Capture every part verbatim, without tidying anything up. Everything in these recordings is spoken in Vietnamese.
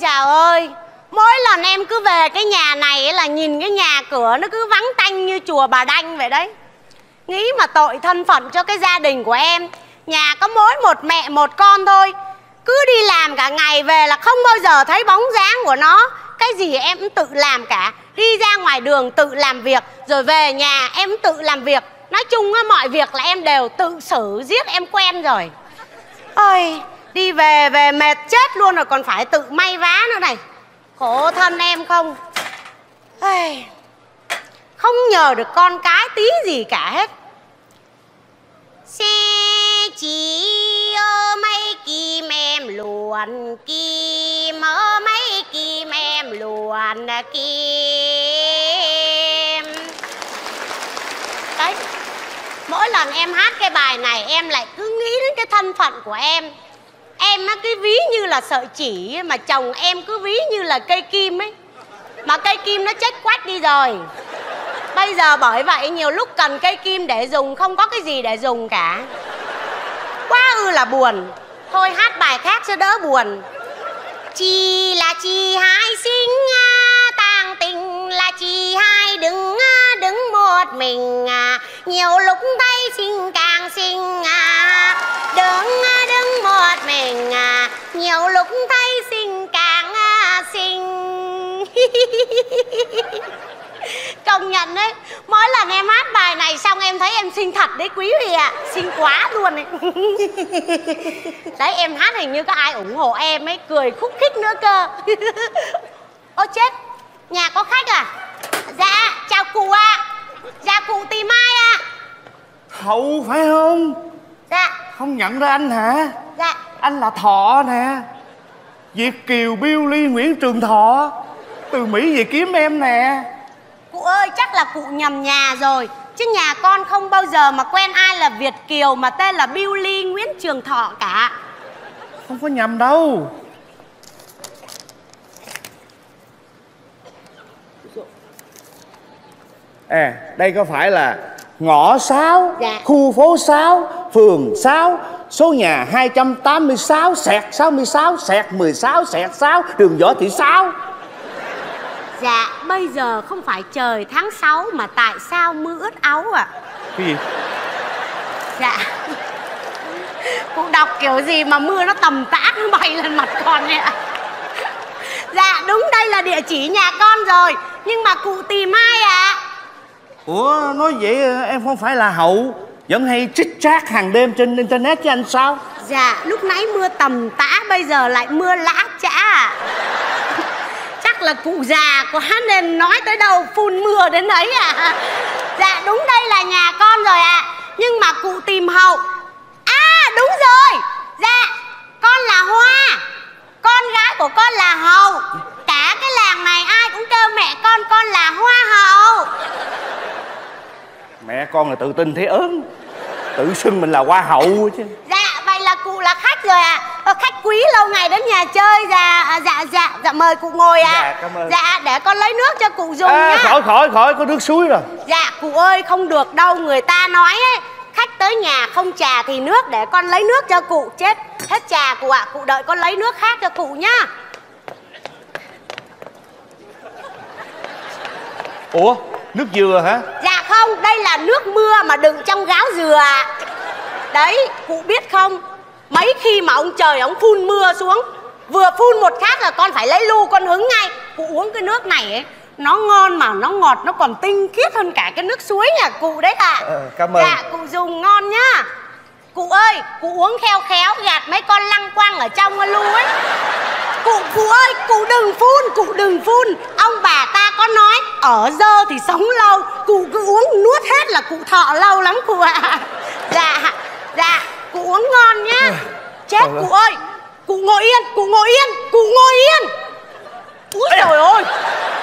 trời ơi, mỗi lần em cứ về cái nhà này là nhìn cái nhà cửa nó cứ vắng tanh như chùa Bà Đanh vậy đấy. Nghĩ mà tội thân phận cho cái gia đình của em. Nhà có mỗi một mẹ một con thôi, cứ đi làm cả ngày về là không bao giờ thấy bóng dáng của nó. Cái gì em cũng tự làm cả, đi ra ngoài đường tự làm việc, rồi về nhà em tự làm việc. Nói chung mọi việc là em đều tự xử, giết em quen rồi. Ôi, đi về về mệt chết luôn rồi, còn phải tự may vá nữa này. Khổ thân em không. Ôi, không nhờ được con cái tí gì cả hết. Xe chỉ mấy kim em luồn kim, ở mấy kim em luồn kim. Đấy, mỗi lần em hát cái bài này em lại cứ nghĩ đến cái thân phận của em. Em á, cái ví như là sợi chỉ, mà chồng em cứ ví như là cây kim ấy. Mà cây kim nó chết quách đi rồi. Bây giờ bởi vậy nhiều lúc cần cây kim để dùng, không có cái gì để dùng cả. Quá ư là buồn. Thôi hát bài khác cho đỡ buồn. Chị là chị hai xinh, tàng tình là chị hai đứng, đứng một mình. Nhiều lúc thấy xinh càng xinh, đứng đứng một mình. Nhiều lúc thấy xinh càng xinh. Công nhận đấy, mỗi lần em hát bài này xong em thấy em xinh thật đấy quý vị ạ. À, xinh quá luôn đấy. Đấy, em hát hình như có ai ủng hộ em ấy, cười khúc khích nữa cơ. Ô chết, nhà có khách à? Dạ, chào cụ ạ. À, dạ cụ Tì Mai ạ. À, Hậu phải không? Dạ. Không nhận ra anh hả? Dạ. Anh là Thọ nè, Việt kiều Biêu Liên Nguyễn Trường Thọ, từ Mỹ về kiếm em nè. Cụ ơi, chắc là cụ nhầm nhà rồi, chứ nhà con không bao giờ mà quen ai là Việt kiều mà tên là Billy Nguyễn Trường Thọ cả. Không có nhầm đâu. À, đây có phải là ngõ sáu, dạ, khu phố sáu, phường sáu, số nhà hai trăm tám mươi sáu, sẹt sáu mươi sáu, sẹt mười sáu, sẹt sáu, đường Võ Thị Sáu? Dạ, bây giờ không phải trời tháng sáu mà tại sao mưa ướt áo ạ? À? Cái gì? Dạ. Cụ đọc kiểu gì mà mưa nó tầm tã nó bay lên mặt con ạ. Dạ, đúng đây là địa chỉ nhà con rồi. Nhưng mà cụ Tì Mai ạ. À, ủa, nói vậy em không phải là Hậu vẫn hay trích trác hàng đêm trên internet chứ anh sao? Dạ, lúc nãy mưa tầm tã, bây giờ lại mưa lã chã ạ. Chắc là cụ già quá nên nói tới đâu phun mưa đến đấy ạ. À, dạ đúng đây là nhà con rồi ạ. À, nhưng mà cụ tìm Hậu. À đúng rồi, dạ con là Hoa, con gái của con là Hậu. Cả cái làng này ai cũng kêu mẹ con con là Hoa Hậu. Mẹ con là tự tin thấy ớn, tự xưng mình là Hoa Hậu chứ. Dạ vậy là cụ là khách rồi ạ. À, khách quý lâu ngày đến nhà chơi. Dạ dạ dạ, dạ mời cụ ngồi ạ. À, dạ cảm ơn. Dạ để con lấy nước cho cụ dùng. À, nhá. Khỏi khỏi khỏi, có nước suối rồi. Dạ cụ ơi, không được đâu, người ta nói ấy, khách tới nhà không trà thì nước, để con lấy nước cho cụ. Chết hết trà cụ ạ. À, cụ đợi con lấy nước khác cho cụ nhá. Ủa, nước dừa hả? Dạ không, đây là nước mưa mà đựng trong gáo dừa. Đấy, cụ biết không, mấy khi mà ông trời ông phun mưa xuống, vừa phun một khát là con phải lấy lu con hứng ngay. Cụ uống cái nước này ấy, nó ngon mà nó ngọt, nó còn tinh khiết hơn cả cái nước suối nhà cụ đấy ạ. À, ờ, cảm ơn. Dạ, cụ dùng ngon nhá. Cụ ơi, cụ uống khéo khéo gạt mấy con lăng quăng ở trong lu ấy. Cụ, cụ ơi, cụ đừng phun, cụ đừng phun. Ông bà ta có nói, ở dơ thì sống lâu. Cụ cứ uống nuốt hết là cụ thọ lâu lắm cụ ạ. À, dạ, dạ, cụ uống ngon nhá. Chết ừ, cụ ơi, cụ ngồi yên, cụ ngồi yên, cụ ngồi yên. Úi trời ơi,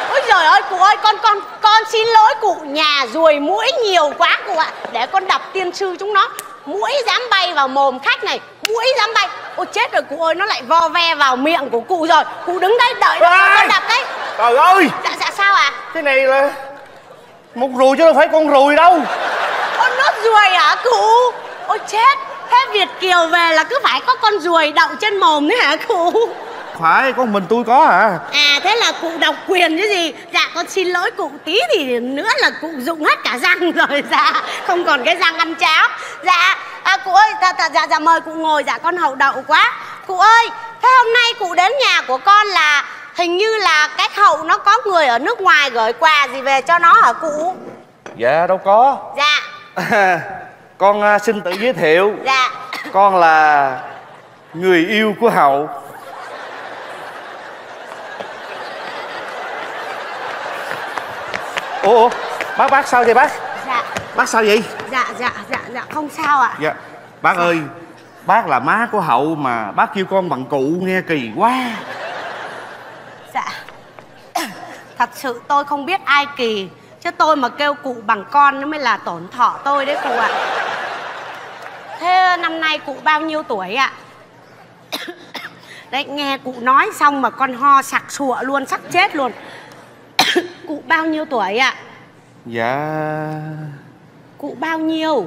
úi trời ơi, cụ ơi, con con con xin lỗi cụ, nhà ruồi muỗi nhiều quá cụ ạ. À, để con đập tiên sư chúng nó. Muỗi dám bay vào mồm khách này, muỗi dám bay. Ôi chết rồi cụ ơi, nó lại vo ve vào miệng của cụ rồi. Cụ đứng đây đợi con đập đấy. Trời ơi. Dạ dạ sao ạ? À? Thế này là một ruồi chứ đâu phải con ruồi đâu. Con nốt ruồi hả cụ? Ôi chết, thế Việt kiều về là cứ phải có con ruồi đậu trên mồm đấy hả cụ? Phải, có mình tôi có hả? À, thế là cụ độc quyền chứ gì. Dạ con xin lỗi cụ, tí thì nữa là cụ rụng hết cả răng rồi. Dạ, không còn cái răng ăn cháo. Dạ, à, cụ ơi, dạ, dạ, dạ mời cụ ngồi. Dạ con hậu đậu quá. Cụ ơi, thế hôm nay cụ đến nhà của con là hình như là cái hậu nó có người ở nước ngoài gửi quà gì về cho nó hả cụ? Dạ đâu có. Dạ. À, con xin tự giới thiệu. Dạ. Con là người yêu của hậu. Ủa, bác bác sao vậy bác? Dạ. Bác sao vậy? Dạ dạ dạ dạ không sao ạ. Dạ. Bác ơi, bác là má của hậu mà bác kêu con bằng cụ nghe kỳ quá. Dạ. Thật sự tôi không biết ai kỳ, chứ tôi mà kêu cụ bằng con nó mới là tổn thọ tôi đấy cụ ạ. Thế năm nay cụ bao nhiêu tuổi ạ? Đấy, nghe cụ nói xong mà con ho sặc sụa luôn, sắp chết luôn. Cụ bao nhiêu tuổi ạ? Dạ. Cụ bao nhiêu?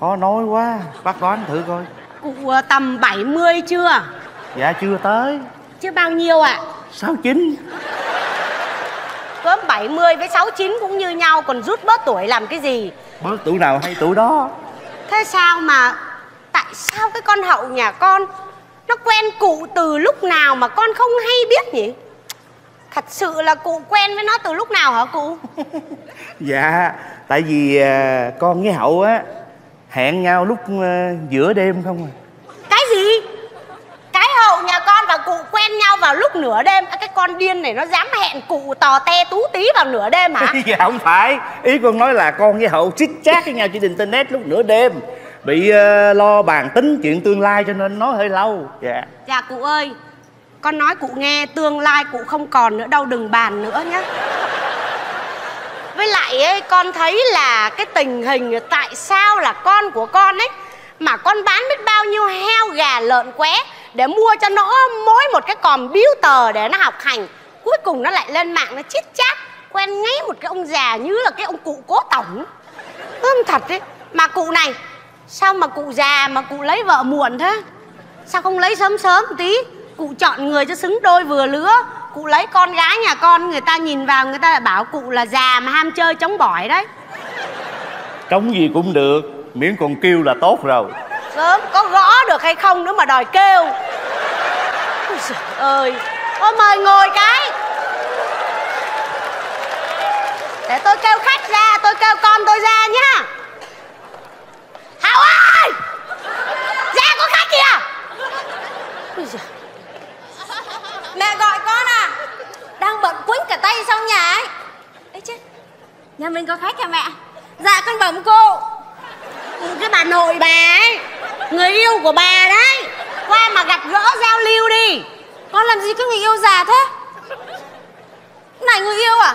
Khó nói quá, bác đoán thử coi. Cụ tầm bảy mươi chưa? Dạ chưa tới. Chứ bao nhiêu ạ? sáu mươi chín. Cớm bảy mươi với sáu mươi chín cũng như nhau, còn rút bớt tuổi làm cái gì? Bớt tuổi nào hay tuổi đó. Thế sao mà, tại sao cái con hậu nhà con nó quen cụ từ lúc nào mà con không hay biết nhỉ? Thật sự là cụ quen với nó từ lúc nào hả cụ? Dạ, tại vì uh, con với hậu á hẹn nhau lúc uh, giữa đêm không à. Cái gì? Cái hậu nhà con và cụ quen nhau vào lúc nửa đêm? À, cái con điên này nó dám hẹn cụ tò te tú tí vào nửa đêm hả? Dạ không phải, ý con nói là con với hậu chít chát với nhau trên internet lúc nửa đêm. Bị uh, lo bàn tính chuyện tương lai cho nên nói hơi lâu. Dạ. Dạ cụ ơi, con nói cụ nghe, tương lai cụ không còn nữa đâu, đừng bàn nữa nhá. Với lại ấy, con thấy là cái tình hình tại sao là con của con ấy mà con bán biết bao nhiêu heo gà lợn qué để mua cho nó mỗi một cái computer để nó học hành. Cuối cùng nó lại lên mạng nó chít chát, quen ngay một cái ông già như là cái ông cụ cố tổng. Không thật đấy. Mà cụ này, sao mà cụ già mà cụ lấy vợ muộn thế? Sao không lấy sớm sớm một tí? Cụ chọn người cho xứng đôi vừa lứa. Cụ lấy con gái nhà con, người ta nhìn vào người ta lại bảo cụ là già mà ham chơi chống bỏi đấy. Chống gì cũng được, miễn còn kêu là tốt rồi. Sớm có gõ được hay không nữa mà đòi kêu. Ôi trời ơi. Ôi mời ngồi cái. Để tôi kêu khách ra, tôi kêu con tôi ra nhá. Hảo ơi, ra có khách kìa. Ôi trời. Mẹ gọi con à? Đang bận quýnh cả tay xong nhà ấy. Ấy chết, nhà mình có khách hả mẹ? Dạ con bẩm cô, cái bà nội bà ấy, người yêu của bà đấy, qua mà gặp gỡ giao lưu đi. Con làm gì có người yêu già thế? Này người yêu à?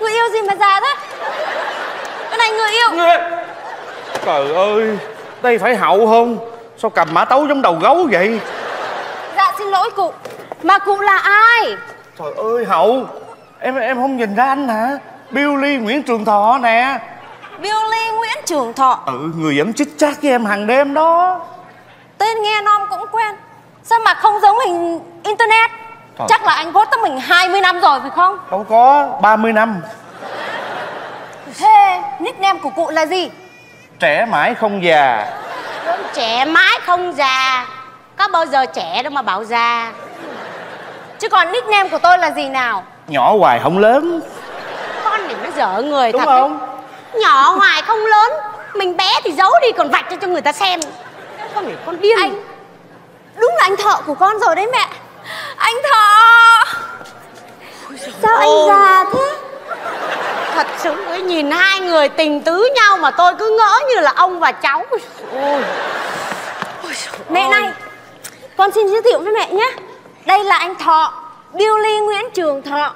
Người yêu gì mà già thế? Cái này người yêu. Trời ơi, đây phải hậu không? Sao cầm mã tấu giống đầu gấu vậy? Dạ xin lỗi cụ. Mà cụ là ai? Trời ơi hậu, em em không nhìn ra anh hả? Billy Nguyễn Trường Thọ nè. Billy Nguyễn Trường Thọ. Ừ, người dám chích chát với em hàng đêm đó. Tên nghe nom cũng quen, sao mà không giống hình internet? Trời. Chắc là anh vote tới mình hai mươi năm rồi phải không? Đâu có, ba mươi năm. Thế nickname của cụ là gì? Trẻ mãi không già. Đúng, trẻ mãi không già. Có bao giờ trẻ đâu mà bảo già. Chứ còn nickname của tôi là gì nào? Nhỏ hoài không lớn. Con mình nó dở người. Đúng thật không? Đấy. Nhỏ hoài không lớn. Mình bé thì giấu đi còn vạch cho, cho người ta xem. Con này con điên. Anh, đúng là anh Thọ của con rồi đấy mẹ. Anh Thọ. Sao anh già thế? Thật sự ấy, nhìn hai người tình tứ nhau mà tôi cứ ngỡ như là ông và cháu. Ôi. Ôi mẹ này, con xin giới thiệu với mẹ nhé. Đây là anh Thọ, Billy Nguyễn Trường Thọ,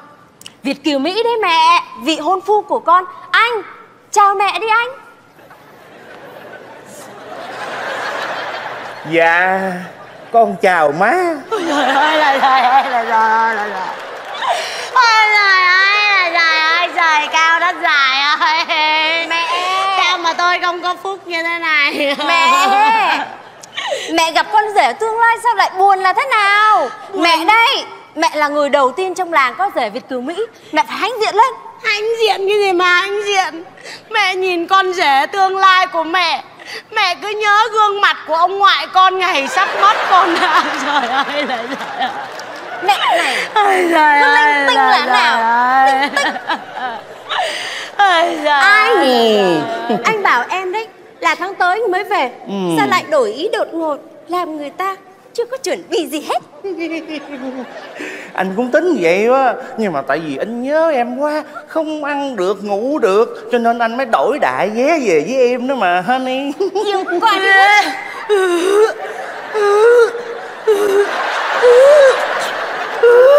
Việt kiều Mỹ đấy mẹ, vị hôn phu của con. Anh, chào mẹ đi anh. Dạ, con chào má. Ôi trời ơi, trời ơi, trời ơi, trời ơi. Ôi trời ơi, trời ơi, trời cao đất dài ơi. Mẹ, sao mà tôi không có phúc như thế này. Mẹ, mẹ gặp con rể rể tương lai sao lại buồn là thế nào? Buồn. Mẹ đây, mẹ là người đầu tiên trong làng có rể Việt kiều Mỹ, mẹ phải hãnh diện lên. Hãnh diện cái gì mà hãnh diện? Mẹ nhìn con rể tương lai của mẹ, mẹ cứ nhớ gương mặt của ông ngoại con ngày sắp mất con à. Trời ơi, trời ơi. Mẹ này, nó linh tinh là nào? Tinh tinh. Ai nhỉ? Anh bảo em đấy, là tháng tới mới về, ừ. Sao lại đổi ý đột ngột, làm người ta chưa có chuẩn bị gì hết. Anh cũng tính vậy á, nhưng mà tại vì anh nhớ em quá, không ăn được, ngủ được, cho nên anh mới đổi đại vé về với em đó mà honey. Yêu quá đi.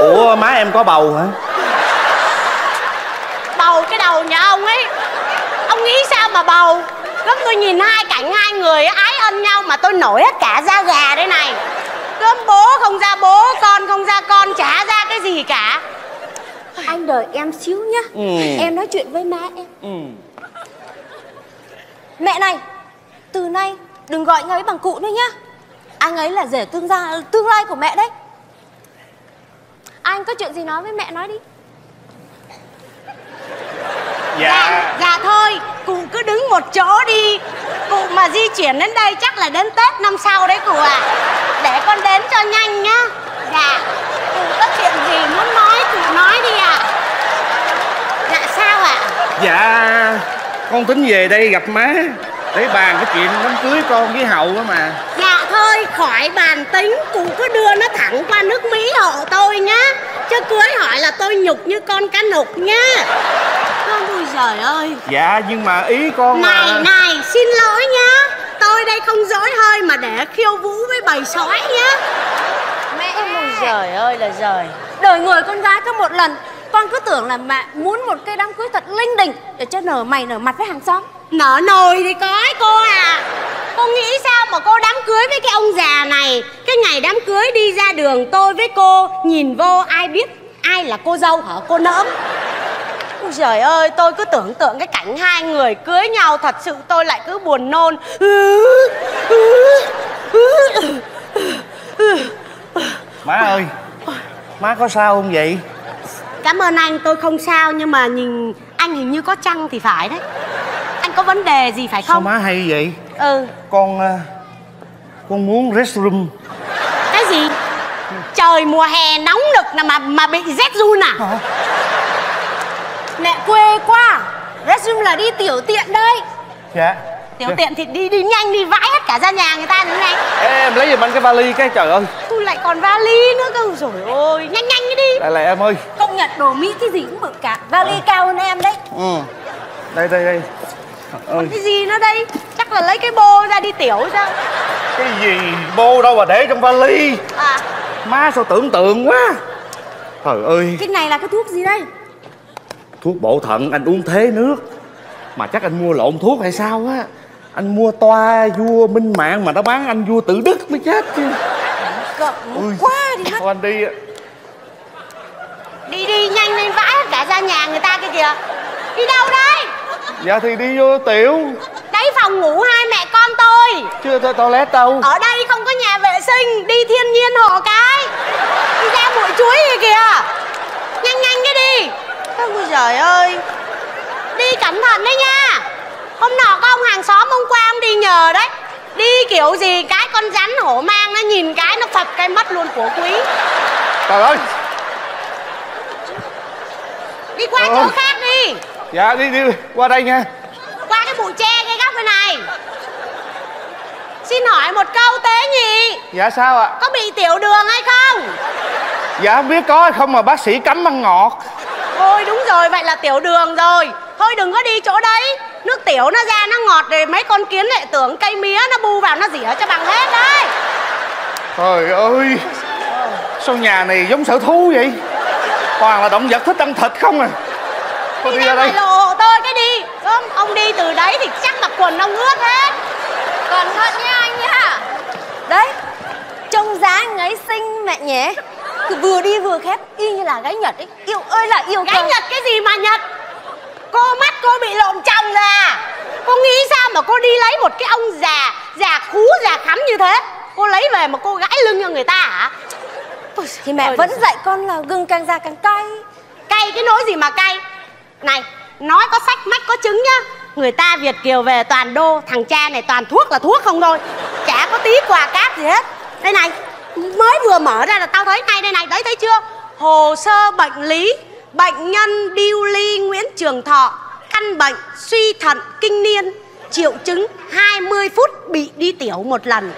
Ủa má em có bầu hả? Bầu cái đầu nhà ông ấy. Ông nghĩ sao mà bầu? Lúc tôi nhìn hai cảnh hai người ái ân nhau mà tôi nổi hết cả da gà đây này. Cơm bố không ra bố, con không ra con, chả ra cái gì cả. Anh đợi em xíu nhá, ừ. Em nói chuyện với má em, ừ. Mẹ này, từ nay đừng gọi anh ấy bằng cụ nữa nhá. Anh ấy là rể tương gia, tương lai của mẹ đấy. Anh có chuyện gì nói với mẹ nói đi. Dạ. Dạ thôi, cụ cứ đứng một chỗ đi. Cụ mà di chuyển đến đây chắc là đến Tết năm sau đấy cụ à. Để con đến cho nhanh nhá. Dạ. Cụ có chuyện gì muốn nói, cụ nói đi ạ. À. Dạ sao ạ? À? Dạ, con tính về đây gặp má để bàn cái chuyện đám cưới con với Hậu đó mà. Dạ thôi, khỏi bàn tính, cụ cứ đưa nó thẳng qua nước Mỹ hộ tôi nhá. Chứ cưới hỏi là tôi nhục như con cá nục nhá. Ôi trời ơi. Dạ nhưng mà ý con này mà... này xin lỗi nhá, tôi đây không dỗi hơi mà để khiêu vũ với bầy sói nhá mẹ. Ôi trời ơi là trời, đời người con gái có một lần, con cứ tưởng là mẹ muốn một cái đám cưới thật linh đình để cho nở mày nở mặt với hàng xóm. Nở nồi thì có ấy cô à. Cô nghĩ sao mà cô đám cưới với cái ông già này, cái ngày đám cưới đi ra đường tôi với cô nhìn vô ai biết ai là cô dâu hả cô nỡm. Ôi trời ơi, tôi cứ tưởng tượng cái cảnh hai người cưới nhau, thật sự tôi lại cứ buồn nôn. Má ơi, má có sao không vậy? Cảm ơn anh, tôi không sao, nhưng mà nhìn anh hình như có chăng thì phải đấy. Anh có vấn đề gì phải không? Sao má hay vậy? Ừ. Con... con muốn restroom. Cái gì? Trời mùa hè nóng nực mà mà bị rét run à? Hả? Mẹ quê quá. Restroom là đi tiểu tiện đây. Dạ. Tiểu dạ. tiện thì đi đi nhanh, đi vãi hết cả ra nhà người ta nữa này. Em lấy giùm anh cái vali cái, trời ơi. Tôi lại còn vali nữa cơ, rồi ôi, nhanh nhanh cái đi. Lại lại em ơi. Công nhận đồ Mỹ cái gì cũng bự cả, vali à. Cao hơn em đấy. Ừ. Đây đây đây. Ôi. Cái gì nữa đây? Chắc là lấy cái bô ra đi tiểu sao? Cái gì? Bô đâu mà để trong vali. À. Má sao tưởng tượng quá. Trời ơi. Cái này là cái thuốc gì đây? Thuốc bổ thận, anh uống thế nước. Mà chắc anh mua lộn thuốc hay sao á. Anh mua toa vua Minh Mạng mà nó bán anh vua Tự Đức mới chết chứ. Ui, quá đi hết. Thôi anh đi. Đi đi nhanh lên vãi hết cả ra nhà người ta kia kìa. Đi đâu đây? Dạ thì đi vô tiểu. Đấy phòng ngủ hai mẹ con tôi. Chưa tới toilet đâu. Ở đây không có nhà vệ sinh, đi thiên nhiên hộ cái. Đi ra bụi chuối kìa kìa. Nhanh nhanh cái đi. Ôi trời ơi. Đi cẩn thận đấy nha. Hôm nọ có ông hàng xóm hôm qua ông đi nhờ đấy. Đi kiểu gì cái con rắn hổ mang nó nhìn cái nó phập cái mất luôn của quý. Trời ơi. Đi qua chỗ khác đi. Dạ đi đi qua đây nha. Qua cái bụi tre ngay góc bên này. Xin hỏi một câu tế nhị. Dạ sao ạ? Có bị tiểu đường hay không? Dạ không biết có hay không mà bác sĩ cấm ăn ngọt. Thôi đúng rồi, vậy là tiểu đường rồi. Thôi đừng có đi chỗ đấy. Nước tiểu nó ra nó ngọt rồi mấy con kiến lại tưởng cây mía nó bu vào nó dỉa cho bằng hết đấy. Trời ơi, sao nhà này giống sở thú vậy? Toàn là động vật thích ăn thịt không à. Thôi đi, đi ra đây. Lộ tôi cái đi. Ông, ông đi từ đấy thì chắc mặc quần ông ướt hết. Cẩn thận nha anh nhá. Đấy, trông dáng ấy xinh mẹ nhé. Cứ vừa đi vừa khép y như là gái Nhật ấy. Yêu ơi là yêu. Gái cơ. Nhật cái gì mà Nhật? Cô mắt cô bị lộn chồng là. Cô nghĩ sao mà cô đi lấy một cái ông già, già khú, già khắm như thế. Cô lấy về mà cô gãi lưng cho người ta hả? Ôi, thì mẹ ơi, vẫn dạy con là gừng càng già càng cay. Cay cái nỗi gì mà cay. Này, nói có sách mách có chứng nhá. Người ta Việt Kiều về toàn đô. Thằng cha này toàn thuốc là thuốc không thôi, chả có tí quà cáp gì hết. Đây này, mới vừa mở ra là tao thấy ngay đây này, đấy thấy chưa? Hồ sơ bệnh lý bệnh nhân Billy Nguyễn Trường Thọ, căn bệnh suy thận kinh niên, triệu chứng hai mươi phút bị đi tiểu một lần.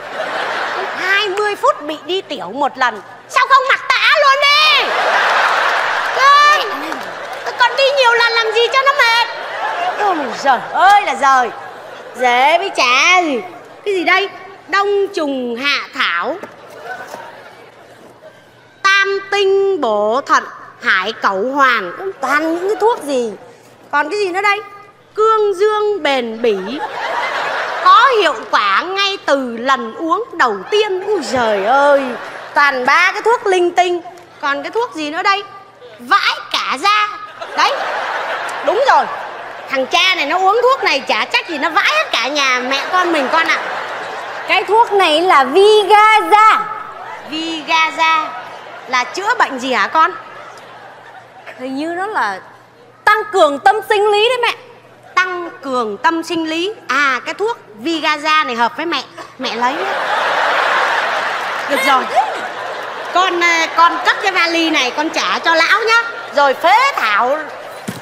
Hai mươi phút bị đi tiểu một lần. Sao không mặc tã luôn đi con? Con đi nhiều lần làm gì cho nó mệt? Ôi giời ơi là giời, dễ với chả gì. Cái gì đây? Đông trùng hạ thảo, tam tinh bổ thận, hải cẩu hoàng. Toàn những cái thuốc gì. Còn cái gì nữa đây? Cương dương bền bỉ, có hiệu quả ngay từ lần uống đầu tiên. Ôi giời ơi, toàn ba cái thuốc linh tinh. Còn cái thuốc gì nữa đây? Vãi cả da. Đấy, đúng rồi. Thằng cha này nó uống thuốc này chả chắc gì nó vãi hết cả nhà mẹ con mình con ạ. À, cái thuốc này là Vigaza. Vigaza là chữa bệnh gì hả con? Hình như nó là tăng cường tâm sinh lý đấy mẹ. Tăng cường tâm sinh lý. À, cái thuốc Vigaza này hợp với mẹ. Mẹ lấy đấy. Được rồi, Con con cất cái vali này con trả cho lão nhá. Rồi phế thảo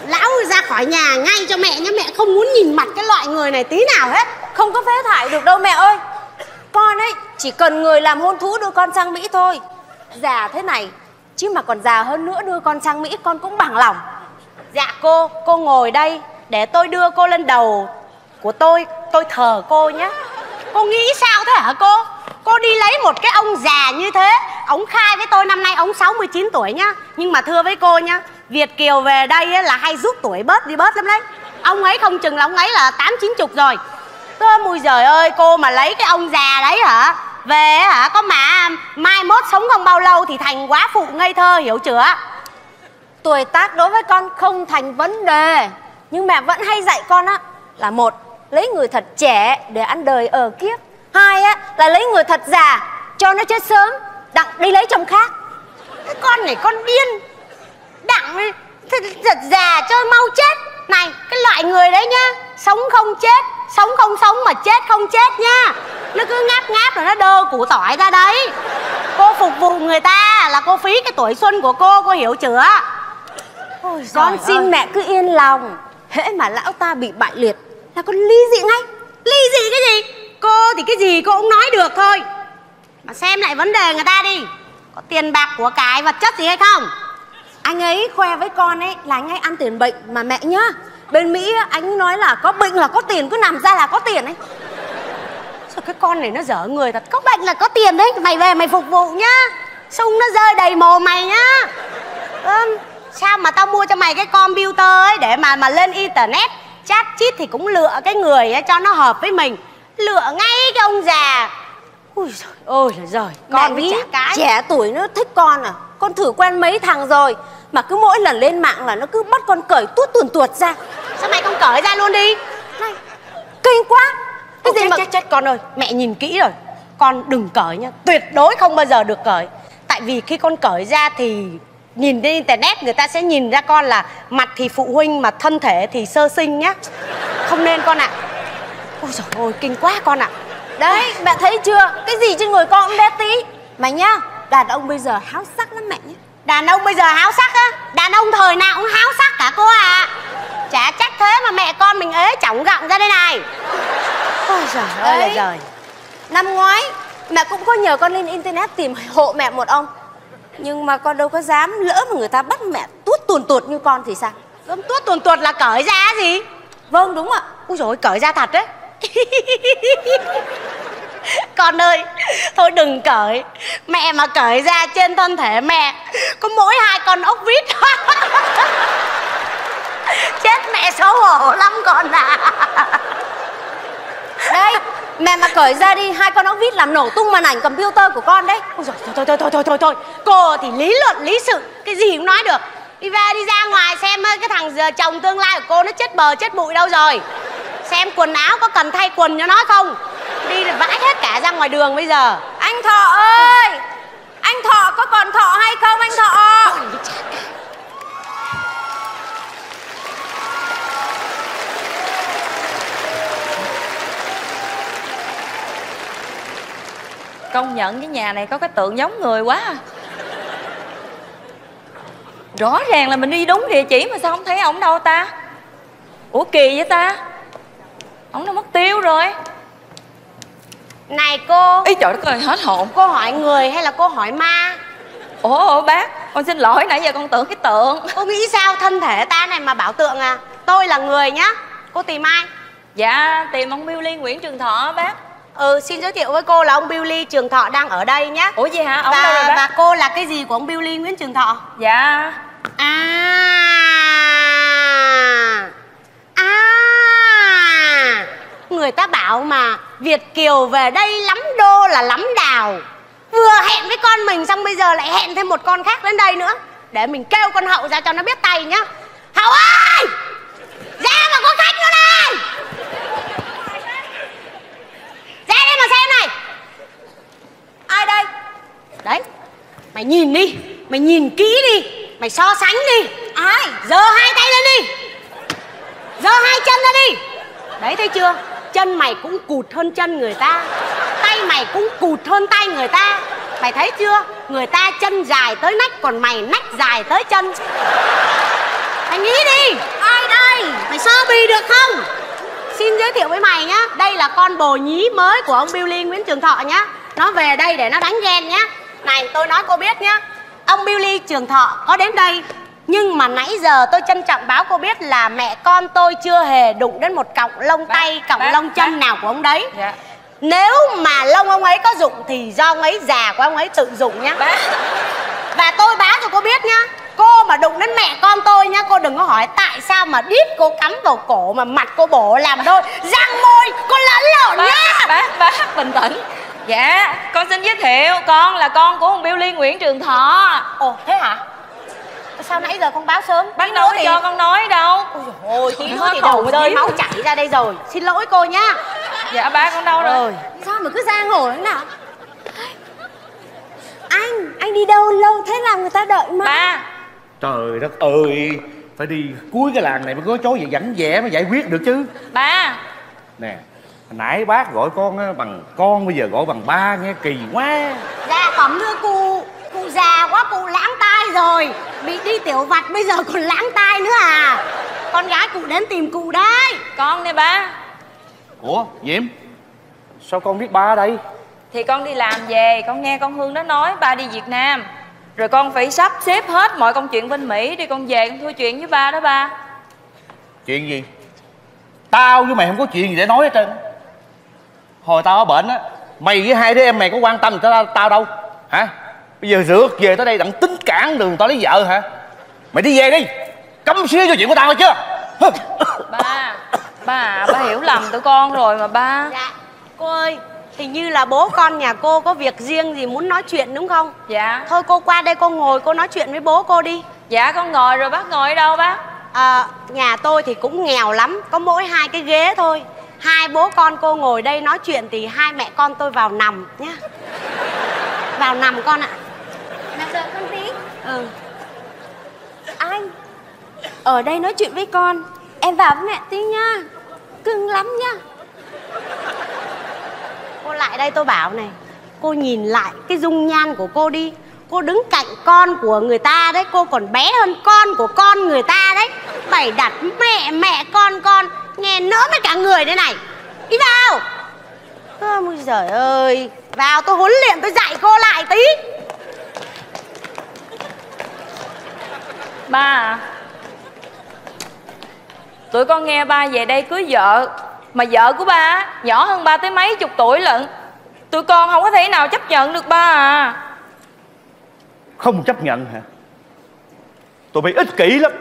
lão ra khỏi nhà ngay cho mẹ nhá. Mẹ không muốn nhìn mặt cái loại người này tí nào hết. Không có phế thải được đâu mẹ ơi. Con ấy chỉ cần người làm hôn thú đưa con sang Mỹ thôi. Già thế này chứ mà còn già hơn nữa đưa con sang Mỹ con cũng bằng lòng. Dạ cô, cô ngồi đây để tôi đưa cô lên đầu của tôi, tôi thờ cô nhé. Cô nghĩ sao thế hả cô? Cô đi lấy một cái ông già như thế. Ông khai với tôi năm nay ông sáu mươi chín tuổi nhá. Nhưng mà thưa với cô nhá, Việt Kiều về đây ấy là hay rút tuổi bớt đi bớt lắm đấy. Ông ấy không chừng là ông ấy là tám chín chục rồi. Tôi mùi giời ơi, cô mà lấy cái ông già đấy hả, về hả, có mà mai mốt sống không bao lâu thì thành quá phụ ngây thơ, hiểu chưa? Tuổi tác đối với con không thành vấn đề, nhưng mẹ vẫn hay dạy con á là một, lấy người thật trẻ để ăn đời ở kiếp. Hai á là lấy người thật già cho nó chết sớm, đặng đi lấy chồng khác. Cái con này con điên. Đặng thật già cho mau chết. Này, cái loại người đấy nhá, sống không chết, sống không sống mà chết không chết nhá. Nó cứ ngáp ngáp rồi nó đơ củ tỏi ra đấy. Cô phục vụ người ta là cô phí cái tuổi xuân của cô, cô hiểu chưa? Ôi, con xin ơi, mẹ cứ yên lòng. Hễ mà lão ta bị bại liệt là con ly dị ngay. Ly dị cái gì? Cô thì cái gì cô cũng nói được thôi. Mà xem lại vấn đề người ta đi. Có tiền bạc của cái vật chất gì hay không? Anh ấy khoe với con ấy là anh ấy ăn tiền bệnh mà mẹ nhá. Bên Mỹ anh nói là có bệnh là có tiền, cứ nằm ra là có tiền ấy. Sao cái con này nó dở người thật. Có bệnh là có tiền đấy, mày về mày phục vụ nhá. Sung nó rơi đầy mồm mày nhá. Ừ, sao mà tao mua cho mày cái computer ấy để mà mà lên internet chat chít thì cũng lựa cái người ấy cho nó hợp với mình. Lựa ngay cái ông già. Ôi giời ơi là giời. Con với chả cái trẻ tuổi nó thích con à. Con thử quen mấy thằng rồi mà cứ mỗi lần lên mạng là nó cứ bắt con cởi tuốt tuồn tuột ra. Sao mày không cởi ra luôn đi? Này, kinh quá. Cái gì mà chết chết con ơi, mẹ nhìn kỹ rồi. Con đừng cởi nha, tuyệt đối không bao giờ được cởi. Tại vì khi con cởi ra thì nhìn trên internet người ta sẽ nhìn ra con là mặt thì phụ huynh mà thân thể thì sơ sinh nhá. Không nên con ạ. À, ôi trời ơi, kinh quá con ạ. À, đấy, mẹ thấy chưa? Cái gì trên người con cũng bé tí. Mà nhá, đàn ông bây giờ háo sắc lắm mẹ nhá. Đàn ông bây giờ háo sắc á? Đàn ông thời nào cũng háo sắc cả cô ạ. À, chả chắc thế mà mẹ con mình ế chỏng gọng ra đây này. Ôi trời ơi là trời. Năm ngoái mẹ cũng có nhờ con lên internet tìm hộ mẹ một ông, nhưng mà con đâu có dám. Lỡ mà người ta bắt mẹ tuốt tuồn tuột như con thì sao? Con tuốt tuồn tuột là cởi ra gì? Vâng đúng ạ. Ôi trời ơi, cởi ra thật đấy. Con ơi, thôi đừng cởi. Mẹ mà cởi ra trên thân thể mẹ có mỗi hai con ốc vít. Chết mẹ xấu hổ lắm con ạ. À, đây, mẹ mà cởi ra đi, hai con ốc vít làm nổ tung màn ảnh computer của con đấy. Ôi giời, thôi, thôi, thôi, thôi, thôi, thôi. Cô thì lý luận, lý sự, cái gì cũng nói được. Đi ra, đi ra ngoài xem cái thằng giờ chồng tương lai của cô nó chết bờ, chết bụi đâu rồi. Xem quần áo có cần thay quần cho nó không. Đi vãi hết cả ra ngoài đường bây giờ. Anh Anh Thọ ơi, anh Thọ có còn Thọ hay không anh Thọ? Công nhận cái nhà này có cái tượng giống người quá. Rõ ràng là mình đi đúng địa chỉ mà sao không thấy ổng đâu ta? Ủa kỳ vậy ta? Ổng đã mất tiêu rồi. Này cô. Ý trời đất ơi, hết hồn. Cô hỏi người hay là cô hỏi ma? Ủa bác, con xin lỗi, nãy giờ con tưởng cái tượng. Cô nghĩ sao thân thể ta này mà bảo tượng à? Tôi là người nhá. Cô tìm ai? Dạ tìm ông Biêu Liên Nguyễn Trường Thọ bác. Ừ, xin giới thiệu với cô là ông Billy Trường Thọ đang ở đây nhé. Ủa gì hả? Ông và, đâu rồi bác? Và cô là cái gì của ông Billy Nguyễn Trường Thọ? Dạ. À. À. Người ta bảo mà Việt Kiều về đây lắm đô là lắm đào. Vừa hẹn với con mình xong bây giờ lại hẹn thêm một con khác đến đây nữa. Để mình kêu con Hậu ra cho nó biết tay nhá. Hậu ơi! Ra mà có khách nữa đây! Ra đây mà xem này. Ai đây? Đấy. Mày nhìn đi. Mày nhìn kỹ đi. Mày so sánh đi. Ai? Giơ hai tay lên đi. Giơ hai chân ra đi. Đấy thấy chưa? Chân mày cũng cụt hơn chân người ta. Tay mày cũng cụt hơn tay người ta. Mày thấy chưa? Người ta chân dài tới nách, còn mày nách dài tới chân. Mày nghĩ đi. Ai đây? Mày so bì được không? Xin giới thiệu với mày nhá, đây là con bồ nhí mới của ông Billy Nguyễn Trường Thọ nhá. Nó về đây để nó đánh ghen nhá. Này tôi nói cô biết nhá, ông Billy Trường Thọ có đến đây, nhưng mà nãy giờ tôi trân trọng báo cô biết là mẹ con tôi chưa hề đụng đến một cọng lông bác, tay, cọng bác, lông chân bác. Nào của ông đấy. Dạ. Nếu mà lông ông ấy có dụng thì do ông ấy già của ông ấy tự dụng nhá bác. Và tôi báo cho cô biết nhá, cô mà đụng đến mẹ con tôi nhá, cô đừng có hỏi tại sao mà đít cô cắm vào cổ mà mặt cô bổ làm đôi, răng môi cô lẫn lộn nhá. Bác, bác, bình tĩnh. Dạ, con xin giới thiệu, con là con của ông Biêu Liên Nguyễn Trường Thọ. Ồ, thế hả? Sao nãy giờ con báo sớm? Bác đâu thì... cho con nói đâu. Ôi tí nữa thì đầu rơi máu chảy ra đây rồi. Xin lỗi cô nhá. Dạ bác, con đâu rồi? rồi? Sao mà cứ giang hồ thế nào? Anh, anh đi đâu lâu thế làm người ta đợi mà. Ba. Trời đất ơi, phải đi cuối cái làng này mới có chối vậy rảnh vẻ mới giải quyết được chứ. Ba. Nè, hồi nãy bác gọi con á, bằng con bây giờ gọi bằng ba nghe kỳ quá. Dạ bẩm thưa cô, cô già quá cô lãng tai rồi. Bị đi tiểu vặt bây giờ còn lãng tai nữa à. Con gái cụ đến tìm cụ đấy. Con nè ba. Ủa, Diễm, sao con biết ba đây? Thì con đi làm về, con nghe con Hương nó nói ba đi Việt Nam. Rồi con phải sắp xếp hết mọi công chuyện bên Mỹ đi, con về con thua chuyện với ba đó ba. Chuyện gì? Tao với mày không có chuyện gì để nói hết trơn. Hồi tao ở bệnh á, mày với hai đứa em mày có quan tâm tới tao đâu hả? Bây giờ rượt về tới đây đặng tính cản đường tao lấy vợ hả? Mày đi về đi, cấm xía cho chuyện của tao hay chưa? Ba, ba à, ba hiểu lầm tụi con rồi mà ba. Dạ, cô ơi. Hình như là bố con nhà cô có việc riêng gì muốn nói chuyện đúng không? Dạ. Thôi cô qua đây cô ngồi cô nói chuyện với bố cô đi. Dạ con ngồi rồi, bác ngồi ở đâu bác? À, nhà tôi thì cũng nghèo lắm, có mỗi hai cái ghế thôi. Hai bố con cô ngồi đây nói chuyện thì hai mẹ con tôi vào nằm nhá. Vào nằm con ạ. Nằm đợi con tí. Ừ. Anh, ở đây nói chuyện với con, em vào với mẹ tí nha. Cưng lắm nhá. Cô lại đây tôi bảo này. Cô nhìn lại cái dung nhan của cô đi. Cô đứng cạnh con của người ta đấy, cô còn bé hơn con của con người ta đấy. Bày đặt mẹ mẹ con con, nghe nỡ mất cả người đây này. Đi vào. Ôi giời ơi. Vào tôi huấn luyện tôi dạy cô lại tí. Ba à, tụi con nghe ba về đây cưới vợ, mà vợ của ba nhỏ hơn ba tới mấy chục tuổi lận. Tụi con không có thể nào chấp nhận được ba à. Không chấp nhận hả? Tụi bay ích kỷ lắm,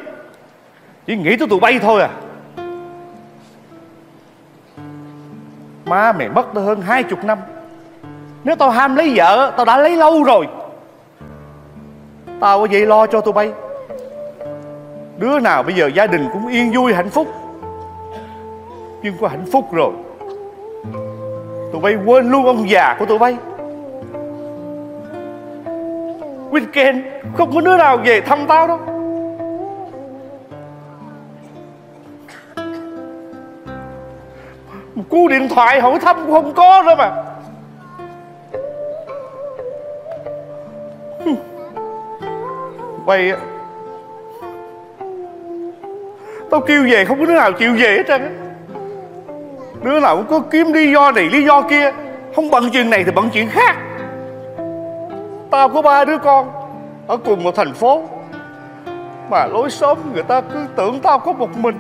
chỉ nghĩ tới tụi bay thôi à. Má mày mất tao hơn hai chục năm. Nếu tao ham lấy vợ, tao đã lấy lâu rồi. Tao có vậy lo cho tụi bay. Đứa nào bây giờ gia đình cũng yên vui hạnh phúc, nhưng có hạnh phúc rồi tụi bay quên luôn ông già của tụi bay. weekend không có đứa nào về thăm tao đâu. Một cú điện thoại hỏi thăm cũng không có nữa mà. Quay tao kêu về không có đứa nào chịu về hết trơn á. Đứa nào cũng có kiếm lý do này lý do kia, không bận chuyện này thì bận chuyện khác. Tao có ba đứa con ở cùng một thành phố mà lối xóm người ta cứ tưởng tao có một mình.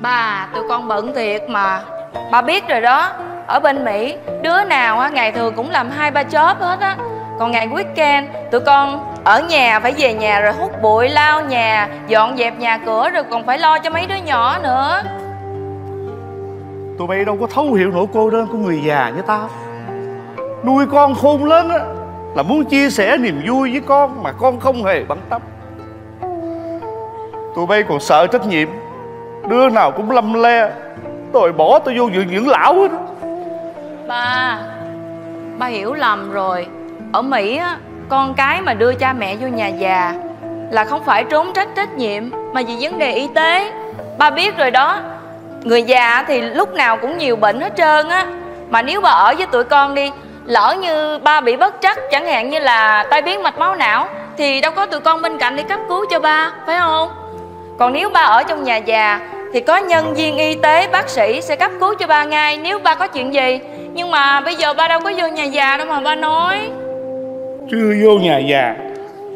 Bà, tụi con bận thiệt mà. Bà biết rồi đó, ở bên Mỹ đứa nào á ngày thường cũng làm hai ba job hết á, còn ngày weekend tụi con ở nhà phải về nhà rồi hút bụi, lau nhà, dọn dẹp nhà cửa, rồi còn phải lo cho mấy đứa nhỏ nữa. Tụi bay đâu có thấu hiểu nỗi cô đơn của người già như tao. Nuôi con khôn lớn á là muốn chia sẻ niềm vui với con mà con không hề bận tâm. Tụi bay còn sợ trách nhiệm, đứa nào cũng lăm le rồi bỏ tôi vô dưỡng dưỡng lão hết. Ba, ba hiểu lầm rồi. Ở Mỹ á, con cái mà đưa cha mẹ vô nhà già là không phải trốn trách trách nhiệm mà vì vấn đề y tế. Ba biết rồi đó, người già thì lúc nào cũng nhiều bệnh hết trơn á. Mà nếu bà ở với tụi con đi, lỡ như ba bị bất trắc, chẳng hạn như là tai biến mạch máu não, thì đâu có tụi con bên cạnh để cấp cứu cho ba, phải không? Còn nếu ba ở trong nhà già thì có nhân viên y tế, bác sĩ sẽ cấp cứu cho ba ngay nếu ba có chuyện gì. Nhưng mà bây giờ ba đâu có vô nhà già đâu mà ba nói. Chưa vô nhà già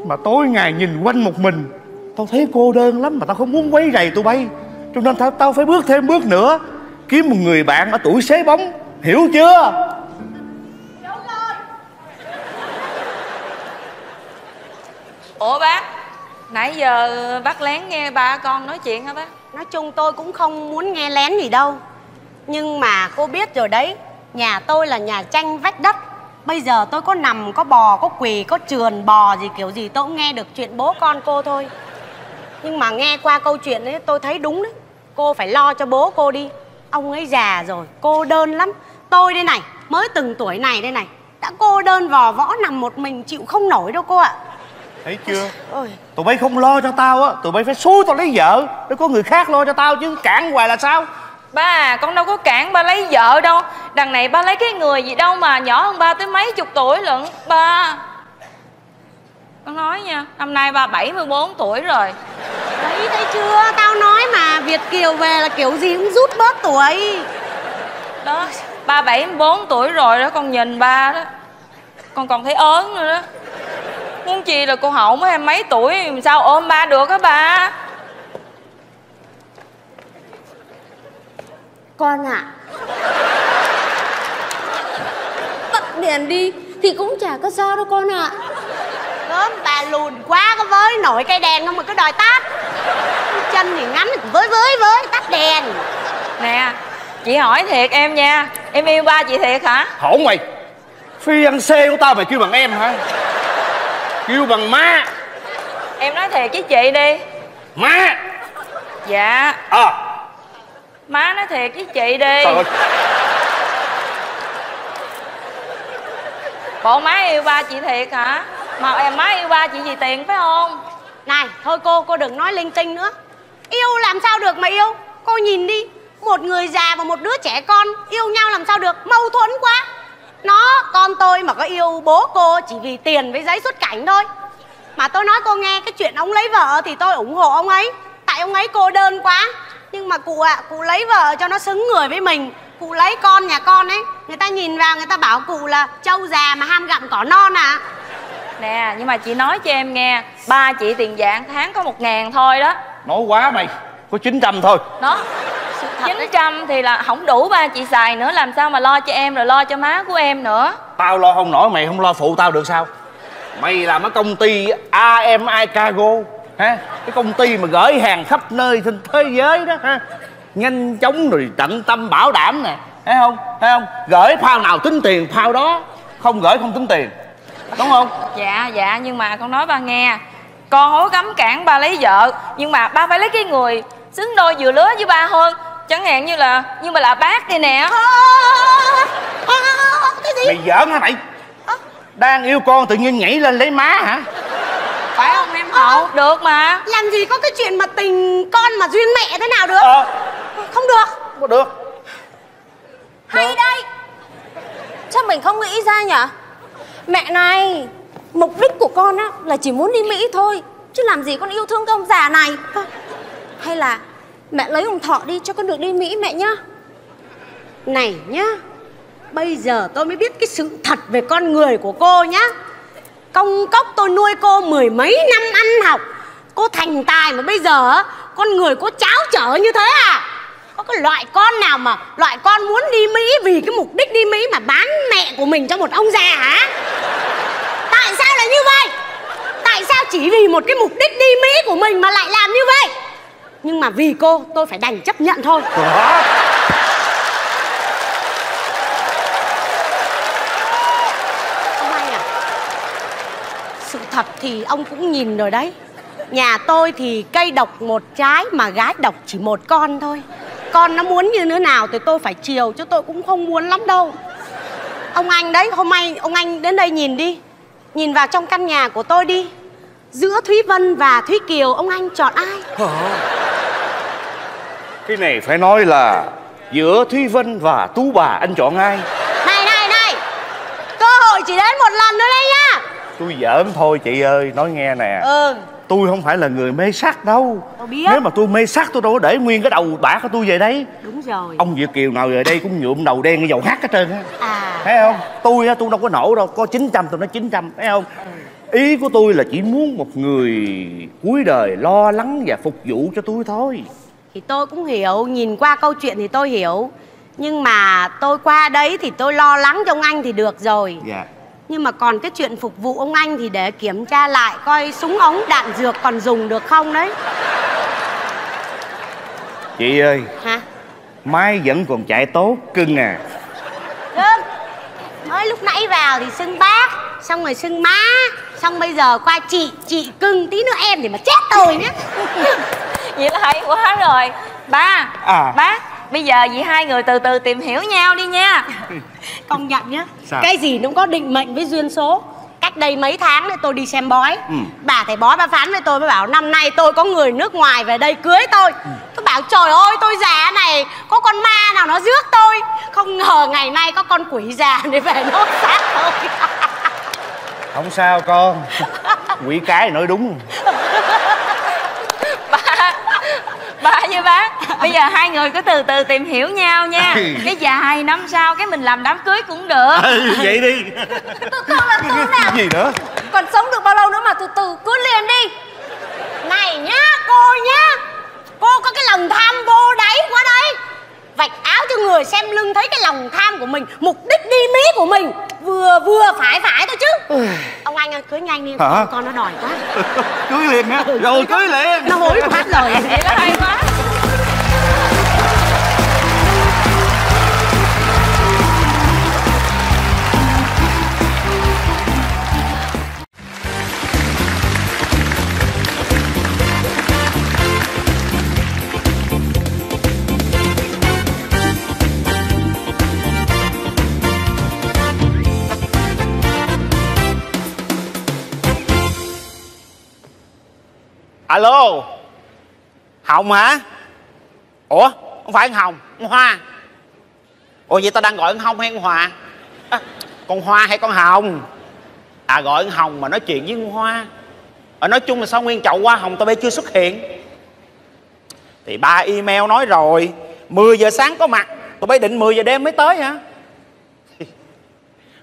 mà tối ngày nhìn quanh một mình, tao thấy cô đơn lắm mà tao không muốn quấy rầy tụi bay. Cho nên tao, tao phải bước thêm bước nữa, kiếm một người bạn ở tuổi sấy bóng, hiểu chưa? Đúng rồi. Ủa bác, nãy giờ bác lén nghe ba con nói chuyện hả bác? Nói chung tôi cũng không muốn nghe lén gì đâu, nhưng mà cô biết rồi đấy, nhà tôi là nhà tranh vách đất. Bây giờ tôi có nằm, có bò, có quỳ, có trườn bò gì kiểu gì tôi cũng nghe được chuyện bố con cô thôi. Nhưng mà nghe qua câu chuyện ấy tôi thấy đúng đấy, cô phải lo cho bố cô đi. Ông ấy già rồi, cô đơn lắm. Tôi đây này, mới từng tuổi này đây này, đã cô đơn vò võ nằm một mình chịu không nổi đâu cô ạ. Thấy chưa? Ôi, tụi bay không lo cho tao á, tụi bay phải xúi tao lấy vợ để có người khác lo cho tao chứ cản hoài là sao? Ba, con đâu có cản ba lấy vợ đâu. Đằng này ba lấy cái người gì đâu mà nhỏ hơn ba tới mấy chục tuổi lận. Ba, con nói nha, năm nay ba bảy mươi bốn tuổi rồi. Đấy, thấy chưa? Tao nói mà, Việt Kiều về là kiểu gì cũng rút bớt tuổi. Đó, ba bảy mươi bốn tuổi rồi đó, con nhìn ba đó, con còn thấy ớn nữa đó. Muốn chi là cô Hậu mới hai mấy tuổi, làm sao ôm ba được á ba. Con ạ, tắt đèn đi thì cũng chả có sao đâu con ạ. Gớm bà lùn quá, có với nổi cây đèn không mà cứ đòi tắt. Chân thì ngắn thì với với với tắt đèn. Nè, chị hỏi thiệt em nha, em yêu ba chị thiệt hả? Hổn mày, phi ăn xe của tao mày kêu bằng em hả? Kêu bằng má. Em nói thiệt với chị đi. Má. Dạ. Ờ à. Má nói thiệt với chị đi. Trời ơi. Bộ má yêu ba chị thiệt hả? Mà em má yêu ba chị vì tiền phải không? Này, thôi cô, cô đừng nói linh tinh nữa. Yêu làm sao được mà yêu? Cô nhìn đi, một người già và một đứa trẻ con yêu nhau làm sao được, mâu thuẫn quá. Nó, con tôi mà có yêu bố cô chỉ vì tiền với giấy xuất cảnh thôi. Mà tôi nói cô nghe, cái chuyện ông lấy vợ thì tôi ủng hộ ông ấy, tại ông ấy cô đơn quá. Nhưng mà cụ ạ, à, cụ lấy vợ cho nó xứng người với mình. Cụ lấy con nhà con ấy, người ta nhìn vào người ta bảo cụ là trâu già mà ham gặm cỏ non à. Nè, nhưng mà chị nói cho em nghe, ba chị tiền dạng tháng có một ngàn thôi đó. Nói quá mày, có chín trăm thôi. Đó, chín trăm thì là không đủ ba chị xài nữa, làm sao mà lo cho em rồi lo cho má của em nữa. Tao lo không nổi, mày không lo phụ tao được sao? Mày làm ở công ty a em i cargo ha, cái công ty mà gửi hàng khắp nơi trên thế giới đó ha, nhanh chóng rồi tận tâm bảo đảm nè, thấy không? Thấy không? Gửi phao nào tính tiền phao đó, không gửi không tính tiền, đúng không? Dạ dạ, nhưng mà con nói ba nghe, con hối cấm cản ba lấy vợ, nhưng mà ba phải lấy cái người xứng đôi vừa lứa với ba hơn, chẳng hạn như là nhưng mà là bác đây nè. Mày giỡn hả mày? Đang yêu con tự nhiên nhảy lên lấy má hả? Phải không em Thọ? Ờ, được mà. Làm gì có cái chuyện mà tình con mà duyên mẹ thế nào được? Ờ. Không được. Không được. Hay được. Đây. Chắc mình không nghĩ ra nhỉ? Mẹ này, mục đích của con á là chỉ muốn đi Mỹ thôi, chứ làm gì con yêu thương cái ông già này. Hay là mẹ lấy ông Thọ đi cho con được đi Mỹ mẹ nhá. Này nhá, bây giờ tôi mới biết cái sự thật về con người của cô nhá. Công cốc tôi nuôi cô mười mấy năm ăn học, cô thành tài mà bây giờ con người cô cháo trở như thế à? Có cái loại con nào mà loại con muốn đi Mỹ vì cái mục đích đi Mỹ mà bán mẹ của mình cho một ông già hả? Tại sao lại như vậy? Tại sao chỉ vì một cái mục đích đi Mỹ của mình mà lại làm như vậy? Nhưng mà vì cô tôi phải đành chấp nhận thôi. Ủa? Sự thật thì ông cũng nhìn rồi đấy. Nhà tôi thì cây độc một trái mà gái độc chỉ một con thôi. Con nó muốn như thế nào thì tôi phải chiều, chứ tôi cũng không muốn lắm đâu. Ông anh đấy, hôm nay ông anh đến đây nhìn đi. Nhìn vào trong căn nhà của tôi đi. Giữa Thúy Vân và Thúy Kiều, ông anh chọn ai? Cái này phải nói là giữa Thúy Vân và Tú Bà, anh chọn ai? Này này này, cơ hội chỉ đến một lần nữa đấy nhá. Tôi giỡn thôi chị ơi, nói nghe nè. Ừ. Tôi không phải là người mê sắc đâu. Tôi biết. Nếu mà tôi mê sắc tôi đâu có để nguyên cái đầu bạc của tôi về đấy. Đúng rồi. Ông Việt Kiều nào về đây cũng nhuộm đầu đen cái dầu hát hết trơn á. À. Thấy không? Tôi á, tôi đâu có nổ đâu, có chín trăm tôi nói chín trăm, thấy không? Ừ. Ý của tôi là chỉ muốn một người cuối đời lo lắng và phục vụ cho tôi thôi. Thì tôi cũng hiểu, nhìn qua câu chuyện thì tôi hiểu. Nhưng mà tôi qua đấy thì tôi lo lắng cho ông anh thì được rồi. Dạ. Nhưng mà còn cái chuyện phục vụ ông anh thì để kiểm tra lại coi súng ống đạn dược còn dùng được không đấy. Chị ơi. Hả? Mai vẫn còn chạy tốt, cưng à. Cưng. Mới lúc nãy vào thì xưng bác, xong rồi xưng má, xong bây giờ qua chị, chị cưng, tí nữa em thì mà chết tôi nhá. Vậy là hay quá rồi. Ba, à. Bác, bây giờ vì hai người từ từ tìm hiểu nhau đi nha. Công nhận nhá. Sao? Cái gì nó cũng có định mệnh với duyên số. Cách đây mấy tháng nữa tôi đi xem bói. Ừ. Bà thầy bói bà phán với tôi, bà bảo năm nay tôi có người nước ngoài về đây cưới tôi. Ừ. Tôi bảo trời ơi tôi già này, có con ma nào nó rước tôi. Không ngờ ngày nay có con quỷ già để về nó xác tôi. Không sao con, quỷ cái nói đúng. Bà, bà như bác. Bây giờ hai người cứ từ từ tìm hiểu nhau nha. Cái dài năm sau cái mình làm đám cưới cũng được. Ừ, vậy đi. Tôi không làm tôi nào. Gì nữa? Còn sống được bao lâu nữa mà từ từ cứ liền đi. Này nhá, cô nhá. Cô có cái lòng tham vô đáy quá đấy. Vạch áo cho người xem lưng thấy cái lòng tham của mình, mục đích đi Mỹ của mình vừa vừa phải phải thôi chứ. Ông anh ơi, cưới nhanh đi, con nó đòi quá. Cưới liền á. Ừ, rồi cưới liền. Nó hối quá rồi. Vậy nó hay quá. Alo Hồng hả? Ủa không phải con Hồng, con Hoa. Ủa vậy tao đang gọi con Hồng hay con Hòa? À, con Hoa hay con Hồng? À gọi con Hồng mà nói chuyện với con Hoa. À, nói chung là sao nguyên chậu hoa hồng tao bây chưa xuất hiện. Thì ba email nói rồi mười giờ sáng có mặt, tụi bây định mười giờ đêm mới tới hả?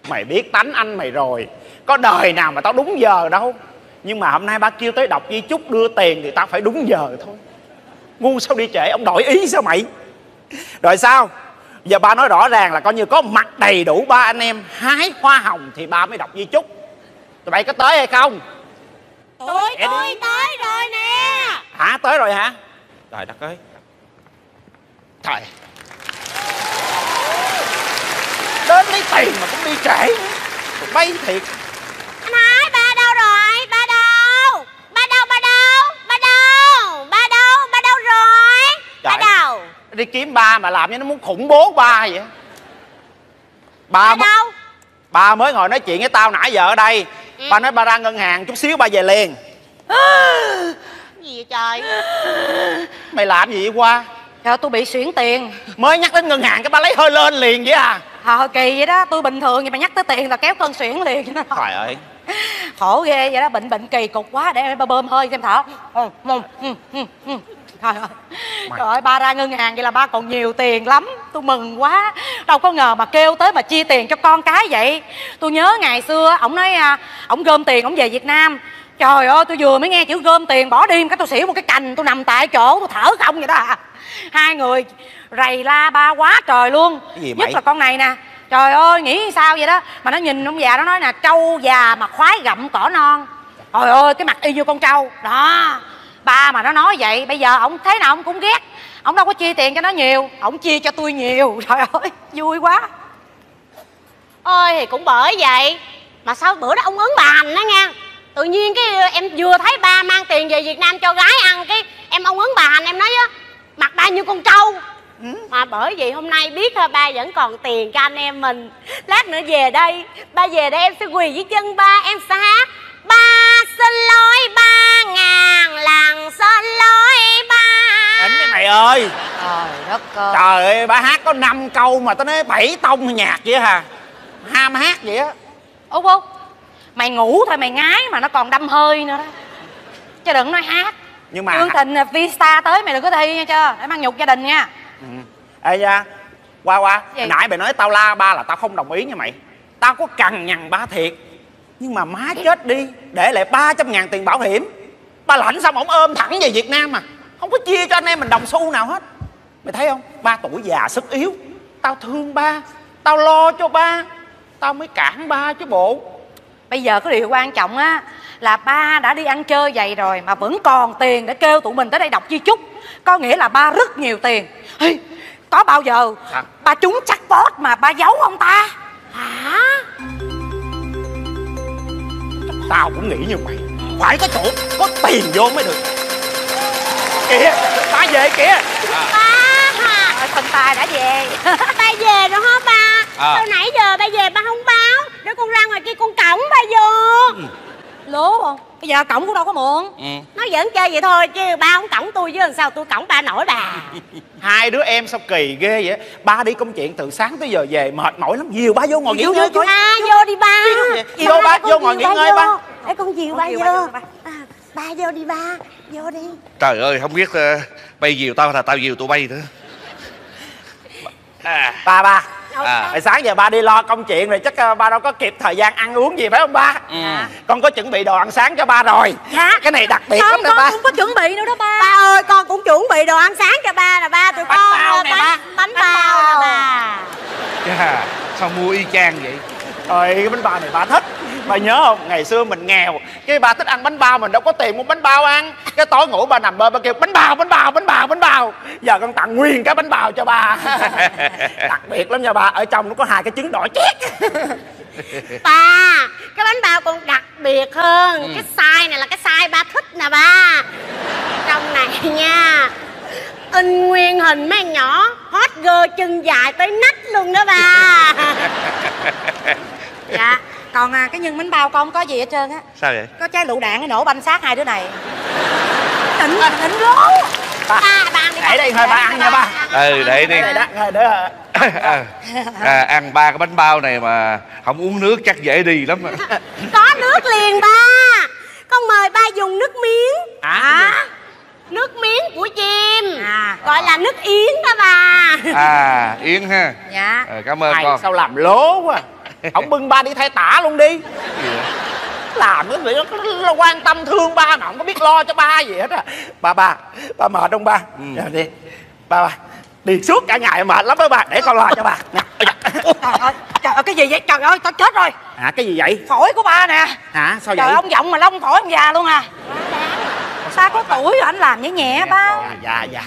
Mày biết tánh anh mày rồi, có đời nào mà tao đúng giờ đâu. Nhưng mà hôm nay ba kêu tới đọc di chúc đưa tiền thì tao phải đúng giờ thôi. Ngu sao đi trễ, ông đổi ý sao mày? Rồi sao? Giờ ba nói rõ ràng là coi như có mặt đầy đủ ba anh em hái hoa hồng thì ba mới đọc di chúc. Tụi bay có tới hay không? Tôi, tôi tới rồi nè. Hả? Tới rồi hả? Trời đất ơi. Trời. Đến lấy tiền mà cũng đi trễ. Tụi bay thiệt. Anh hai, ba đâu rồi? Bà đâu? Đi kiếm ba mà làm cho nó muốn khủng bố ba vậy. Ba đâu? Ba mới ngồi nói chuyện với tao nãy giờ ở đây. Ừ. Ba nói ba ra ngân hàng chút xíu ba về liền. Gì vậy trời? Mày làm gì vậy qua? Trời, tôi bị xuyển tiền. Mới nhắc đến ngân hàng cái ba lấy hơi lên liền vậy à? Ờ, kỳ vậy đó, tôi bình thường vậy mà nhắc tới tiền là kéo cơn xuyển liền. Trời ơi, khổ ghê vậy đó, bệnh bệnh kỳ cục quá. Để em ba bơm hơi xem Thảo. Trời ơi, trời ơi, ba ra ngân hàng vậy là ba còn nhiều tiền lắm. Tôi mừng quá, đâu có ngờ mà kêu tới mà chia tiền cho con cái vậy. Tôi nhớ ngày xưa ổng nói ổng gom tiền ổng về Việt Nam. Trời ơi, tôi vừa mới nghe chữ gom tiền bỏ đi cái tôi xỉu một cái cành, tôi nằm tại chỗ tôi thở không vậy đó à. Hai người rầy la ba quá trời luôn. Nhất là con này nè, trời ơi nghĩ sao vậy đó. Mà nó nhìn ông già nó nói nè, trâu già mà khoái gặm cỏ non. Trời ơi, cái mặt y như con trâu đó. Ba mà nó nói vậy, bây giờ ổng thế nào ổng cũng ghét. Ổng đâu có chia tiền cho nó nhiều, ổng chia cho tôi nhiều. Trời ơi, vui quá. Ôi thì cũng bởi vậy mà sao bữa đó ông ấn bàn đó nha. Tự nhiên cái em vừa thấy ba mang tiền về Việt Nam cho gái ăn, cái em ông ấn bà hành em nói á, mặt ba như con trâu. Ừ. Mà bởi vì hôm nay biết thôi ba vẫn còn tiền cho anh em mình. Lát nữa về đây, ba về đây em sẽ quỳ dưới chân ba, em sẽ hát ba xin lỗi ba ngàn lần xin lỗi ba. Đỉnh mày ơi. Trời đất ơi. Trời ơi, ba hát có năm câu mà tao nói bảy tông nhạc vậy hả? Ham hát vậy á. Ủa không? Mày ngủ thôi mày ngái mà nó còn đâm hơi nữa đó. Chứ đừng nói hát. Nhưng mà Chương Trình Vista tới mày đừng có thi nha chưa. Để mang nhục gia đình nha. Ừ. Ê nha, qua qua gì? Nãy mày nói tao la ba là tao không đồng ý nha mày. Tao có cằn nhằn ba thiệt, nhưng mà má chết đi, để lại ba trăm ngàn tiền bảo hiểm. Ba lãnh xong ổng ôm thẳng về Việt Nam mà không có chia cho anh em mình đồng xu nào hết. Mày thấy không, ba tuổi già sức yếu. Tao thương ba, tao lo cho ba, tao mới cản ba chứ bộ. Bây giờ có điều quan trọng á là ba đã đi ăn chơi vậy rồi mà vẫn còn tiền để kêu tụi mình tới đây đọc di chúc. Có nghĩa là ba rất nhiều tiền. Ê, có bao giờ à. ba trúng jackpot mà ba giấu không ta? Hả? Tao cũng nghĩ như mày. Phải có chỗ, có tiền vô mới được. Kìa, ba về kìa. À. Ba hả? Con tài đã về. Ba về rồi hả ba? À. Sao nãy giờ ba về ba không báo? Để con ra ngoài kia con cõng ba vô. Ừ. Lố không? Bây giờ cõng cũng đâu có muộn. Ừ. Nó vẫn chơi vậy thôi chứ ba không cõng tôi chứ làm sao tôi cõng ba nổi bà. Hai đứa em sao kỳ ghê vậy? Ba đi công chuyện từ sáng tới giờ về mệt mỏi lắm. Dìu ba vô ngồi nghỉ ngơi coi. À, vô đi ba. Dìu vô ba vô ngồi nghỉ ngơi ba. Để con dìu ba vô. Ba vô đi ba. Vô đi. Trời ơi, không biết bay dìu tao là tao dìu tụi bay nữa. Ba ba. À. Hồi sáng giờ ba đi lo công chuyện rồi chắc ba đâu có kịp thời gian ăn uống gì phải không ba? Ừ. Con có chuẩn bị đồ ăn sáng cho ba rồi. Hả? Cái này đặc biệt lắm nè ba. Con cũng có chuẩn bị nữa đó ba. Ba ơi, con cũng chuẩn bị đồ ăn sáng cho ba nè ba. Tụi bánh con bao nè, bánh, ba. Bánh, bánh bao nè ba. Yeah, sao mua y chang vậy? Trời, cái bánh bao này ba thích. Ba nhớ không, ngày xưa mình nghèo cái ba thích ăn bánh bao, mình đâu có tiền mua bánh bao ăn. Cái tối ngủ ba nằm bơ ba kêu bánh bao, bánh bao, bánh bao, bánh bao. Giờ con tặng nguyên cái bánh bao cho ba. Đặc biệt lắm nha ba, ở trong nó có hai cái trứng đỏ chét. Ba, cái bánh bao còn đặc biệt hơn. Ừ. Cái size này là cái size ba thích nè ba. Trong này nha, in nguyên hình mấy nhỏ hot girl chân dài tới nách luôn đó ba. Dạ. Còn à, cái nhân bánh bao con không có gì hết trơn á. Sao vậy? Có trái lựu đạn nổ banh sát hai đứa này. Tỉnh, tỉnh lố. Ba, ba ăn đi. Để đây thôi ba ăn nha ba. Ừ, để đi. Ăn ba cái bánh bao này mà không uống nước chắc dễ đi lắm. Có nước liền ba. Con mời ba dùng nước miếng. À, nước miếng của chim. À, gọi là nước yến đó ba. À, yến ha. Dạ. Cảm ơn con. Sao làm lố quá. Ông bưng ba đi thay tả luôn đi. Làm cái việc nó quan tâm thương ba mà không có biết lo cho ba gì hết à. Ba ba, ba mệt không ba? Ừ. Rồi đi. Ba ba, đi suốt cả ngày mệt lắm đó ba, để con lo cho ba. Trời ơi, trời ơi, cái gì vậy? Trời ơi, tao chết rồi. Hả, à, cái gì vậy? Phổi của ba nè. Hả, sao vậy? Trời, ông giọng mà lông phổi ông già luôn à. Ba có tuổi rồi anh làm nhẹ nhẹ ba. Dạ dạ.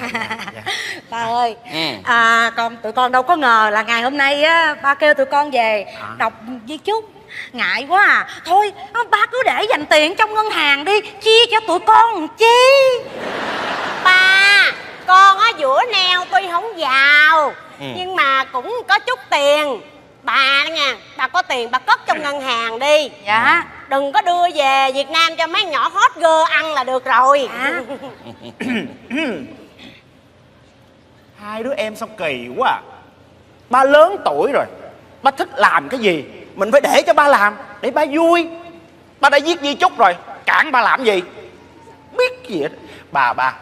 Ba ơi, à, con tụi con đâu có ngờ là ngày hôm nay á ba kêu tụi con về à. Đọc di chúc. Ngại quá à. Thôi ba cứ để dành tiền trong ngân hàng đi, chia cho tụi con chi. Ba, con á giữa neo tuy không giàu, ừ, nhưng mà cũng có chút tiền. bà đó nha, bà có tiền bà cất trong ngân hàng đi. Dạ. Đừng có đưa về Việt Nam cho mấy nhỏ hot girl ăn là được rồi. Dạ. Hai đứa em sao kỳ quá à. Ba lớn tuổi rồi, ba thích làm cái gì mình phải để cho ba làm, để ba vui. Ba đã viết di chúc rồi, cản ba làm gì biết gì hết. Bà bà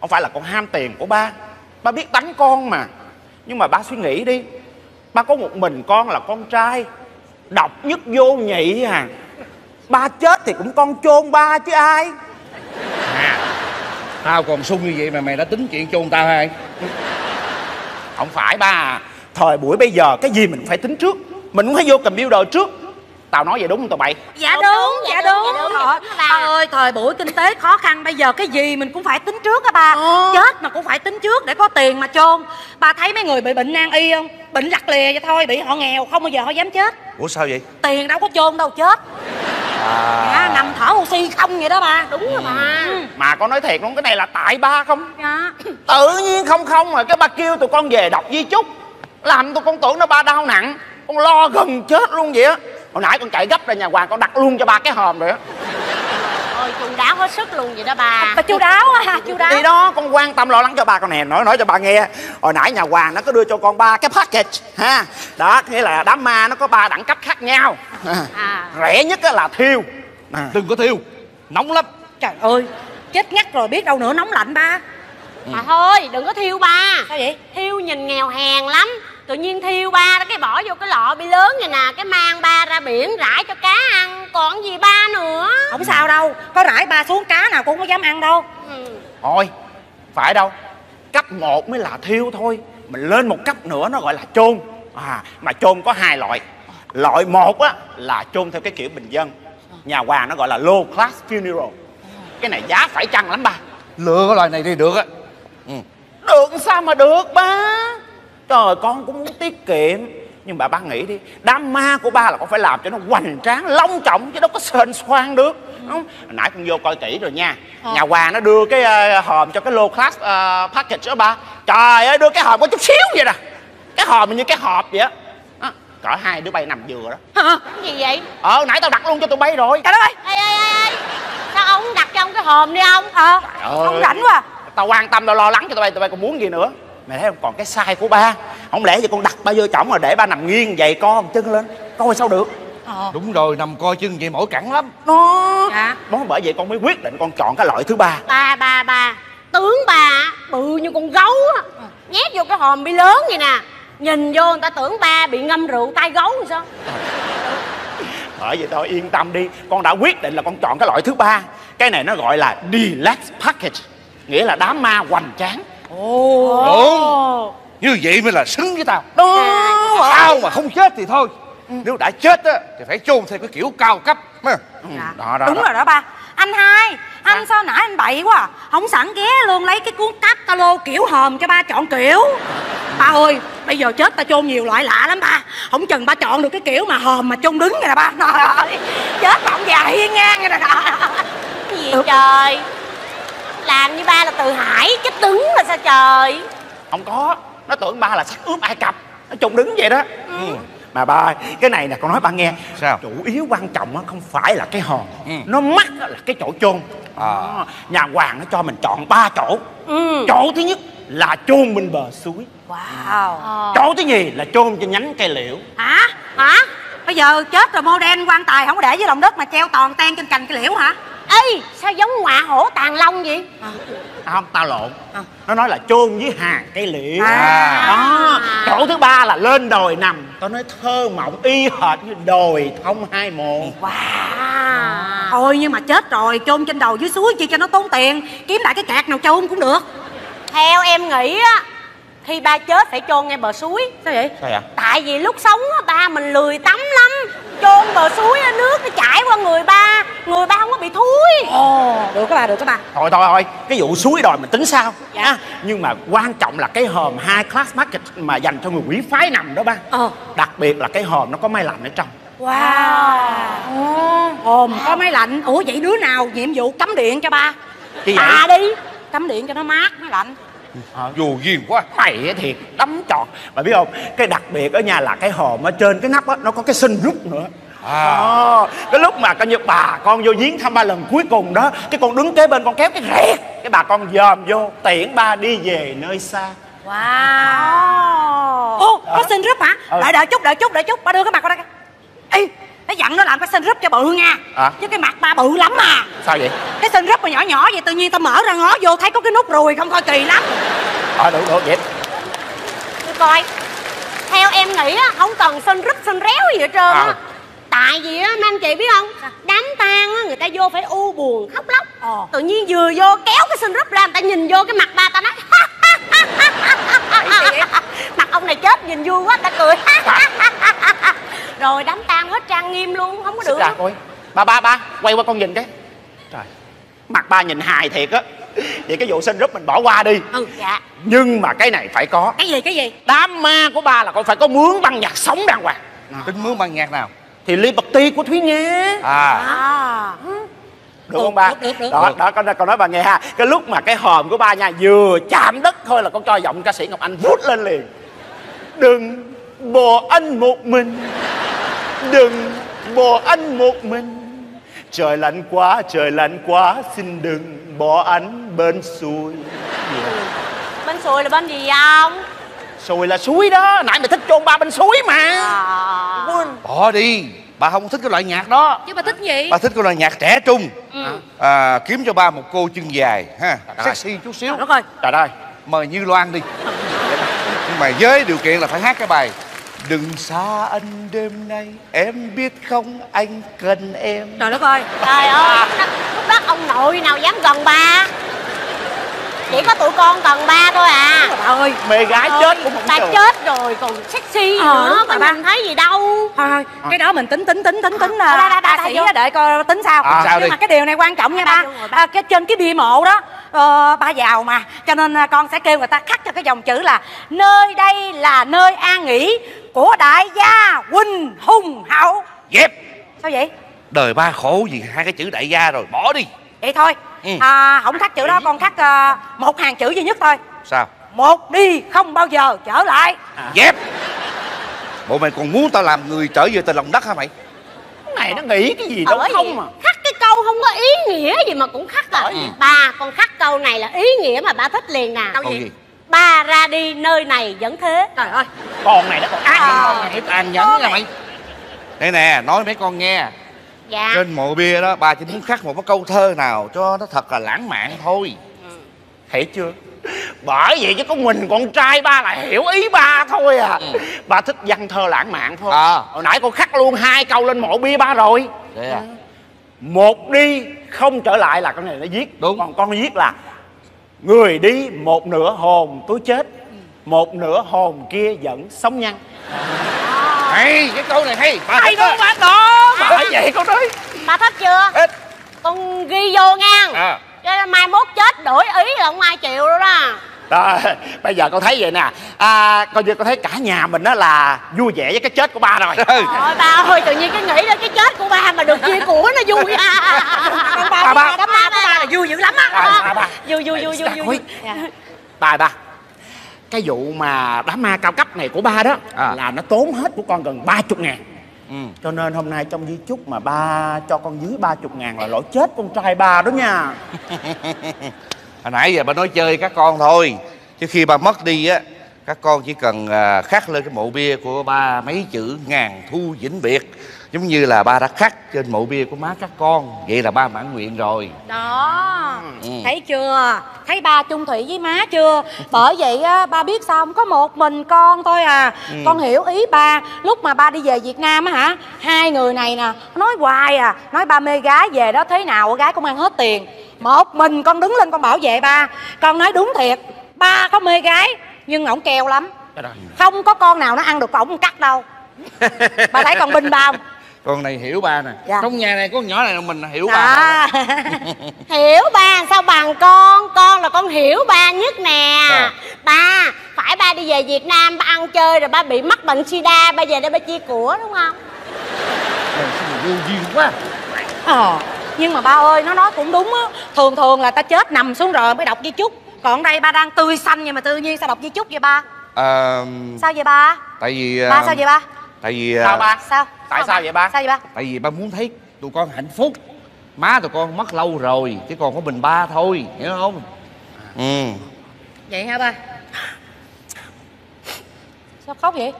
không phải là con ham tiền của ba, ba biết đánh con mà. Nhưng mà ba suy nghĩ đi, ba có một mình con là con trai, độc nhất vô nhị à. Ba chết thì cũng con chôn ba chứ ai. À, tao còn sung như vậy mà mày đã tính chuyện chôn tao hay? Không phải ba à. Thời buổi bây giờ cái gì mình phải tính trước, mình cũng phải vô computer trước. Tao nói vậy đúng không tụi bậy? Dạ đúng, đúng dạ đúng, đúng, đúng. Thôi, ba ơi, thời buổi kinh tế khó khăn bây giờ cái gì mình cũng phải tính trước á ba. Ờ. Chết mà cũng phải tính trước để có tiền mà chôn. Ba thấy mấy người bị bệnh nan y không? Bệnh lặt lè vậy thôi, bị họ nghèo không bao giờ họ dám chết. Ủa sao vậy? Tiền đâu có chôn đâu chết. À. À, nằm thở oxy không vậy đó ba. Đúng rồi ba. Ừ. Mà con nói thiệt luôn, cái này là tại ba không? Dạ. Tự nhiên không không mà cái ba kêu tụi con về đọc di chúc, làm tụi con tưởng nó ba đau nặng, con lo gần chết luôn vậy á. Hồi nãy con chạy gấp ra nhà hoàng con đặt luôn cho ba cái hòm rồi á. Ôi chu đáo hết sức luôn vậy đó bà. Bà chu đáo á, chu đáo. Thì đó con quan tâm lo lắng cho ba. Con nè nói nói cho ba nghe, hồi nãy nhà hoàng nó có đưa cho con ba cái package ha. Đó nghĩa là đám ma nó có ba đẳng cấp khác nhau. À. Rẻ nhất á là thiêu. À. Đừng có thiêu, nóng lắm. Trời ơi, chết ngắt rồi biết đâu nữa, nóng lạnh ba. Ừ. Mà thôi đừng có thiêu ba. Sao vậy? Thiêu nhìn nghèo hèn lắm. Tự nhiên thiêu ba đó cái bỏ vô cái lọ bi lớn này nè, cái mang ba ra biển rải cho cá ăn, còn gì ba nữa. Không sao đâu, có rải ba xuống cá nào cũng không có dám ăn đâu. Ừ. Thôi, phải đâu, cấp một mới là thiêu thôi, mình lên một cấp nữa nó gọi là chôn. À, mà chôn có hai loại. Loại một á là chôn theo cái kiểu bình dân, nhà hoàng nó gọi là low class funeral. Cái này giá phải chăng lắm ba. Lựa cái loại này đi được á. Ừ. Được sao mà được ba. Trời, con cũng muốn tiết kiệm. Nhưng bà ba nghĩ đi, đám ma của ba là con phải làm cho nó hoành tráng, long trọng chứ đâu có sền xoan được. Đúng không? Hồi nãy con vô coi kỹ rồi nha. Ờ. Nhà hoàng nó đưa cái uh, hòm cho cái low class uh, package đó ba. Trời ơi, đưa cái hòm có chút xíu vậy nè. Cái hòm như cái hộp vậy á. Cỡ hai đứa bay nằm vừa đó. Hả? Cái gì vậy? Ờ, nãy tao đặt luôn cho tụi bay rồi. Trời ơi. Ê, ê, ê, sao ông không đặt cho ông cái hòm đi ông? Ờ, ông rảnh quá. Tao quan tâm, tao lo lắng cho tụi bay, tụi bay còn muốn gì nữa. Mày thấy không, còn cái sai của ba. Không lẽ vậy con đặt ba vô chổng rồi để ba nằm nghiêng vậy, con chân lên coi sao được. Ờ. Đúng rồi, nằm coi chân vậy mỗi cẳng lắm. Nó à. Đó, bởi vậy con mới quyết định con chọn cái loại thứ ba. Ba, ba, ba tướng ba bự như con gấu á. À. Nhét vô cái hòm bi lớn vậy nè, nhìn vô người ta tưởng ba bị ngâm rượu tai gấu rồi sao. Bởi vậy thôi, yên tâm đi, con đã quyết định là con chọn cái loại thứ ba. Cái này nó gọi là deluxe package, nghĩa là đám ma hoành tráng. Ồ. Đúng, như vậy mới là xứng với tao. Đó. Tao mà không chết thì thôi. Ừ. Nếu đã chết á thì phải chôn theo cái kiểu cao cấp. Ừ. Dạ. Đó, đó, đúng đó. Rồi đó ba. Anh hai, anh à. Sao nãy anh bậy quá à? Không sẵn ghé luôn lấy cái cuốn catalog kiểu hòm cho ba chọn kiểu. Ba ơi, bây giờ chết ta chôn nhiều loại lạ lắm ba. Không chừng ba chọn được cái kiểu mà hòm mà chôn đứng rồi ba. Trời ơi, chết mà ông già hiên ngang rồi đó. Cái gì trời, làm như ba là Từ Hải chết đứng là sao trời. Không có, nó tưởng ba là xác ướp Ai Cập, nó trùng đứng vậy đó. Ừ. Mà ba, cái này nè con nói ba nghe. Sao? Chủ yếu quan trọng không phải là cái hòn. Ừ. Nó mắc là cái chỗ chôn. À. Nhà hoàng nó cho mình chọn ba chỗ. Ừ. Chỗ thứ nhất là chôn bên bờ suối. Wow. À. Chỗ thứ nhì là chôn trên nhánh cây liễu. Hả? Hả? Bây giờ chết rồi modern quan tài không có để dưới lòng đất mà treo toàn tan trên cành cây liễu hả? Ê, sao giống ngọa hổ Tàng Long vậy? À, không, tao lộn. À. Nó nói là chôn với hàng cây liễu. À. Đó. Chỗ thứ ba là lên đồi nằm. Tao nói thơ mộng y hệt như đồi Thông Hai Mộ. Wow. À. Thôi nhưng mà chết rồi, chôn trên đầu dưới suối chi cho nó tốn tiền. Kiếm lại cái cạc nào chôn cũng được. Theo em nghĩ á, khi ba chết phải chôn ngay bờ suối. Sao vậy? Sao vậy? Tại vì lúc sống ba mình lười tắm lắm, chôn bờ suối nước nó chảy qua người ba, người ba không có bị thúi. Ồ, được các bà, được các bà. Thôi thôi thôi, cái vụ suối đòi mình tính sao. Dạ. Nhưng mà quan trọng là cái hòm hai class market mà dành cho người quý phái nằm đó ba. Ờ. Đặc biệt là cái hòm nó có máy lạnh ở trong. Wow. Ồ, hòm có máy lạnh. Ủa vậy đứa nào nhiệm vụ cắm điện cho ba? Chị à vậy? Đi cắm điện cho nó mát, nó lạnh. à. Dù duyên quá mày thiệt, đấm trọn. Mà biết không, cái đặc biệt ở nhà là cái hòm ở trên cái nắp á, nó có cái sinh rút nữa. À. À, cái lúc mà coi như bà con vô giếng thăm ba lần cuối cùng đó, cái con đứng kế bên con kéo cái rẹt, cái bà con dòm vô tiễn ba đi về nơi xa. Wow. Ô, có xin rúp hả? Ừ. Đợi đợi chút, đợi chút, đợi chút, ba đưa cái mặt qua đây. Ê, nó dặn nó làm cái xin rúp cho bự nha. À. Chứ cái mặt ba bự lắm mà. Sao vậy? Cái xin rúp mà nhỏ nhỏ vậy, tự nhiên tao mở ra ngó vô thấy có cái nút ruồi không, coi kỳ lắm. Ờ, đủ, đủ, vậy. Tôi coi, theo em nghĩ á, không cần xin rúp, xin réo gì hết trơn á. À. Tại vì á, mấy anh chị biết không, đám tang á, người ta vô phải u buồn, khóc lóc. Ờ. Tự nhiên vừa vô kéo cái xin rúp ra, người ta nhìn vô cái mặt ba ta nói mặt ông này chết nhìn vui quá, ta cười. Rồi đám tang hết trang nghiêm luôn, không có được. Ôi, ba ba ba quay qua con nhìn cái. Trời, mặt ba nhìn hài thiệt á. Vậy cái vụ sinh rúp mình bỏ qua đi. Ừ, dạ. Nhưng mà cái này phải có. Cái gì cái gì? Đám ma của ba là con phải có mướn băng nhạc sống đàng hoàng. Tính mướn băng nhạc nào? Thì Liberty của Thúy Nga. À, à. Được không ba? Được, được, được. Đó, đó, con, con nói bà nghe ha. Cái lúc mà cái hòm của ba nha vừa chạm đất thôi là con cho giọng ca sĩ Ngọc Anh vút lên liền. Đừng bỏ anh một mình, đừng bỏ anh một mình. Trời lạnh quá, trời lạnh quá, xin đừng bỏ anh bên xuôi. Yeah. Bên xuôi là bên gì không? Xuôi là suối đó, nãy mày thích chôn ba bên suối mà. À. Bỏ đi. Bà không thích cái loại nhạc đó. Chứ bà thích gì? Bà thích cái loại nhạc trẻ trung. Ừ. À, kiếm cho ba một cô chân dài ha, sexy chút xíu. Trời đất ơi, mời Như Loan đi. Nhưng mà với điều kiện là phải hát cái bài Đừng xa anh đêm nay, em biết không anh cần em. Trời đất ơi, trời ơi, lúc đó ông nội nào dám gần ba. Chỉ có tụi con cần ba thôi à. Thôi mê gái thôi, chết cũng không ta được. Chết rồi còn sexy ờ, nữa, có nhìn thấy gì đâu. Thôi thôi, à. Cái đó mình tính tính tính tính tính là bác sĩ đợi coi tính sao. À, sao. Nhưng đi. Mà cái điều này quan trọng nha ba. À, cái trên cái bia mộ đó ờ, ba giàu mà, cho nên con sẽ kêu người ta khắc cho cái dòng chữ là nơi đây là nơi an nghỉ của đại gia huynh hùng hậu. Dẹp. Sao vậy? Đời ba khổ gì hai cái chữ đại gia rồi, bỏ đi. Vậy thôi. Ừ. À, không khắc chữ đó, con khắc uh, một hàng chữ duy nhất thôi. Sao? Một đi không bao giờ trở lại. Dẹp. À. Yep. Bộ mày còn muốn tao làm người trở về từ lòng đất hả mày? Cái này nó nghĩ cái gì đâu không mà. Khắc cái câu không có ý nghĩa gì mà cũng khắc à. Ừ. Bà, con khắc câu này là ý nghĩa mà bà thích liền nè. Câu gì? gì? Ba ra đi nơi này vẫn thế. Trời ơi. Con này nó còn ác à. Con này tàn nhẫn nha mày. Đây nè, nói mấy con nghe. Dạ. Trên mộ bia đó, bà chỉ muốn khắc một cái câu thơ nào cho nó thật là lãng mạn thôi. Ừ. Hiểu chưa? Bởi vậy chứ có mình con trai ba là hiểu ý ba thôi à. Ừ. Ba thích văn thơ lãng mạn thôi. À. Hồi nãy con khắc luôn hai câu lên mộ bia ba rồi. Vậy à? Một đi không trở lại là con này nó viết. Đúng. Còn con nó viết là người đi một nửa hồn tôi chết, một nửa hồn kia vẫn sống nhăn. Hay, cái câu này hay. Bà hay đúng quá đó. Bà vậy con nói. Bà thích chưa? Thích. Con ghi vô ngang. À. Cái mai mốt chết đổi ý là không ai chịu đâu đó. Đó, bây giờ con thấy vậy nè. À, coi như con thấy cả nhà mình đó là vui vẻ với cái chết của ba rồi. Trời ơi, ba ơi, tự nhiên cái nghĩ ra cái chết của ba mà được chia của nó vui à. Ba, ba, ba, ba, ba, ba, ba là vui dữ lắm á. À, ba, ba. Vui, vui, vui, vui, vui. Ba, ba. Cái vụ mà đám ma cao cấp này của ba đó à. Là nó tốn hết của con gần ba mươi ngàn. Ừ. Cho nên hôm nay trong di chúc mà ba cho con dưới ba mươi ngàn là lỗi chết con trai ba đó nha. Hồi nãy giờ ba nói chơi các con thôi. Chứ khi ba mất đi á, các con chỉ cần khắc lên cái mộ bia của ba mấy chữ ngàn thu vĩnh biệt. Giống như là ba đã khắc trên mộ bia của má các con. Vậy là ba mãn nguyện rồi. Đó. Ừ. Thấy chưa? Thấy ba chung thủy với má chưa? Bởi vậy á, ba biết sao không? Có một mình con thôi à. Ừ. Con hiểu ý ba. Lúc mà ba đi về Việt Nam á hả, hai người này nè nói hoài à. Nói ba mê gái về đó thế nào gái cũng ăn hết tiền. Một mình con đứng lên con bảo vệ ba. Con nói đúng thiệt, ba có mê gái nhưng ổng keo lắm. Không có con nào nó ăn được ổng cắt đâu. Bà thấy con binh ba không? Con này hiểu ba nè. Dạ. Trong nhà này có nhỏ này là mình hiểu đó. Ba hiểu ba sao bằng con. Con là con hiểu ba nhất nè. À. Ba phải ba đi về Việt Nam ba ăn chơi rồi ba bị mắc bệnh sida, ba về đây ba chia của đúng không? Vô duyên quá. Ờ, nhưng mà ba ơi, nó nói cũng đúng á. Thường thường là ta chết nằm xuống rồi mới đọc di chúc. Còn đây ba đang tươi xanh nhưng mà tự nhiên sao đọc di chúc vậy ba? À... Sao vậy ba? Tại vì... Ba sao vậy ba? Tại vì... Sao ba? Sao? Tại sao, sao vậy ba? Sao vậy ba? Tại vì ba muốn thấy tụi con hạnh phúc. Má tụi con mất lâu rồi, chỉ còn có mình ba thôi, hiểu không? Ừ. Vậy hả ba? Sao khóc vậy?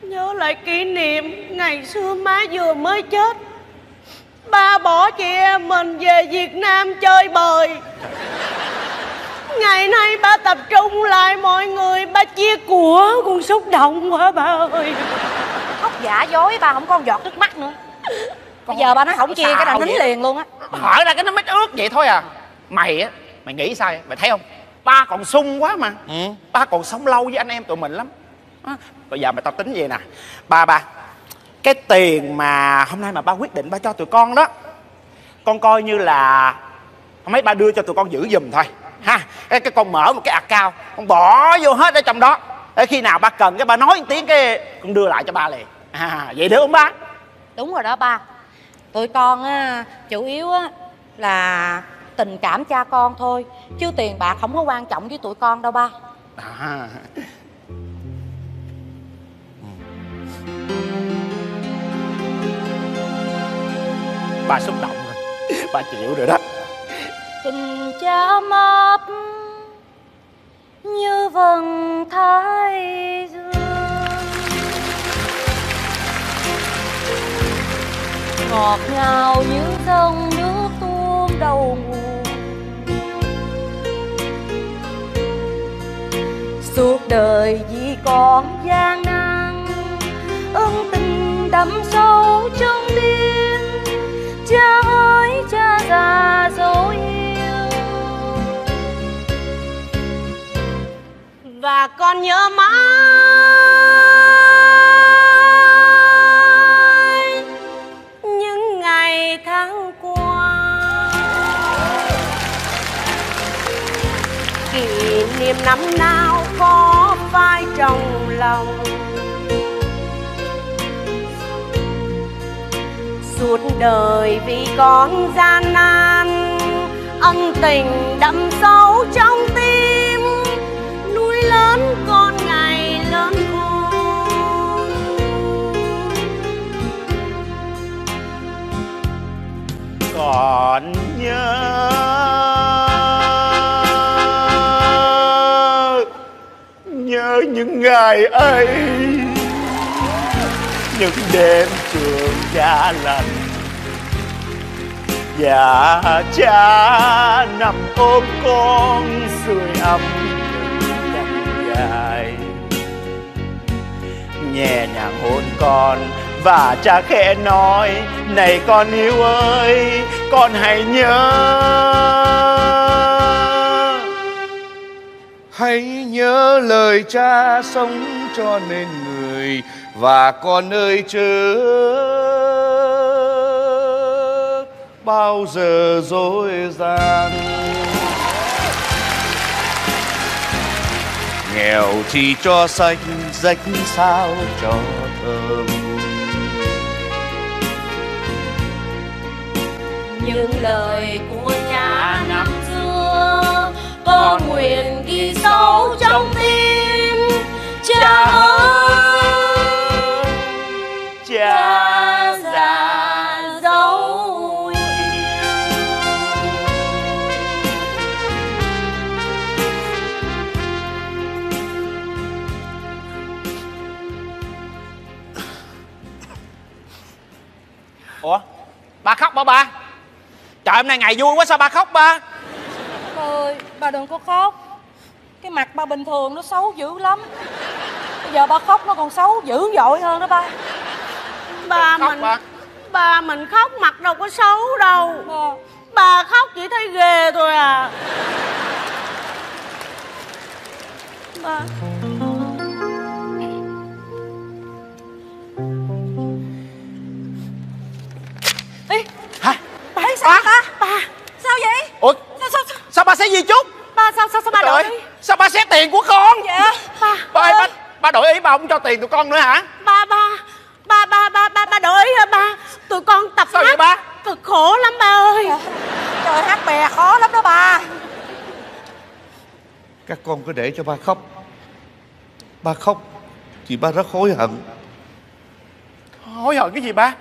Nhớ lại kỷ niệm ngày xưa má vừa mới chết. Ba bỏ chị em mình về Việt Nam chơi bời. Ngày nay ba tập trung lại mọi người, ba chia của. Con xúc động quá ba ơi. Khóc giả dối ba không có giọt nước mắt nữa. Bây giờ ba nói không chia cái là nín liền luôn á. Hỏi ra cái nó mít ướt vậy thôi à. Mày á, mày nghĩ sao vậy? Mày thấy không? Ba còn sung quá mà. Ừ. Ba còn sống lâu với anh em tụi mình lắm. Bây giờ mày tao tính vậy nè. Ba ba cái tiền mà hôm nay mà ba quyết định ba cho tụi con đó, con coi như là hôm ấy ba đưa cho tụi con giữ giùm thôi ha. Cái, cái con mở một cái account, con bỏ vô hết ở trong đó. Để khi nào ba cần cái ba nói một tiếng cái con đưa lại cho ba liền à. Vậy được không ba? Đúng rồi đó ba. Tụi con á, chủ yếu á, là tình cảm cha con thôi, chứ tiền bạc không có quan trọng với tụi con đâu ba à. Ba xúc động rồi, ba chịu rồi đó. Tình cha mập như vầng thái dương. Ngọt ngào như dòng nước tuôn đầu nguồn. Suốt đời vì con gian nan, ân tình đậm sâu trong tim. Cha ơi cha già dấu yêu. Và con nhớ mãi những ngày tháng qua, kỷ niệm năm nào có phai trong lòng. Suốt đời vì con gian nan, ân tình đậm sâu trong tim. Nuôi lớn con ngày lớn khôn. Còn nhớ, nhớ những ngày ấy, những đêm trường cha lành và cha nằm ôm con sưởi ấm đầm dài. Nhẹ nhàng hôn con và cha khẽ nói, này con yêu ơi, con hãy nhớ, hãy nhớ lời cha sống cho nên người. Và con ơi chớ bao giờ dối gian. Nghèo chỉ cho xanh, rách sao cho thơm. Những lời của cha năm xưa con nguyện ghi sâu trong tim. Cha ơi cha già dấu yêu. Ủa? Ba khóc hả ba? Trời hôm nay ngày vui quá sao ba khóc ba? Trời ơi, ba đừng có khóc. Cái mặt ba bình thường nó xấu dữ lắm. Bây giờ ba khóc nó còn xấu dữ dội hơn đó ba. Ba mình, ba. ba mình khóc mặt đâu có xấu đâu ba. Ba khóc chỉ thấy ghê thôi à. Ba. Ê, hả? Ba sao ba? ba? Ba sao vậy? Ủa? Sao, sao, sao? Sao ba sẽ gì chút? Ba sao sao, sao ba đổi? Sao ba xét tiền của con? Dạ. Ba, ba, ơi. ba ba đổi ý, ba không cho tiền tụi con nữa hả? Ba ba Ba, ba, ba, ba, ba đổi hả ba? Tụi con tập Sao hát ba? Cực khổ lắm ba ơi. Trời, trời hát bè khó lắm đó ba. các con cứ để cho ba khóc. Ba khóc thì ba rất hối hận. Hối hận cái gì ba?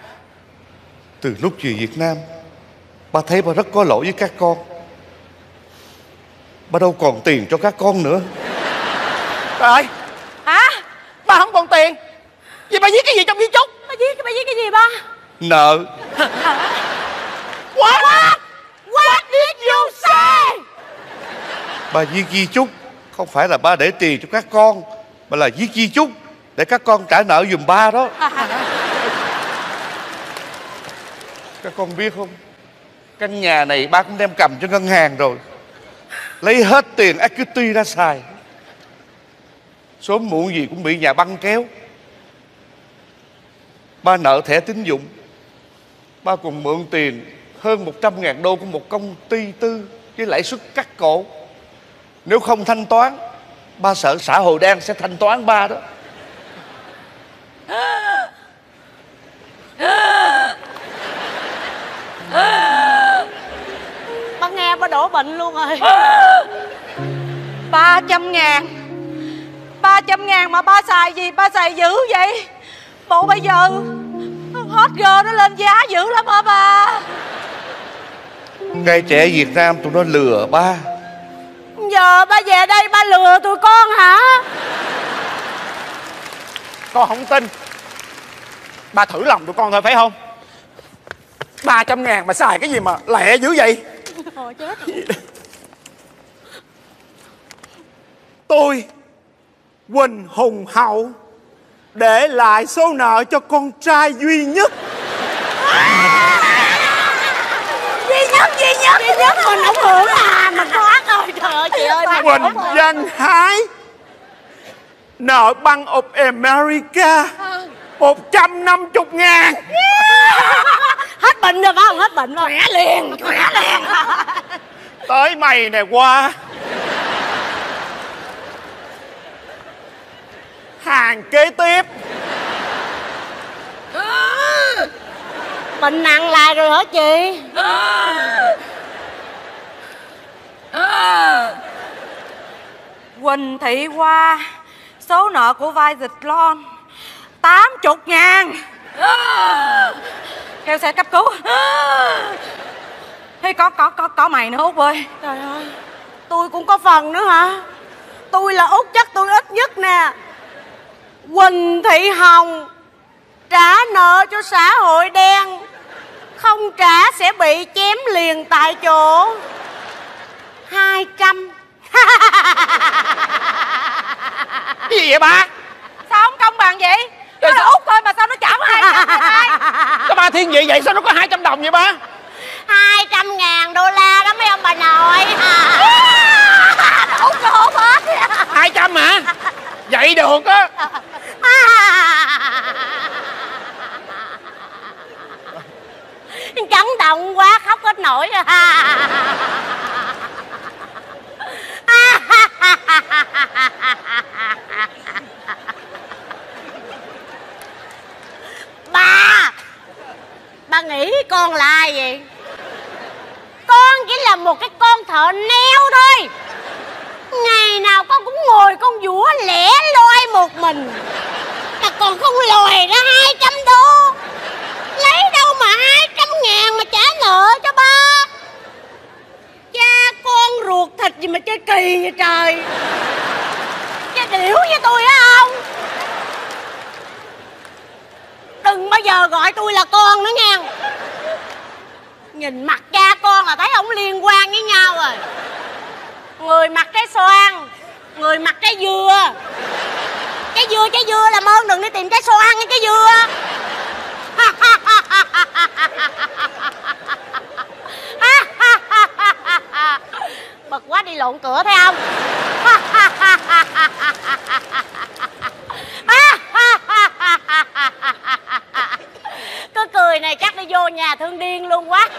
Từ lúc về Việt Nam, ba thấy ba rất có lỗi với các con. Ba đâu còn tiền cho các con nữa. Trời ơi. Hả? Ba không còn tiền? Vậy ba viết cái gì trong di chúc? Ba viết, ba viết cái gì ba? Nợ. What? What? What did you say? Ba viết di chúc không phải là ba để tiền cho các con, mà là viết di chúc để các con trả nợ giùm ba đó. Các con biết không, căn nhà này ba cũng đem cầm cho ngân hàng rồi, lấy hết tiền equity ra xài, sớm muộn gì cũng bị nhà băng kéo. Ba nợ thẻ tín dụng, ba còn mượn tiền hơn một trăm ngàn đô của một công ty tư với lãi suất cắt cổ. Nếu không thanh toán, ba sợ xã hội đen sẽ thanh toán ba đó. Ba nghe ba đổ bệnh luôn rồi. Ba trăm ngàn, ba trăm ngàn mà ba xài gì? Ba xài dữ vậy. Bộ bây giờ hot girl nó lên giá dữ lắm hả ba? Cây trẻ Việt Nam tụi nó lừa ba. Giờ ba về đây ba lừa tụi con hả? Con không tin. Ba thử lòng tụi con thôi phải không? Ba trăm ngàn mà xài cái gì mà lẹ dữ vậy? Thôi chết. Tôi Quỳnh Hùng Hậu để lại số nợ cho con trai duy nhất. Duy nhất, duy nhất, duy nhất mình không hưởng à. Mà quá rồi trời ơi, chị ơi. Quỳnh Văn Hái nợ Bank of America một trăm năm mươi ngàn. Hết bệnh rồi phải không? Hết bệnh rồi. Khỏe liền, khỏe liền. Tới mày nè qua. Hàng kế tiếp. Bệnh nặng lại rồi hả chị? Quỳnh Thị Hoa số nợ của vai dịch lon tám mươi ngàn. Theo xe cấp cứu. Thế có có có có mày nữa Út ơi. Trời ơi. Tôi cũng có phần nữa hả? Tôi là Út chắc tôi ít nhất nè. Quỳnh Thị Hồng trả nợ cho xã hội đen, không trả sẽ bị chém liền tại chỗ. Hai trăm. Cái gì vậy ba? Sao không công bằng vậy? Nó là Út thôi mà sao nó trả có hai trăm vậy ba? Sao ba thiên vị vậy? Sao nó có hai trăm đồng vậy ba? Hai trăm ngàn đô la đó mấy ông bà nội. Út nó hốt hết. Hai trăm hả? Vậy được á. Chấn động quá khóc hết nổi. Ba, ba nghĩ con là ai vậy? Con chỉ là một cái con thợ neo thôi. Ngày nào con cũng ngồi con giũa lẻ loi một mình. Mà còn không lòi ra hai trăm đô. Lấy đâu mà hai trăm ngàn mà trả nợ cho ba? Cha con ruột thịt gì mà chơi kỳ vậy trời. Cha điểu với tôi á không? Đừng bao giờ gọi tôi là con nữa nha. Nhìn mặt cha con là thấy không liên quan với nhau rồi. Người mặc trái xoan, người mặc trái dừa. Trái dừa, trái dừa làm ơn đừng đi tìm trái xoan nha trái dừa. Bực quá đi lộn cửa thấy không? Cứ cười này chắc đi vô nhà thương điên luôn quá.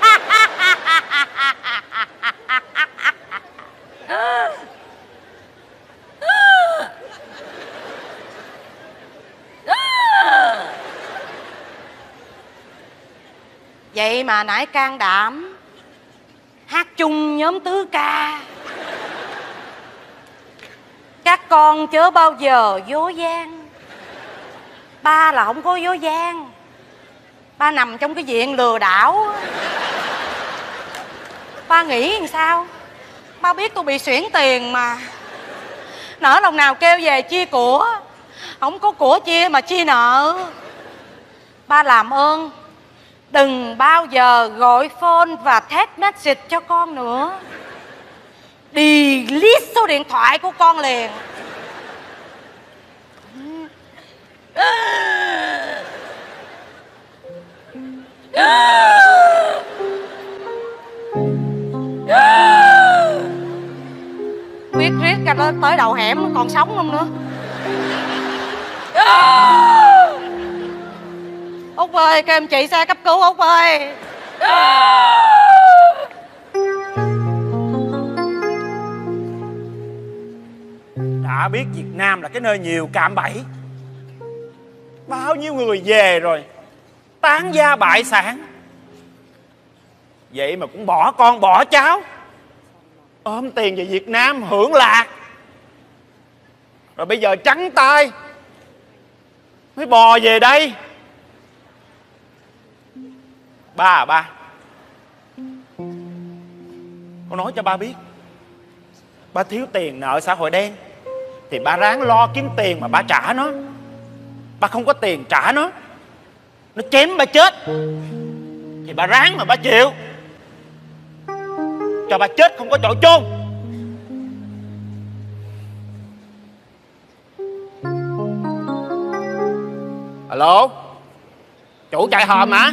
Vậy mà nãy can đảm hát chung nhóm tứ ca. các con chớ bao giờ dối gian. Ba là không có dối gian, ba nằm trong cái diện lừa đảo. Ba nghĩ làm sao? Ba biết tôi bị xuyển tiền mà, nỡ lòng nào kêu về chia của. Không có của chia mà chia nợ. Ba làm ơn đừng bao giờ gọi phone và text message cho con nữa. Delete số điện thoại của con liền. Quyết riết ra nó tới đầu hẻm còn sống không nữa. Út ơi, kêu em chị xe cấp cứu Út ơi. Đã biết Việt Nam là cái nơi nhiều cạm bẫy, bao nhiêu người về rồi tán gia bại sản, vậy mà cũng bỏ con bỏ cháu, ôm tiền về Việt Nam hưởng lạc, rồi bây giờ trắng tay mới bò về đây. Ba à ba, con nói cho ba biết, ba thiếu tiền nợ xã hội đen thì ba ráng lo kiếm tiền mà ba trả nó. Ba không có tiền trả nó, nó chém ba chết thì ba ráng mà ba chịu, cho ba chết không có chỗ chôn. Alo, chủ chạy hòm hả?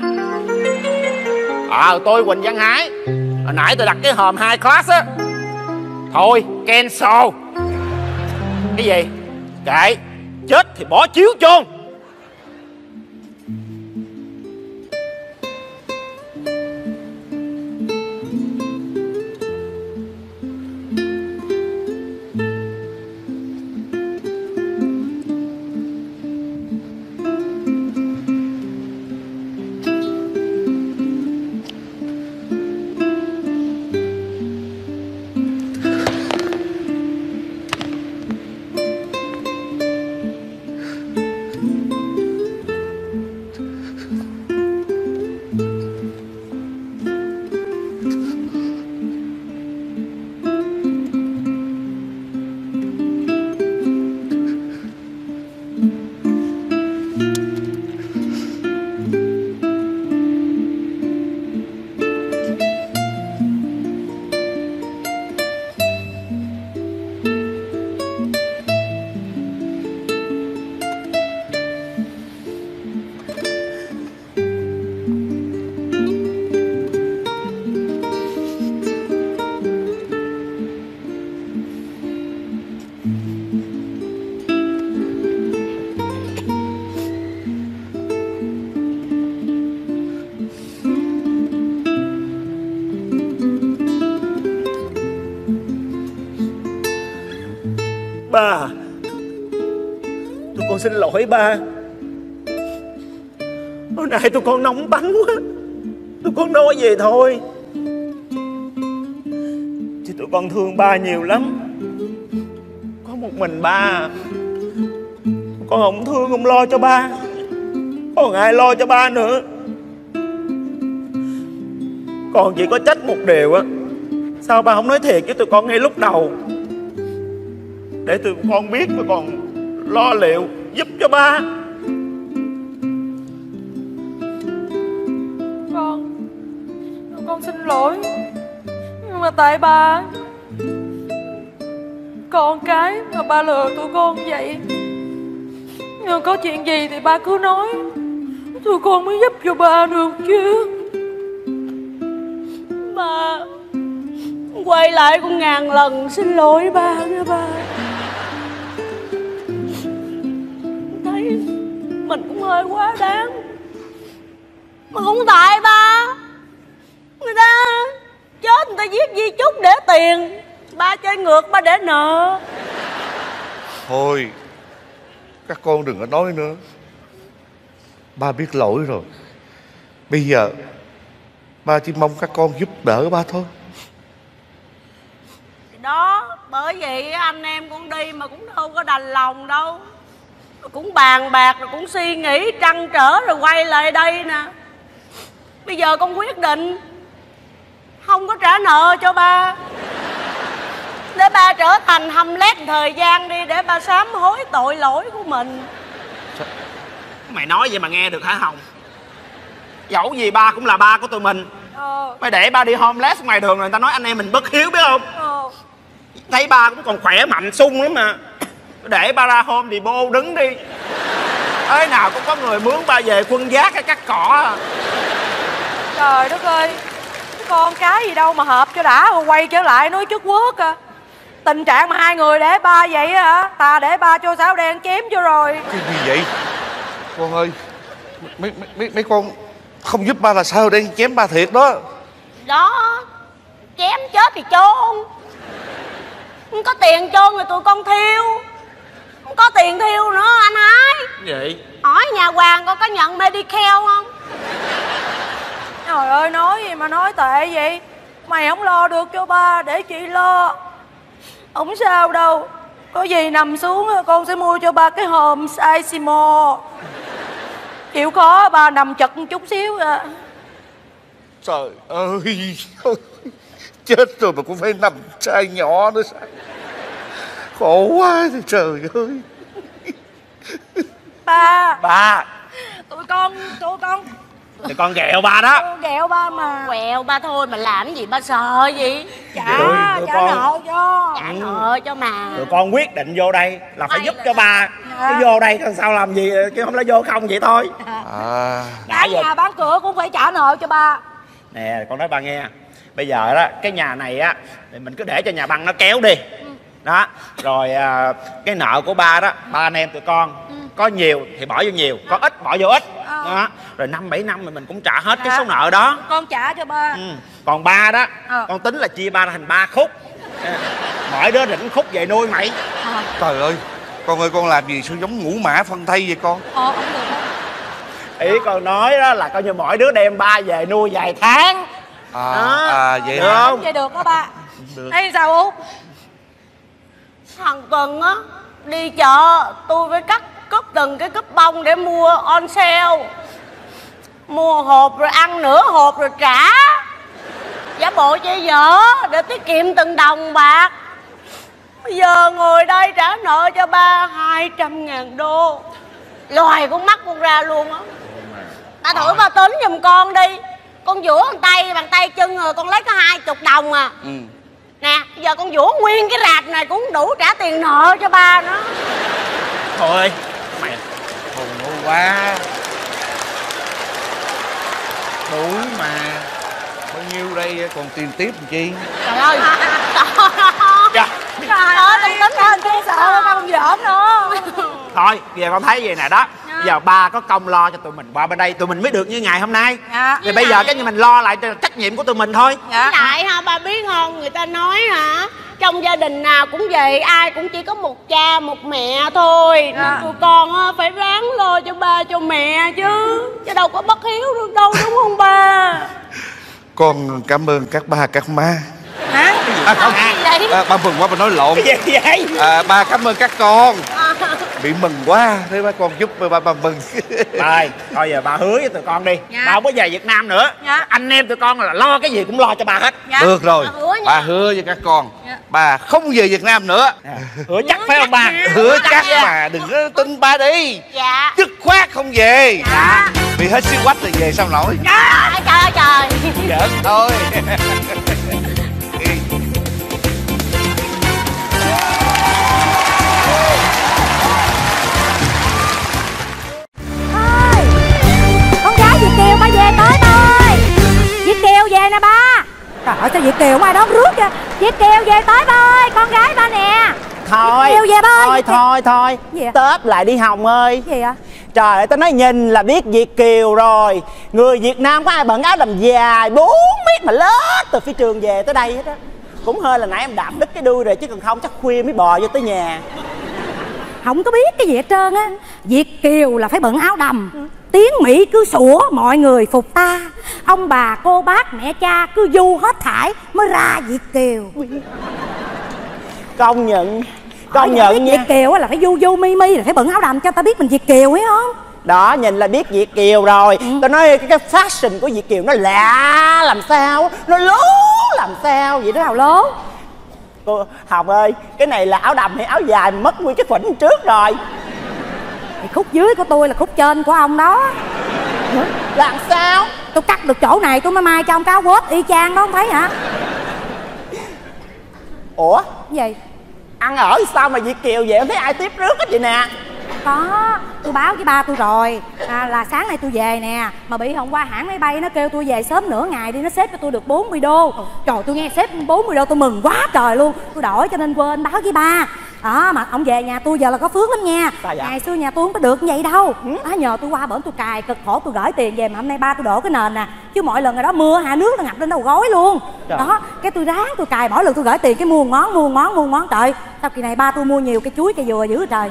À, tôi Quỳnh Văn Hải. Hồi nãy tôi đặt cái hòm hai class á. Thôi cancel. Cái gì? Kệ, chết thì bỏ chiếu chôn. Ba, tụi con xin lỗi ba. Hồi nãy tụi con nóng bắn quá, tụi con nói về thôi, chứ tụi con thương ba nhiều lắm. Có một mình ba, tụi con không thương không lo cho ba, còn ai lo cho ba nữa. Con chỉ có trách một điều á, sao ba không nói thiệt với tụi con ngay lúc đầu, để tụi con biết mà còn lo liệu giúp cho ba. Con, con xin lỗi, nhưng mà tại ba, con cái mà ba lừa tụi con vậy. Nhưng có chuyện gì thì ba cứ nói, tụi con mới giúp cho ba được chứ. Ba, quay lại con ngàn lần xin lỗi ba nha ba. Mình cũng hơi quá đáng. Mà cũng tại ba, người ta chết người ta giết di chúc để tiền, ba chơi ngược ba để nợ. Thôi các con đừng có nói nữa, ba biết lỗi rồi. Bây giờ ba chỉ mong các con giúp đỡ ba thôi. Thì đó, Bởi vậy anh em con đi mà cũng đâu có đành lòng đâu, cũng bàn bạc rồi cũng suy nghĩ trăn trở rồi quay lại đây nè. Bây giờ con quyết định không có trả nợ cho ba, để ba trở thành Hamlet thời gian đi, để ba sám hối tội lỗi của mình. Mày nói vậy mà nghe được hả Hồng? Dẫu gì ba cũng là ba của tụi mình. Ờ. Mày để ba đi homeless ngoài đường rồi người ta nói anh em mình bất hiếu biết không? Ờ. Thấy ba cũng còn khỏe mạnh sung lắm mà, để ba ra hôm thì bô đứng đi. Ơi nào cũng có người mướn ba về quân giác hay cắt cỏ. Trời đất ơi, con cái gì đâu mà hợp cho đã mà quay trở lại nói trước quốc à. Tình trạng mà hai người để ba vậy hả? Ta để ba cho sáo đen chém cho rồi. Cái gì vậy? Con ơi, mấy, mấy, mấy con không giúp ba là sao đen chém ba thiệt đó. Đó, chém chết thì chôn. Không có tiền chôn rồi tụi con thiêu. Không có tiền thiêu nữa anh Hai. Vậy? Hỏi nhà Hoàng con có nhận Medicare không? Trời ơi, nói gì mà nói tệ vậy? Mày không lo được cho ba, để chị lo. Không sao đâu, có gì nằm xuống con sẽ mua cho ba cái hòm Saisimo. Chịu khó ba nằm chật một chút xíu à. Trời ơi, chết rồi mà cũng phải nằm chai nhỏ nữa sao? Khổ quá trời ơi. Ba. Ba. Tụi con, tụi con Tụi con ghẹo ba đó. Tụi ghẹo ba mà. Quẹo ba thôi mà làm gì ba sợ gì. Trả, tụi, tụi trả con... nợ cho. Trả ừ. nợ cho mà. Tụi con quyết định vô đây là phải Ai giúp là... cho ba. Chứ vô đây sao làm gì, chứ không lấy vô không vậy thôi. À. Bán nhà bán cửa cũng phải trả nợ cho ba. Nè con nói ba nghe, bây giờ đó cái nhà này á thì mình cứ để cho nhà băng nó kéo đi. Ừ. Đó. Rồi à, cái nợ của ba đó, ba anh em tụi con ừ. có nhiều thì bỏ vô nhiều, có ít bỏ vô ít. Ờ. Đó. Rồi năm bảy năm mình cũng trả hết à. cái số nợ đó. Con trả cho ba. Ừ. Còn ba đó, ờ. con tính là chia ba thành ba khúc. Mỗi đứa rỉnh khúc về nuôi mày. À. Trời ơi, con ơi con làm gì sao giống ngũ mã phân thây vậy con? Ờ, không được đâu. Ý con nói đó là coi như mỗi đứa đem ba về nuôi vài tháng. À, đó. à vậy được không? Vậy được đó ba. Được. Thấy sao Út? Thằng Tuần á, đi chợ tôi với cắt cướp từng cái cúp bông để mua on sale. Mua hộp rồi ăn nửa hộp rồi trả. Giả bộ chơi dở để tiết kiệm từng đồng bạc. Bây giờ ngồi đây trả nợ cho ba hai trăm ngàn đô. Loài con mắt con ra luôn á. Ta thử ba tính giùm con đi. Con vũa bàn tay, bàn tay chân rồi con lấy có hai chục đồng à. Ừ. Nè, giờ con vũa nguyên cái rạp này cũng đủ trả tiền nợ cho ba nó. Thôi, mày khùng quá. Đủ mà. Bao nhiêu đây còn tiền tiếp làm chi? Trời ơi. Trời ơi, tính lên chứ sợ ba không giỡn nữa. Thôi, giờ con thấy vậy nè đó. Giờ ba có công lo cho tụi mình qua bên đây tụi mình mới được như ngày hôm nay. Dạ. Thì bây giờ cái mình lo lại trách nhiệm của tụi mình thôi. Dạ. Tại hả ba biết không, người ta nói hả, trong gia đình nào cũng vậy, ai cũng chỉ có một cha một mẹ thôi. Dạ. Tụi con phải ráng lo cho ba cho mẹ chứ, chứ đâu có bất hiếu được đâu, đúng không ba? Con cảm ơn các ba các má. Hả? À, không. À, ba mừng quá, ba nói lộn. Cái gì vậy? À, ba cảm ơn các con. À. Bị mừng quá, thế ba con giúp ba ba mừng. Rồi, thôi giờ ba hứa với tụi con đi. Dạ. Ba không có về Việt Nam nữa. Dạ. Anh em tụi con là lo cái gì cũng lo cho ba hết. Dạ. Được rồi, ba hứa, ba hứa với các con. Dạ. Ba không về Việt Nam nữa. Dạ. Hứa chắc phải không ba? Hứa chắc dạ. mà, đừng có tin ba đi. Dạ. Dứt khoát không về. Dạ. Vì hết siêu quách thì về sao nổi. Dạ. Trời ơi trời. Giỡn thôi. Kiều ba về tới thôi. Việt Kiều về nè ba. Trời ơi sao Việt Kiều mà ai đón rước vậy? Việt Kiều về tới ba ơi, con gái ba nè. Thôi Kiều về ba ơi. Thôi thôi thôi à? Tết lại đi Hồng ơi. Gì ạ? Trời ơi tao nói nhìn là biết Việt Kiều rồi. Người Việt Nam có ai bận áo đầm dài bốn mét mà lết từ phi trường về tới đây hết á. Cũng hơi là nãy em đạp đứt cái đuôi rồi, chứ còn không chắc khuya mới bò vô tới nhà. Không có biết cái gì hết trơn á. Việt Kiều là phải bận áo đầm. Ừ. Tiếng Mỹ cứ sủa mọi người phục ta, ông bà cô bác mẹ cha cứ du hết thải mới ra Việt Kiều. Công nhận, công nhận nha. Việt Kiều là phải du du mi mi là phải bận áo đầm cho ta biết mình Việt Kiều ấy không? Đó, nhìn là biết Việt Kiều rồi. Ừ. Tao nói cái, cái fashion của Việt Kiều nó lạ làm sao, nó lố làm sao vậy đó. Hào lố. Cô Hồng ơi, cái này là áo đầm hay áo dài mất nguyên cái phỉnh trước rồi. Thì khúc dưới của tôi là khúc trên của ông đó. Hả? Làm sao? Tôi cắt được chỗ này tôi mới mai cho ông cáo quết y chang đó, không thấy hả? Ủa? Cái gì? Ăn ở sao mà Việt Kiều vậy, không thấy ai tiếp rước hết vậy nè. Có, tôi báo với ba tôi rồi à, là sáng nay tôi về nè. Mà bị hôm qua hãng máy bay nó kêu tôi về sớm nửa ngày đi, nó xếp cho tôi được bốn mươi đô. Ừ. Trời, tôi nghe xếp bốn mươi đô tôi mừng quá trời luôn. Tôi đổi cho nên quên báo với ba. Đó, mà ông về nhà tôi giờ là có phước lắm nha. Dạ? Ngày xưa nhà tôi không có được như vậy đâu. Ừ. Đó, nhờ tôi qua bển tôi cài cực khổ tôi gửi tiền về, mà hôm nay ba tôi đổ cái nền nè. Chứ mọi lần ngày đó mưa hạ nước nó ngập lên đầu gối luôn. Trời. Đó, cái tôi ráng tôi cài mỗi lần tôi gửi tiền cái mua ngón, mua ngón, mua ngón. Trời, sau kỳ này ba tôi mua nhiều cái chuối cây dừa dữ trời.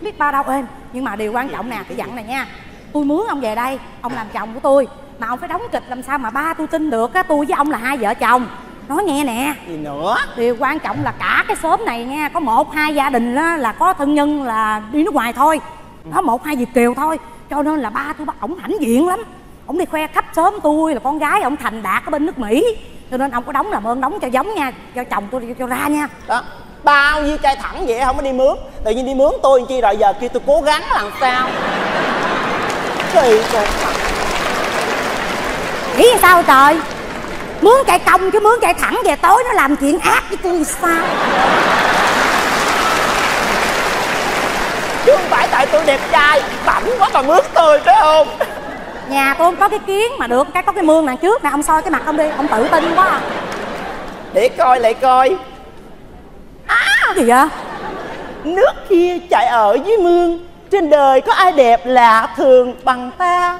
Biết bao đâu em. Nhưng mà điều quan trọng nè, cái dặn này nha, tôi mướn ông về đây, ông làm chồng của tôi, mà ông phải đóng kịch làm sao mà ba tôi tin được á. Tôi với ông là hai vợ chồng. Nói nghe nè. Gì nữa? Điều quan trọng là cả cái xóm này nha, có một hai gia đình đó là có thân nhân là đi nước ngoài thôi. Có một hai Việt Kiều thôi. Cho nên là ba tôi bắt ổng hãnh diện lắm. Ổng đi khoe khắp xóm tôi là con gái ổng thành đạt ở bên nước Mỹ. Cho nên ông có đóng làm ơn đóng cho giống nha, cho chồng tôi cho ra nha. Đó, bao nhiêu trai thẳng vậy không có đi mướn, tự nhiên đi mướn tôi làm chi, rồi giờ kia tôi cố gắng làm sao kỳ cục. Nghĩ sao trời, mướn chạy công chứ mướn chạy thẳng về tối nó làm chuyện ác với tôi sao? Chứ không phải tại tôi đẹp trai bảnh quá mà mướn tôi phải không? Nhà tôi không có cái kiến mà được cái có cái mương đằng trước nè, ông soi cái mặt ông đi, ông tự tin quá. À, để coi lại coi. Á, gì vậy? Nước kia chạy ở dưới mương, trên đời có ai đẹp lạ thường bằng ta.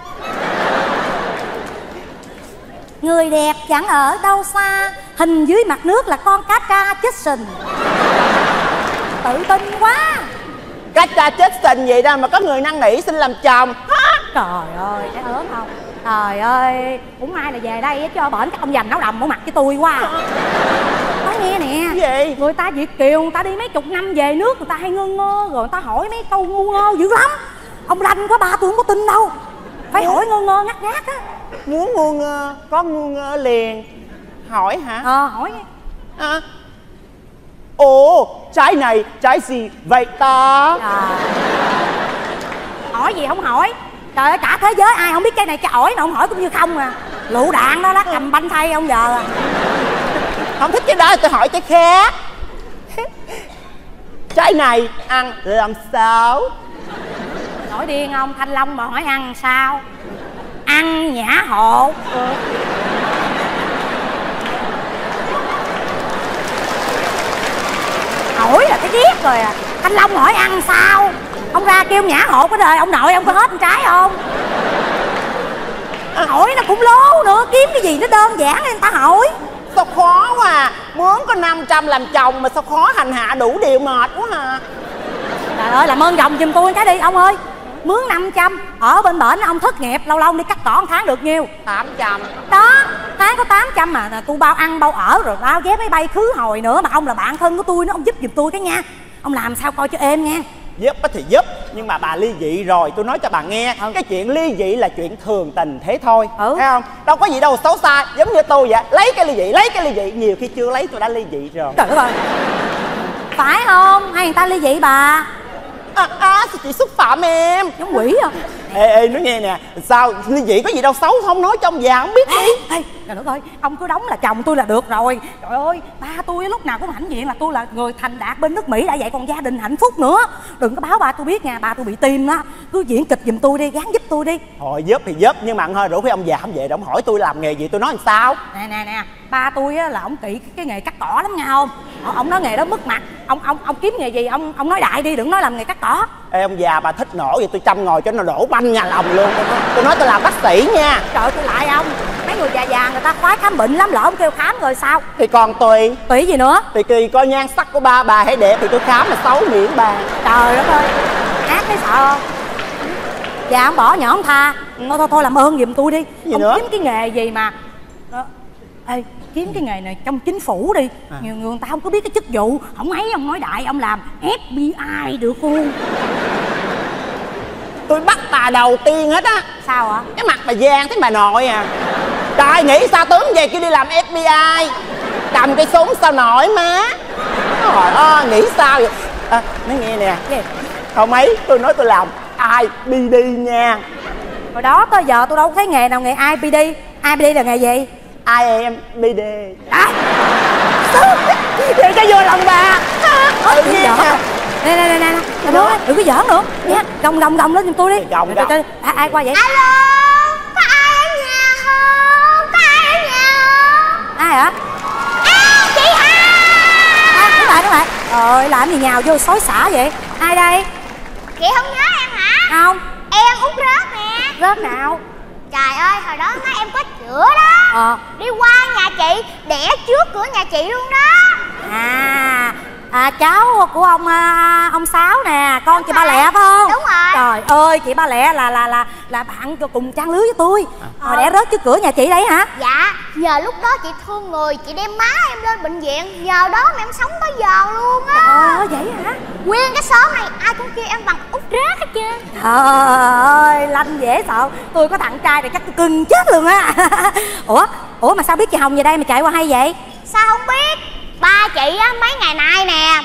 Người đẹp chẳng ở đâu xa, hình dưới mặt nước là con cá tra chết sình. Tự tin quá. Cá tra chết sình vậy ra mà có người năn nỉ xin làm chồng. Trời ơi, cái ớn không? Trời ơi, cũng ai là về đây cho bển các ông dành áo đầm ở mặt với tôi quá. Nói nghe nè. Gì? Người ta Việt Kiều, người ta đi mấy chục năm về nước, người ta hay ngơ ngơ, rồi người ta hỏi mấy câu ngu ngơ dữ lắm. Ông ranh quá ba tôi không có tin đâu. Phải hỏi ngơ ngơ ngắt ngắt á. Muốn ngu ngơ, có ngu ngơ liền. Hỏi hả? Ờ, hỏi. À. Ồ, trái này, trái gì vậy ta? Trời. Hỏi gì không hỏi. Trời ơi, cả thế giới ai không biết cái này cái ổi, mà ông hỏi cũng như không à. Lựu đạn đó đó, cầm banh thay ông giờ à. Không thích cái đó tôi hỏi cái khác. Trái này ăn làm sao? Nổi điên không? Thanh Long mà hỏi ăn sao? Ăn nhã hộ. Ừ. Hỏi là cái điếc rồi à. Thanh Long hỏi ăn sao? Ông ra kêu nhã hộ cái đời, ông nội ông có hết con trái không? Hỏi nó cũng lố nữa, kiếm cái gì nó đơn giản nên người ta hỏi. Sao khó quá à, mướn có năm trăm làm chồng mà sao khó hành hạ đủ điều mệt quá à. Trời ơi, làm ơn gồng giùm tôi cái đi, ông ơi. Mướn năm trăm, ở bên bển ông thất nghiệp, lâu lâu đi cắt cỏ một tháng được nhiêu? tám trăm. Đó, tháng có tám trăm mà tôi bao ăn bao ở rồi bao vé máy bay khứ hồi nữa. Mà ông là bạn thân của tôi, nó ông giúp giùm tôi cái nha. Ông làm sao coi cho êm nha. Giúp thì giúp, nhưng mà bà ly dị rồi, tôi nói cho bà nghe. Ừ. Cái chuyện ly dị là chuyện thường tình thế thôi. Ừ. Thấy không? Đâu có gì đâu xấu xa, giống như tôi vậy. Lấy cái ly dị, lấy cái ly dị. Nhiều khi chưa lấy tôi đã ly dị rồi. Trời ơi. Phải không? Hay người ta ly dị bà? À, à chị xúc phạm em. Giống quỷ không? Ê, ê, nói nghe nè. Sao ly dị có gì đâu xấu, không nói cho ông già không biết đi. Ê, trời đất ơi, ông cứ đóng là chồng tôi là được rồi. Trời ơi, ba tôi lúc nào cũng hãnh diện là tôi là người thành đạt bên nước Mỹ đã vậy còn gia đình hạnh phúc nữa. Đừng có báo ba tôi biết nha, ba tôi bị tim đó. Cứ diễn kịch giùm tôi đi, gán giúp tôi đi. Thôi giúp thì giúp, nhưng mà thôi rủ với ông già không về, ông hỏi tôi làm nghề gì tôi nói làm sao. Nè nè nè, ba tôi á là ông kỹ cái nghề cắt cỏ lắm nha không? Ông nói nghề đó mất mặt. Ông ông ông kiếm nghề gì ông ông nói đại đi, đừng nói làm nghề cắt cỏ. Ê ông già bà thích nổ vậy tôi chăm ngồi cho nó đổ banh nhà lòng luôn. Tôi nói tôi làm bác sĩ nha. Trời tôi lại ông. Mấy người già già người ta khoái khám bệnh lắm, lỡ ông kêu khám rồi sao? Thì còn tùy. Tùy gì nữa? Tùy kỳ coi nhan sắc của ba bà hay đẹp thì tôi khám, mà xấu miệng bà. Trời đất ơi. Ác thấy sợ không? Già ông bỏ nhỏ ông tha. Thôi thôi thôi làm ơn giùm tôi đi. Gì ông nữa? Kiếm cái nghề gì mà Ê, kiếm cái nghề này trong chính phủ đi à. Nhiều người, người ta không có biết cái chức vụ. Ông ấy ông nói đại ông làm F B I được luôn. Tôi bắt bà đầu tiên hết á. Sao ạ? Cái mặt bà vàng thấy bà nội à. Trời, nghĩ sao tướng về kêu đi làm F B I. Cầm cái súng sao nổi má. Trời ơi, nghĩ sao vậy à, nói nghe nè. Hôm ấy tôi nói tôi làm I P D nha. Hồi đó tới giờ tôi đâu thấy nghề nào nghề I P D. I P D là nghề gì? I M B D. À, vậy cho vô lòng bà. Ừ, nghe nè. Nè, nè, nè, nè, đừng có giỡn nữa nha. Gồng, gồng, gồng lên giùm tôi đi. Gồng, gồng. Ai qua vậy? Alo, có ai ở nhà không? Có ai ở nhà không? Ai hả? À, chị Hai. Đứng lại, đứng lại. Trời, làm gì nhào vô xối xả vậy? Ai đây? Chị không nhớ em hả? Không. Em uống rớt nè. Rớt nào? Trời ơi, hồi đó má em có chữa đó ờ. Đi qua nhà chị, đẻ trước cửa nhà chị luôn đó. À, à cháu của ông ông Sáu nè, con đúng chị rồi. Ba Lẹ phải không? Đúng rồi. Trời ơi, chị Ba Lẹ là là là là bạn cùng trang lứa với tôi à. Ờ. Đẻ rớt trước cửa nhà chị đấy hả? Dạ, nhờ lúc đó chị thương người, chị đem má em lên bệnh viện. Nhờ đó mà em sống tới giờ luôn á. Ờ, vậy hả? Nguyên cái xóm này ai cũng kêu em bằng út rác hết trơn. Trời ơi, lanh dễ sợ. Tôi có thằng trai thì chắc tôi cưng chết luôn á. Ủa, ủa mà sao biết chị Hồng về đây mà chạy qua hay vậy? Sao không biết? Ba chị á, mấy ngày nay nè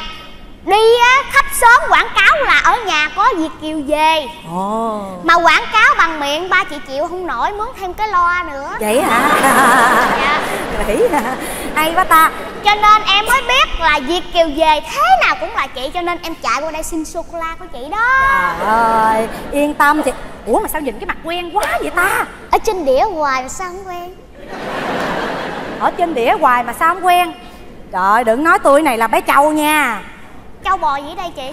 đi á, khắp xóm quảng cáo là ở nhà có Việt Kiều về. Ồ. Mà quảng cáo bằng miệng ba chị chịu không nổi, mướn thêm cái loa nữa. Vậy hả? Dạ. Vậy hả? Hay quá ta. Cho nên em mới biết là Việt Kiều về thế nào cũng là chị. Cho nên em chạy qua đây xin sô-cô-la của chị đó. Trời ơi, yên tâm chị. Ủa mà sao nhìn cái mặt quen quá vậy ta? Ở trên đĩa hoài mà sao không quen? Ở trên đĩa hoài mà sao không quen? Trời, đừng nói tôi này là bé Châu nha. Châu bò gì ở đây chị?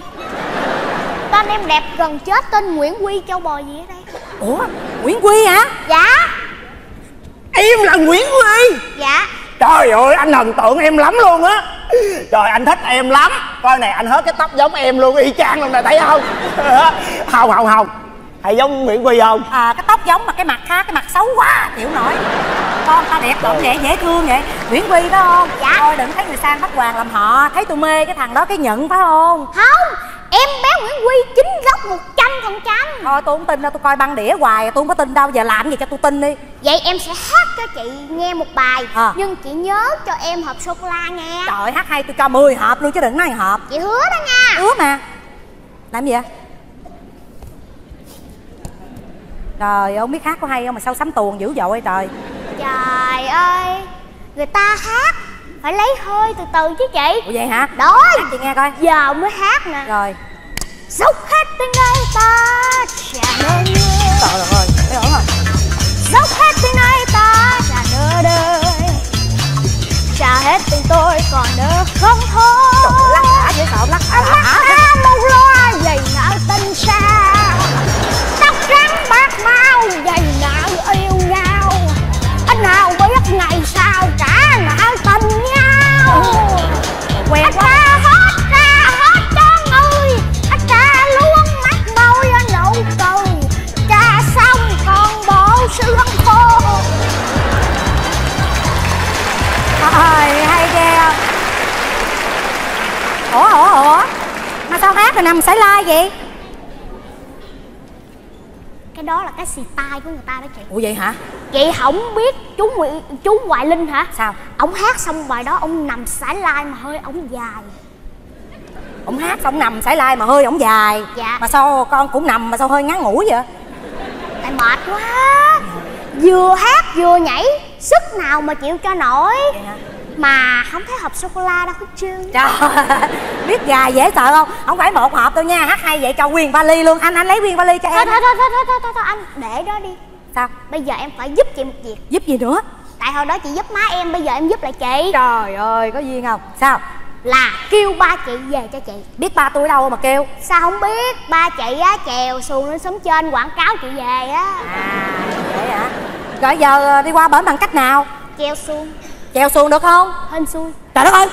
Tên em đẹp gần chết, tên Nguyễn Quy Châu bò gì ở đây? Ủa, Nguyễn Quy hả? Dạ. Em là Nguyễn Quy? Dạ. Trời ơi, anh thần tượng em lắm luôn á. Trời, anh thích em lắm. Coi này, anh hết cái tóc giống em luôn, y chang luôn nè, thấy không? Hồng, hồng, hồng. Thầy giống Nguyễn Quy không? À, cái tóc giống mà cái mặt ha, cái mặt xấu quá, chịu nổi. Con ta đẹp lắm, dễ dễ thương vậy. Nguyễn Quy phải không? Dạ. Thôi đừng thấy người sang bắt hoàng làm họ. Thấy tôi mê cái thằng đó cái nhận phải không? Không, em bé Nguyễn Quy chính gốc một trăm phần trăm. Thôi tôi không tin đâu, tôi coi băng đĩa hoài, tôi không có tin đâu. Giờ làm gì cho tôi tin đi. Vậy em sẽ hát cho chị nghe một bài à. Nhưng chị nhớ cho em hộp sô-cô-la nghe. Trời, hát hay tôi cho mười hộp luôn chứ đừng nói hộp. Chị hứa đó nha. Hứa mà. Làm gì vậy? Trời ơi, không biết hát có hay không mà sao sắm tuồng dữ dội trời. Trời ơi, người ta hát phải lấy hơi từ từ chứ chị. Ủa vậy hả? Đó, hát chị nghe coi. Giờ mới hát nè. Rồi. Dốc hết tiếng nơi ta trả nơi nơi. Trời ơi, thấy ổn rồi. Dốc hết tiếng nơi ta trả nơi đời. Trả hết tiếng tôi còn nữa không thôi. Trời, lắc hả dễ sợ, lắc hả. Lắc hả một loa dày nở tinh xa. Tóc trắng bạc mau dày nở yêu nhau. Anh nào biết ngày sau cả nở tình nhau. Quen quá. Ta hết ra hết trơn ơi. Anh ta luôn mắt môi nụ cười. Cha xong còn bộ xương khô. Trời, hay ghê. Ủa, ủa, ủa mà sao hát rồi nằm xảy lai vậy? Cái đó là cái style của người ta đó chị. Ủa vậy hả? Chị không biết chú Nguyễn, chú Hoài Linh hả? Sao? Ông hát xong bài đó ông nằm sải lai mà hơi ổng dài. Ông hát xong nằm sải lai mà hơi ổng dài. Dạ. Mà sao con cũng nằm mà sao hơi ngắn ngủi vậy? Tại mệt quá. Vừa hát vừa nhảy, sức nào mà chịu cho nổi. Vậy hả? Mà không thấy hộp sô-cô-la đâu hết trơn. Trời, biết gà dễ sợ không? Không phải một hộp đâu nha, hát hay vậy cho nguyên vali luôn. Anh anh lấy nguyên vali cho em. Thôi thôi thôi thôi thôi thôi anh để đó đi. Sao? Bây giờ em phải giúp chị một việc. Giúp gì nữa? Tại hồi đó chị giúp má em, bây giờ em giúp lại chị. Trời ơi, có duyên không? Sao? Là kêu ba chị về cho chị. Biết ba tôi đâu mà kêu? Sao không biết, ba chị á chèo xuồng lên xóm trên quảng cáo chị về á. À, vậy hả? Rồi giờ đi qua bển bằng cách nào? Chèo xuồng. Chèo xuồng được không? Hên xui. Trời đất ơi.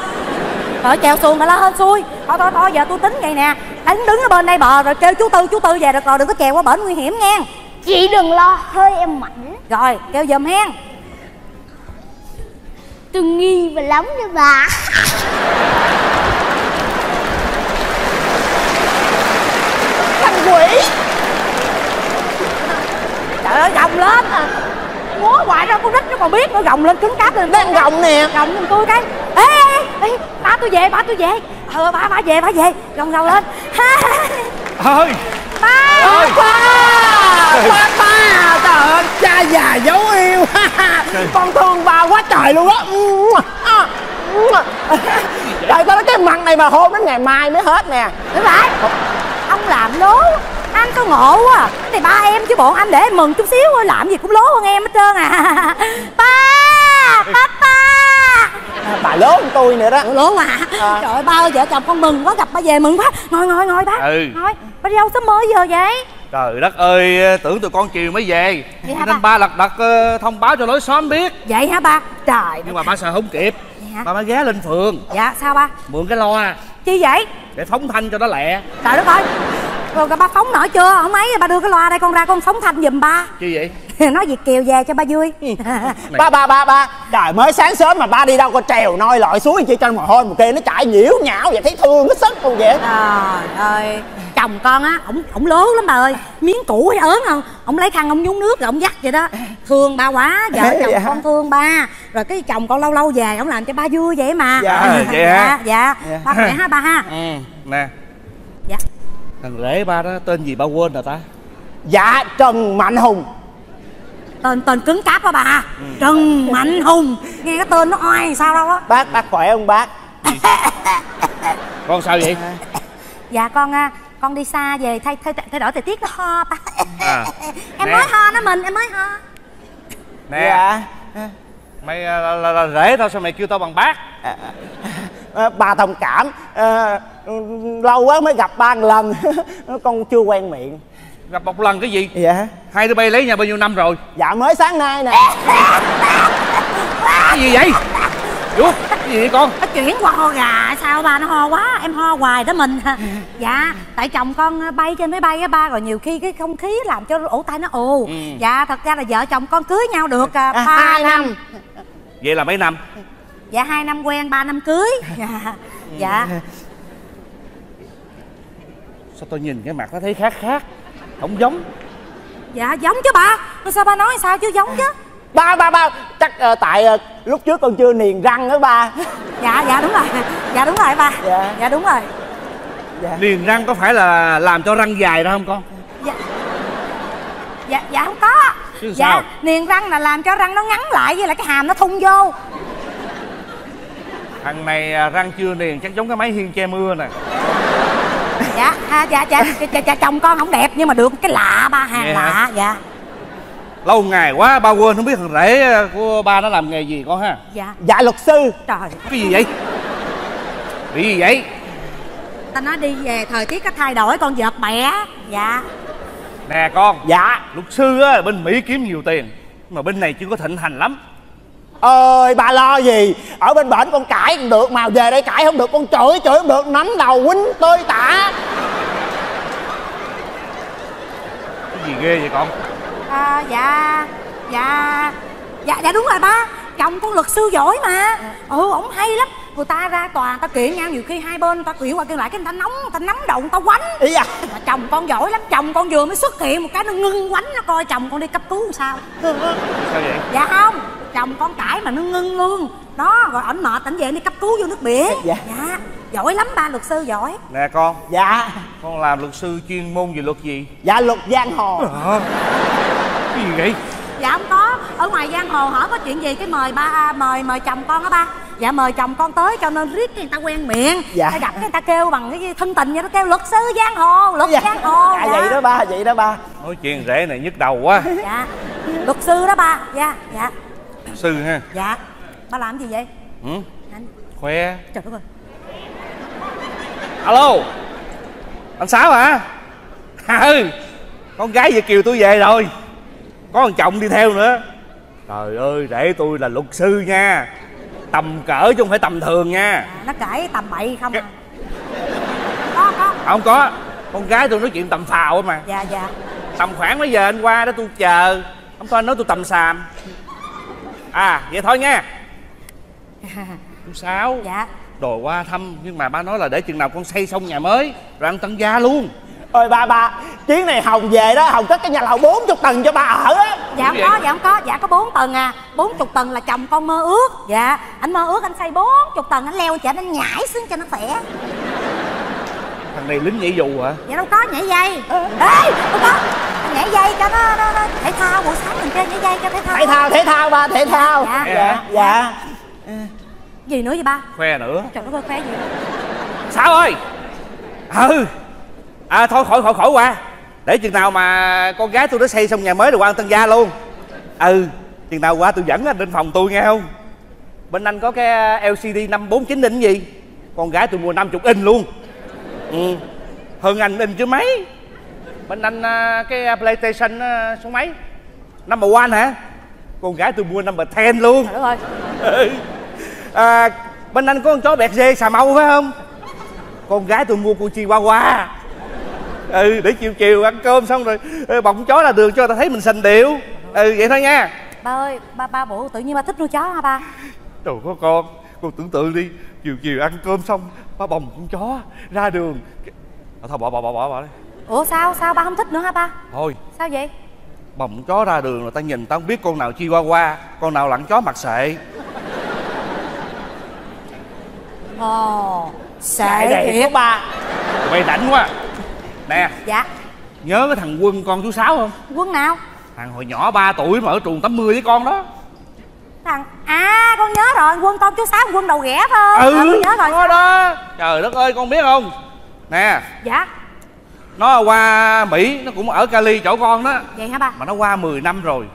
Trời, chèo xuồng mà la hên xui. Thôi thôi thôi, giờ tôi tính vậy nè. Anh đứng ở bên đây bờ rồi kêu chú Tư, chú Tư về được rồi, đừng có chèo qua bển nguy hiểm nghe. Chị đừng lo, hơi em mạnh. Rồi, kêu giùm hen. Tôi nghi và lắm đó bà. Thằng quỷ. Trời ơi, gồng lên à. Múa hoài ra con nít nó còn biết nó gồng lên cứng cáp lên. Đang gồng nè. Gồng lên tôi cái. Ê, ê, ê, ba tôi về, ba tôi về. Ờ, ba, ba về, ba về. Gồng đầu lên. Thôi. Ba ơi. Ba, ba à, trời ơi, cha già dấu yêu. Con thương ba quá trời luôn á. Trời ơi, cái mặt này mà hôn đến ngày mai mới hết nè. Đúng rồi. Ông làm lố, anh có ngộ quá à. Cái này ba em chứ bọn anh để em mừng chút xíu thôi. Làm gì cũng lố hơn em hết trơn à. Ba, ba, ba. À, bà lố con tôi nữa đó. Lố à. à Trời ơi, ba ơi, vợ chồng con mừng quá, gặp ba về mừng quá. Ngồi, ngồi, ngồi ba. Ừ. Ngồi. Ba đi đâu sớm mới giờ vậy? Trời đất ơi, tưởng tụi con chiều mới về vậy nên ba, ba lật đật thông báo cho lối xóm biết. Vậy hả ba? Trời. Nhưng mà ba sợ không kịp. Ba mới ghé lên phường. Dạ sao ba? Mượn cái loa. Chi vậy? Để phóng thanh cho nó lẹ. Trời đất ơi, rồi ba phóng nổi chưa? Không ấy, ba đưa cái loa đây con ra con phóng thanh giùm ba. Chi vậy? Nói Việt Kiều về cho ba vui. Ba ba ba ba. Trời, mới sáng sớm mà ba đi đâu, con trèo noi lội suối chi trên mồ hôi một kia nó chạy nhiễu nhão vậy, thấy thương nó sức luôn vậy. Trời ơi, chồng con á, ổng ổng lố lắm bà ơi. Miếng củ hay ớn không, ổng lấy khăn ổng nhúng nước rồi ổng dắt vậy đó. Thương ba quá, vợ chồng dạ. Con thương ba. Rồi cái chồng con lâu lâu về ổng làm cho ba vui vậy mà. Dạ à, vậy dạ, hả? Dạ, dạ. Ba khỏe ha ba ha. Ừ, nè. Dạ. Thằng rể ba đó tên gì ba quên rồi ta? Dạ Trần Mạnh Hùng. Tên tên cứng cáp đó bà. Ừ. Trần Mạnh Hùng. Nghe cái tên nó oai sao đâu á. Bác, bác khỏe không bác? Con sao vậy? Dạ con con đi xa về thay thay thay đổi thời tiết nó ho ba. À, em nè. Mới ho nó mình em mới ho. Nè. Dạ. Mày là, là, là rể tao sao mày kêu tao bằng bác? À, à, bà thông cảm. À, lâu quá mới gặp ba lần. Con chưa quen miệng. Gặp một lần cái gì? Dạ. Hai đứa bay lấy nhà bao nhiêu năm rồi? Dạ mới sáng nay nè. Cái gì vậy? Ủa, cái gì vậy con? Nó chuyển qua ho gà sao ba, nó ho quá em ho hoài đó mình. Dạ tại chồng con bay trên máy bay á ba, rồi nhiều khi cái không khí làm cho ổ tai nó ù. Ừ. Dạ thật ra là vợ chồng con cưới nhau được ba à, năm. Vậy là mấy năm? Dạ hai năm quen, ba năm cưới. Dạ. Dạ. Sao tôi nhìn cái mặt nó thấy khác khác? Không giống. Dạ giống chứ ba. Sao ba nói sao chứ giống chứ. Ba ba ba chắc uh, tại uh, lúc trước con chưa niềng răng đó ba. Dạ dạ đúng rồi. Dạ đúng rồi ba. Dạ, dạ đúng rồi. Dạ. Niềng răng có phải là làm cho răng dài đó không con? Dạ. Dạ dạ không có. Chứ dạ sao? Niềng răng là làm cho răng nó ngắn lại với lại cái hàm nó thun vô. Thằng này răng chưa niềng chắc giống cái máy hiên che mưa nè. Dạ, à, dạ, dạ, dạ, dạ, chồng con không đẹp nhưng mà được cái lạ ba, hàng vậy lạ, hả? Dạ. Lâu ngày quá, ba quên không biết thằng rể của ba nó làm nghề gì con ha? Dạ. Dạ luật sư. Trời. Cái gì vậy? Bị gì vậy? Ta nói đi về thời tiết có thay đổi con vợt bẻ. Dạ. Nè con. Dạ. Luật sư á, bên Mỹ kiếm nhiều tiền, mà bên này chưa có thịnh hành lắm. Ơi bà lo gì, ở bên bển con cãi cũng được mà về đây cãi không được, con chửi chửi không được, nắm đầu quýnh tơi tả. Cái gì ghê vậy con? À, dạ dạ dạ dạ đúng rồi ba, chồng con luật sư giỏi mà. Ừ ổng hay lắm, người ta ra tòa ta kiện nhau nhiều khi hai bên người ta kiện qua kiện lại cái người ta nóng, người ta nắm đầu người ta quánh. Ý dạ. Mà chồng con giỏi lắm, chồng con vừa mới xuất hiện một cái nó ngưng quánh, nó coi chồng con đi cấp cứu sao. Sao vậy? Dạ không, chồng con cãi mà nó ngưng luôn đó, rồi ảnh mệt ảnh về đi cấp cứu vô nước biển. Dạ. Dạ giỏi lắm ba, luật sư giỏi nè con. Dạ con làm luật sư chuyên môn về luật gì? Dạ luật giang hồ. À, cái gì vậy? Dạ không có, ở ngoài giang hồ hỏi có chuyện gì cái mời ba mời mời chồng con á ba. Dạ mời chồng con tới cho nên riết người ta quen miệng. Dạ ta gặp cái người ta kêu bằng cái thân tình như nó kêu luật sư giang hồ, luật dạ. Giang hồ. Dạ, dạ vậy đó ba, vậy đó ba. Nói chuyện rễ này nhức đầu quá. Dạ luật sư đó ba. Dạ dạ sư ha. Dạ ba làm gì vậy? Ừ anh khoe. Trời đất ơi. Alo anh Sáu hả? Ừ con gái Việt Kiều tôi về rồi, có thằng chồng đi theo nữa. Trời ơi rể tôi là luật sư nha, tầm cỡ chứ không phải tầm thường nha. À, nó cãi tầm bậy không. Cái... à có có không có, con gái tôi nói chuyện tầm phào á mà. Dạ dạ tầm khoảng mấy giờ anh qua đó tôi chờ, không thôi anh nói tôi tầm xàm. À vậy thôi nha. Không sao. Dạ. Đòi qua thăm nhưng mà ba nói là để chừng nào con xây xong nhà mới rồi ăn tận gia luôn. Ôi ba ba, chuyến này Hồng về đó, Hồng cất cái nhà lầu bốn mươi tầng cho ba ở đó. Dạ không có, dạ không có, dạ có bốn tầng à. Bốn mươi tầng là chồng con mơ ước. Dạ, anh mơ ước anh xây bốn mươi tầng, anh leo chở anh nhảy xuống cho nó khỏe. Thằng này lính nhảy dù hả? Dạ đâu có, nhảy dây. Ừ. Ê, đâu có, nhảy dây cho nó, nó, nó thể thao, buổi sáng mình chơi nhảy dây cho thể thao. Thể thao, thể thao ba, thể thao. Dạ, dạ, dạ, dạ. Dạ. Gì nữa vậy ba? Khoe nữa. Trời ơi, khoe gì nữa? Sao ơi? Ừ. À thôi khỏi khỏi khỏi qua. Để chừng nào mà con gái tôi đã xây xong nhà mới rồi qua ăn tân gia luôn. Ừ. Chừng nào qua tôi dẫn anh lên phòng tôi nghe không? Bên anh có cái lờ xê đê năm bốn chín inch gì? Con gái tôi mua năm mươi inch luôn. Ừ. Hơn anh in chứ mấy. Bên anh cái PlayStation số mấy? Number one hả? Con gái tôi mua number ten luôn. Trời ơi. Ừ. À, bên anh có con chó bẹt dê xà mâu phải không? Con gái tôi mua cô Chihuahua. Ừ, để chiều chiều ăn cơm xong rồi bọng chó là đường cho ta thấy mình sành điệu. Ừ, vậy thôi nha. Ba ơi, ba ba bộ tự nhiên ba thích nuôi chó hả ba? Trời có con, con tưởng tượng đi, chiều chiều ăn cơm xong ba bồng con chó ra đường. Thôi bỏ bỏ bỏ bỏ bỏ đi. Ủa sao sao ba không thích nữa hả ba? Thôi. Sao vậy? Bồng chó ra đường rồi ta nhìn ta không biết con nào Chihuahua, con nào lặn chó mặt sệ. Ồ, sệ thiệt ba. Mày rảnh quá. Nè. Dạ. Nhớ cái thằng Quân con chú Sáu không? Quân nào? Thằng hồi nhỏ ba tuổi mà ở trường tám mươi với con đó. Thằng... À con nhớ rồi, Quân con chú Sáu, Quân đầu ghẻ thôi. Ừ, ừ nhớ rồi. Nó đó. Trời đất ơi con biết không? Nè. Dạ. Nó qua Mỹ, nó cũng ở Cali chỗ con đó. Vậy hả ba? Mà nó qua mười năm rồi.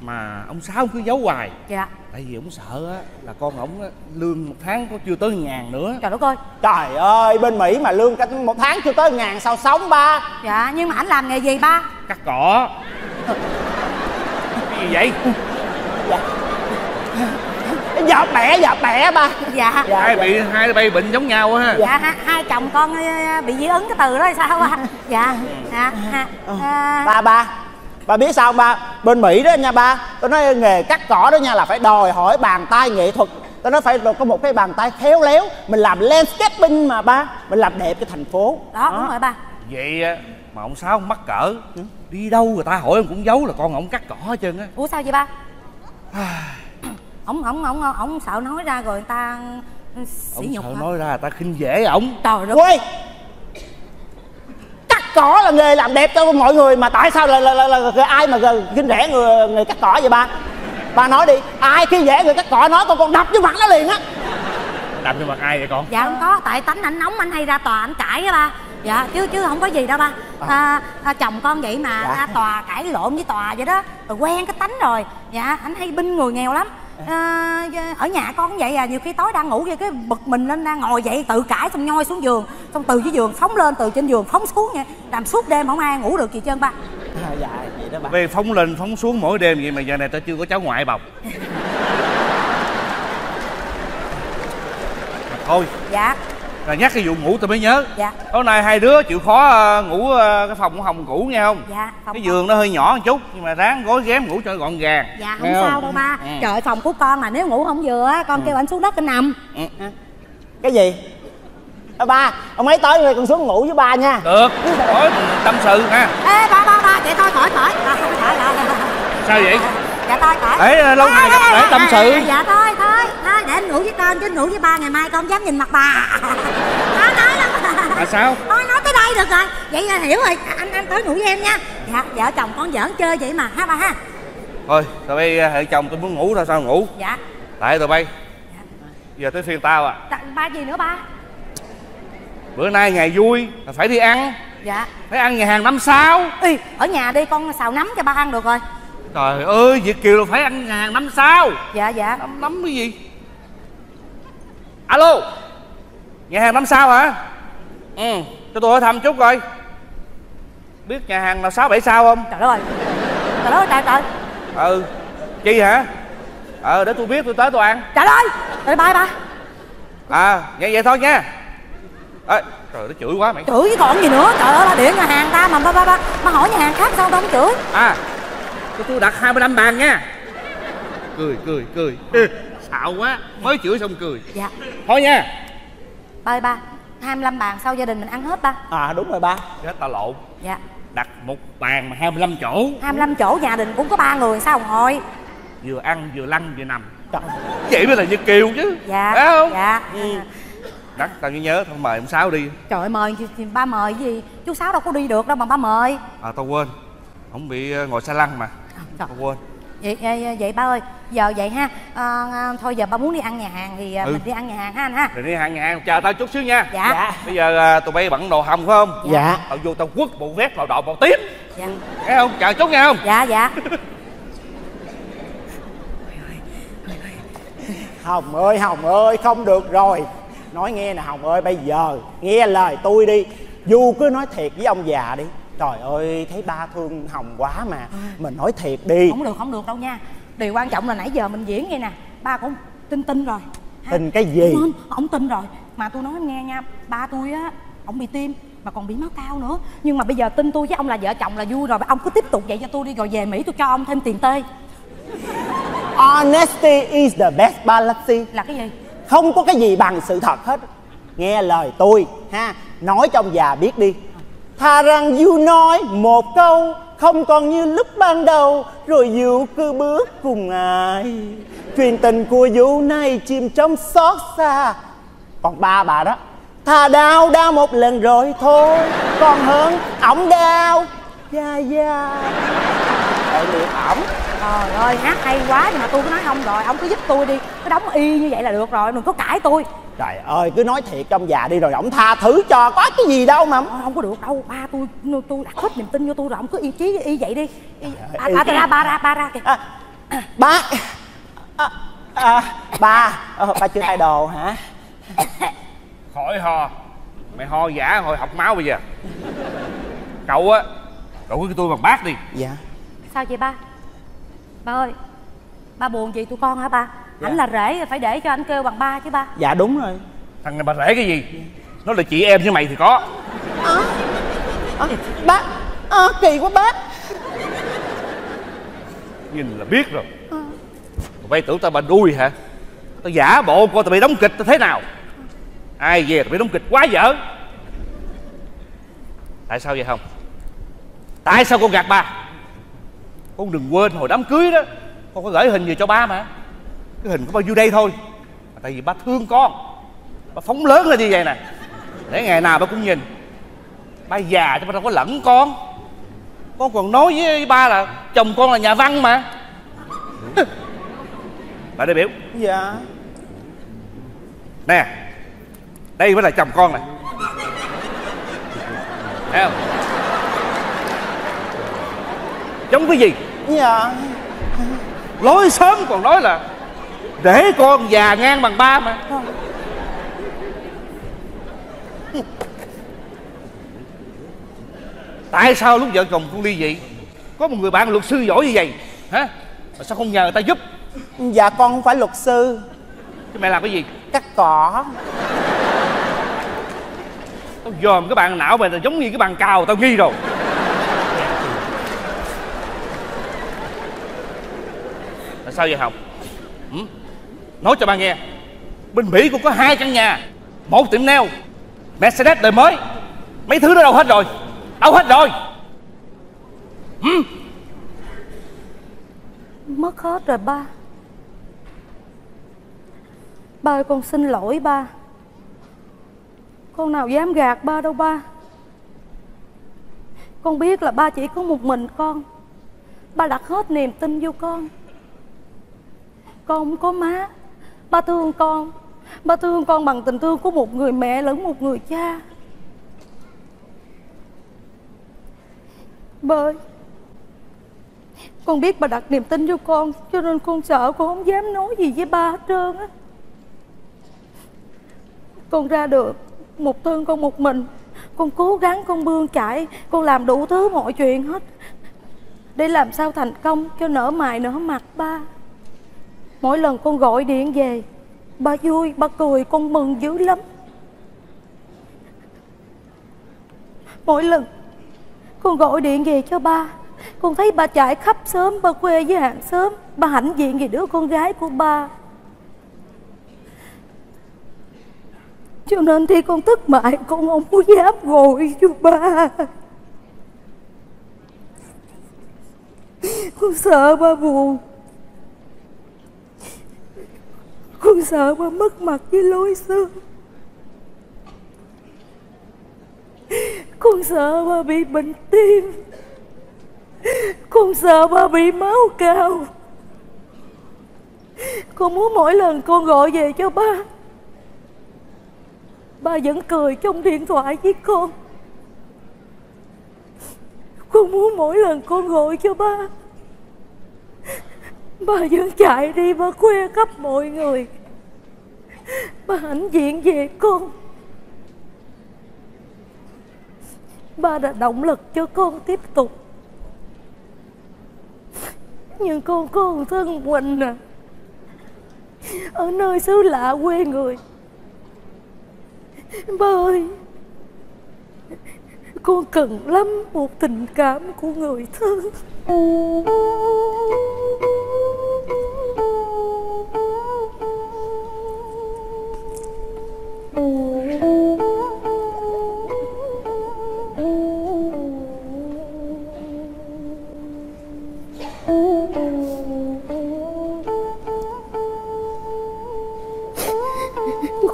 Mà ông Sáu cứ giấu hoài. Dạ. Tại vì ổng sợ á, là con ổng lương một tháng có chưa tới ngàn nữa. Trời đất ơi. Trời ơi, bên Mỹ mà lương cách một tháng chưa tới ngàn sao sống ba? Dạ, nhưng mà ảnh làm nghề gì ba? Cắt cỏ. Cái gì vậy? Dạ. Dọt mẹ, dọt mẹ ba. Dạ, dạ. Hai dạ. bị hai bay bệnh giống nhau á. Dạ, ha, hai chồng con bị dị ứng cái từ đó là sao ba? Dạ. Dạ. Ha, ha. Ba ba. Bà biết sao không ba? Bên Mỹ đó nha ba, tôi nói nghề cắt cỏ đó nha là phải đòi hỏi bàn tay nghệ thuật. Tôi nói phải có một cái bàn tay khéo léo. Mình làm landscaping mà ba, mình làm đẹp cho thành phố. Đó, đó. Đúng rồi ba. Vậy mà ông Sáu mắc cỡ. Ừ. Đi đâu người ta hỏi ông cũng giấu là con ông cắt cỏ hết trơn á. Ủa sao vậy ba? Ông, ông, ông, ông, ông sợ nói ra rồi người ta sỉ nhục hả? Ông sợ nói ra người ta khinh dễ ổng. Trời ơi. Cỏ là nghề làm đẹp cho mọi người mà tại sao là là, là, là ai mà khinh rẻ người, người cắt cỏ vậy ba? Ba nói đi, ai khi rẻ người cắt cỏ nói con con đập vô mặt nó liền á. Đập vô mặt ai vậy con? Dạ không có, tại tánh ảnh nóng, anh hay ra tòa anh cãi á ba. Dạ chứ chứ không có gì đâu ba. À, à, chồng con vậy mà dạ. À, tòa cãi lộn với tòa vậy đó rồi quen cái tánh rồi. Dạ anh hay binh người nghèo lắm. À, ở nhà con cũng vậy à, nhiều khi tối đang ngủ vậy cái bực mình lên đang ngồi dậy tự cãi xong nhoi xuống giường, xong từ dưới giường phóng lên, từ trên giường phóng xuống nha, làm suốt đêm không ai ngủ được gì trơn ba. À, dạ vậy đó ba. Về phóng lên phóng xuống mỗi đêm vậy mà giờ này tao chưa có cháu ngoại bọc. Thôi dạ là nhắc cái vụ ngủ tôi mới nhớ. Dạ tối nay hai đứa chịu khó ngủ cái phòng của Hồng cũ nghe không? Dạ cái giường không. Nó hơi nhỏ một chút nhưng mà ráng gối ghém ngủ cho gọn gàng. Dạ không nghe sao không? Đâu ba. Ừ. Trời phòng của con mà nếu ngủ không vừa á con. Ừ. Kêu anh xuống đất anh nằm. Ừ. À. Cái gì? À, ba ông ấy tới rồi con xuống ngủ với ba nha. Được tối tâm sự ha. Ê ba ba ba vậy thôi khỏi khỏi. À, khỏi rồi. Sao vậy? Dạ thôi khỏi. Để lâu ngày để tâm sự. À, dạ thôi thôi thôi để anh ngủ với con chứ ngủ với ba ngày mai con dám nhìn mặt bà. Nói nói lắm. Là sao? Thôi nói tới đây được rồi. Vậy là hiểu rồi. Anh anh tới ngủ với em nha. Dạ vợ chồng con giỡn chơi vậy mà ha ba ha. Thôi tụi bay vợ chồng tôi muốn ngủ ra sao ngủ. Dạ. Tại tụi bay. Dạ. Giờ tới phiên tao à. Tại ba gì nữa ba? Bữa nay ngày vui là phải đi ăn. Dạ. Phải ăn nhà hàng năm sao? Ê, ở nhà đi con xào nấm cho ba ăn được rồi. Trời ơi, Việt Kiều là phải ăn nhà hàng năm sao? Dạ dạ. Nấm nấm cái gì? Alo. Nhà hàng năm sao hả? Ừ, cho tôi hỏi thăm chút coi. Biết nhà hàng nào sáu bảy sao không? Trời ơi. Trời ơi, trời trời. Ừ. Chi hả? Ờ để tôi biết tôi tới tôi ăn. Trời ơi. Bye bye ba. À, vậy vậy thôi nha. Ê, trời nó chửi quá mày. Chửi chứ còn gì nữa. Trời ơi, ba điện nhà hàng ta mà ba ba ba mà hỏi nhà hàng khác sao tao không chửi. À. Tôi đặt hai mươi lăm bàn nha. Cười cười cười. xạo quá, mới chữa xong cười. Dạ. Thôi nha. Ba ơi ba, hai mươi lăm bàn sau gia đình mình ăn hết ba. À đúng rồi ba. Chết ta lộn. Dạ. Đặt một bàn mà hai mươi lăm chỗ. hai mươi lăm chỗ gia đình cũng có ba người sao không hội. Vừa ăn vừa lăn vừa nằm. Trời. Vậy mới là Như Kiều chứ. Dạ. Phải không? Dạ. Ừ. Đắt, tao chỉ nhớ thôi mời ông Sáu đi. Trời ơi, mời thì ba mời gì, chú Sáu đâu có đi được đâu mà ba mời. À tao quên, ông bị ngồi xe lăn mà. À, tao quên. Vậy, vậy, vậy ba ơi, giờ vậy ha, à, thôi giờ ba muốn đi ăn nhà hàng thì ừ. mình đi ăn nhà hàng ha anh ha. Rồi đi ăn nhà hàng, chờ tao chút xíu nha. Dạ, dạ. Bây giờ tụi bay bận đồ hồng phải không? Dạ. Tao vô tao quất bộ vét vào đội bộ tiếp. Dạ. Thấy không, chờ chút nha không? Dạ, dạ. Hồng ơi, Hồng ơi, không được rồi. Nói nghe nè Hồng ơi, bây giờ nghe lời tôi đi. Du cứ nói thiệt với ông già đi. Trời ơi, thấy ba thương Hồng quá mà. À. Mình nói thiệt đi. Không được, không được đâu nha. Điều quan trọng là nãy giờ mình diễn nghe nè. Ba cũng tin tin rồi. Ha? Tin cái gì? Đúng, ông tin rồi. Mà tôi nói nghe nha, ba tôi á, ông bị tim mà còn bị máu cao nữa. Nhưng mà bây giờ tin tôi với ông là vợ chồng là vui rồi. Ông cứ tiếp tục vậy cho tôi đi, rồi về Mỹ tôi cho ông thêm tiền tê. Honesty is the best policy. Là cái gì? Không có cái gì bằng sự thật hết. Nghe lời tôi ha, nói cho ông già biết đi. Thà rằng you nói một câu, không còn như lúc ban đầu, rồi you cứ bước cùng ai. Truyền tình của you này chìm trong xót xa. Còn ba bà đó, thà đau đau một lần rồi thôi, còn hơn ổng đau. Dạ dạ. Để lượt ổng. Trời ơi, hát hay quá, nhưng mà tôi cứ nói ông rồi, ông cứ giúp tôi đi, cứ đóng y như vậy là được rồi, đừng có cãi tôi. Trời ơi, cứ nói thiệt trong già đi rồi ổng tha thứ cho, có cái gì đâu mà. Không, không có được đâu, ba tôi tôi đặt hết niềm tin vô tôi rồi, ông cứ y chí y vậy đi. Ba ra, ba ra, ba ra kìa. Ba, ba, ba chưa thay đồ hả? Khỏi ho, mày ho giả hồi học máu bây giờ. Cậu á, cậu với tôi bằng bác đi. Dạ. Sao vậy ba? Ba ơi, ba buồn gì tụi con hả ba? Dạ. Ảnh là rể phải để cho anh kêu bằng ba chứ ba. Dạ đúng rồi. Thằng này bà rể cái gì? Nó là chị em với mày thì có. À, à, bác, à, kỳ quá bác. Nhìn là biết rồi. À. Tụi bay tưởng tao bà đuôi hả? Tao giả bộ coi tụi bay đóng kịch tao thế nào. Ai về tụi bay đóng kịch quá dở. Tại sao vậy không? Tại sao con gạt ba? Con đừng quên hồi đám cưới đó, con có gửi hình về cho ba mà. Cái hình có bao nhiêu đây thôi mà. Tại vì ba thương con, ba phóng lớn lên như vậy nè, để ngày nào ba cũng nhìn. Ba già chứ ba đâu có lẫn con. Con còn nói với ba là chồng con là nhà văn mà. Bà đại biểu. Dạ. Nè, đây mới là chồng con này. Thấy không? Giống cái gì? Dạ. Lối sớm còn nói là để con già ngang bằng ba mà. Tại sao lúc vợ chồng con ly dị có một người bạn luật sư giỏi như vậy hả? Mà sao không nhờ người ta giúp? Dạ con không phải luật sư. Chứ mẹ làm cái gì? Cắt cỏ. Tao dòm cái bàn não mày là giống như cái bàn cào tao nghi rồi. Tại sao vậy Hồng? Ừ? Nói cho ba nghe, bên Mỹ cũng có hai căn nhà, một tiệm nail, Mercedes đời mới. Mấy thứ đó đâu hết rồi? Đâu hết rồi? Ừ? Mất hết rồi ba. Ba ơi con xin lỗi ba. Con nào dám gạt ba đâu ba. Con biết là ba chỉ có một mình con. Ba đặt hết niềm tin vô con. Con không có má. Ba thương con. Ba thương con bằng tình thương của một người mẹ lẫn một người cha. Ba ơi, con biết ba đặt niềm tin vô con, cho nên con sợ con không dám nói gì với ba hết trơn á. Con ra được một thân con một mình. Con cố gắng, con bươn chải, con làm đủ thứ mọi chuyện hết để làm sao thành công cho nở mày nở mặt ba. Mỗi lần con gọi điện về, ba vui, ba cười, con mừng dữ lắm. Mỗi lần con gọi điện về cho ba, con thấy ba chạy khắp xóm, ba quê với hàng xóm, ba hãnh diện về đứa con gái của ba. Cho nên Thi con thất bại, con không có dám gọi chú ba. Con sợ ba buồn, con sợ ba mất mặt với lối xưa, con sợ ba bị bệnh tim, con sợ ba bị máu cao. Con muốn mỗi lần con gọi về cho ba, ba vẫn cười trong điện thoại với con. Con muốn mỗi lần con gọi cho ba, ba vẫn chạy đi và khoe khắp mọi người. Ba hãnh diện về con. Ba đã động lực cho con tiếp tục. Nhưng con có một thân quỳnh à, ở nơi xứ lạ quê người. Ba ơi, con cần lắm một tình cảm của người thương.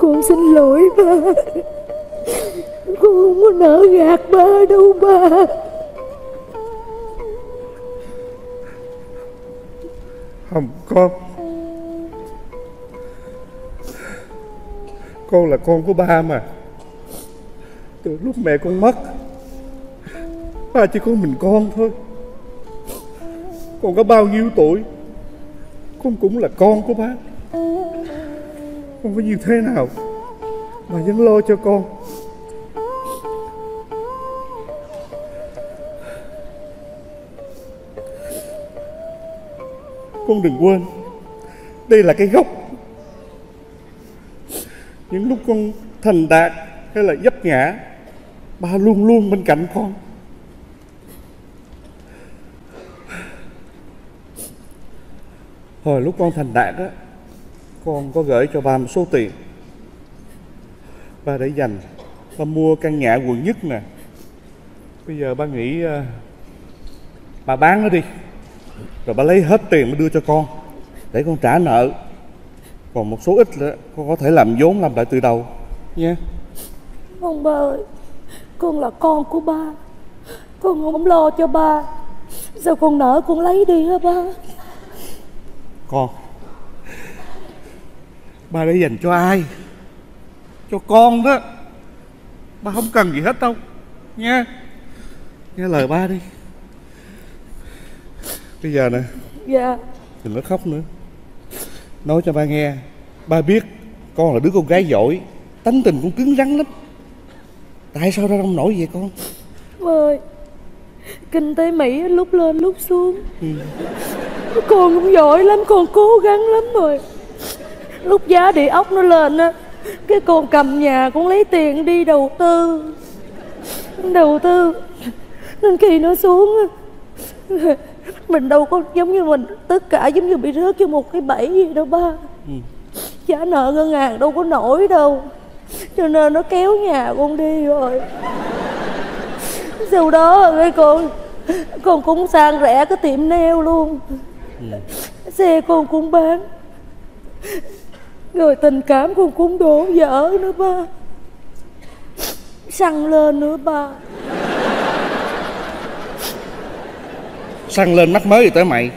Con xin lỗi ba, con không có nỡ gạt ba đâu ba. Không, con con là con của ba mà. Từ lúc mẹ con mất, ba chỉ có mình con thôi. Con có bao nhiêu tuổi, con cũng là con của ba. Con có như thế nào mà vẫn lo cho con. Con đừng quên, đây là cái gốc. Những lúc con thành đạt hay là vấp ngã, ba luôn luôn bên cạnh con. Hồi lúc con thành đạt á, con có gửi cho ba một số tiền. Ba để dành, ba mua căn nhà quận nhất nè. Bây giờ ba nghĩ uh, ba bán nó đi, rồi ba lấy hết tiền mới đưa cho con, để con trả nợ. Còn một số ít nữa con có thể làm vốn, làm lại từ đầu nha. Yeah. Ông ba ơi, con là con của ba, con không lo cho ba, sao con nợ con lấy đi hả ba? Con, ba để dành cho ai? Cho con đó. Ba không cần gì hết đâu nha. Nghe lời ba đi. Bây giờ nè. Dạ. Đừng có khóc nữa. Nói cho ba nghe, ba biết con là đứa con gái giỏi, tính tình cũng cứng rắn lắm. Tại sao ra nông nổi vậy con? Ba ơi, kinh tế Mỹ lúc lên lúc xuống. Ừ. Con cũng giỏi lắm, con cố gắng lắm rồi. Lúc giá địa ốc nó lên á, cái con cầm nhà con lấy tiền đi đầu tư. Đầu tư nên khi nó xuống á, mình đâu có giống như mình, tất cả giống như bị rớt cho một cái bẫy gì đâu ba. Ừ. Trả nợ ngân hàng đâu có nổi đâu, cho nên nó kéo nhà con đi rồi. Sau đó cái con con cũng sang rẽ cái tiệm nail luôn. Ừ. Xe con cũng bán, rồi tình cảm con cũng đổ vỡ nữa ba, xăng lên nữa ba. Xăng lên mắc mới gì tới mày?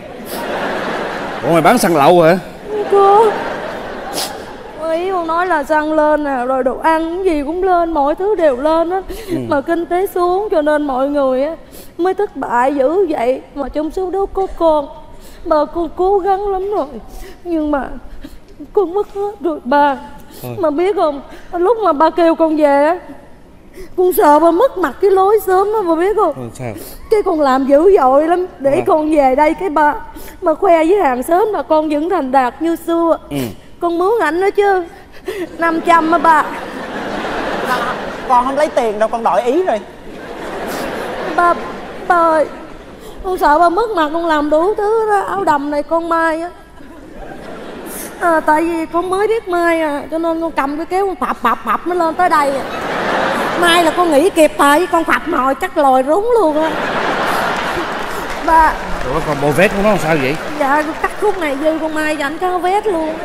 Ủa mày bán xăng lậu hả? Không có. Ý con nói là xăng lên nè, rồi đồ ăn gì cũng lên, mọi thứ đều lên á. Ừ. Mà kinh tế xuống cho nên mọi người á mới thất bại dữ vậy. Mà trong số đó có con. Mà con cố gắng lắm rồi, nhưng mà con mất hết rồi ba. Thôi. Mà biết không, lúc mà ba kêu con về á, con sợ ba mất mặt cái lối sớm á, mà biết không? Thôi, sao? Cái con làm dữ dội lắm. Để à. Con về đây cái ba mà khoe với hàng xóm là con vẫn thành đạt như xưa. Ừ. Con mướn ảnh đó chứ năm trăm á ba. À, con không lấy tiền đâu, con đổi ý rồi. Ba, ba ơi, con sợ ba mất mặt, con làm đủ thứ đó. Áo đầm này con may á, à, tại vì con mới biết mai à, cho nên con cầm cái kéo con phập phập phập nó lên tới đây à. Mai là con nghĩ kịp, tại vì con phập nồi chắc lòi rúng luôn á. Ba ủa còn bộ vest của nó làm sao vậy? Dạ con cắt khúc này dư con mai dành cái vest luôn. Ừ.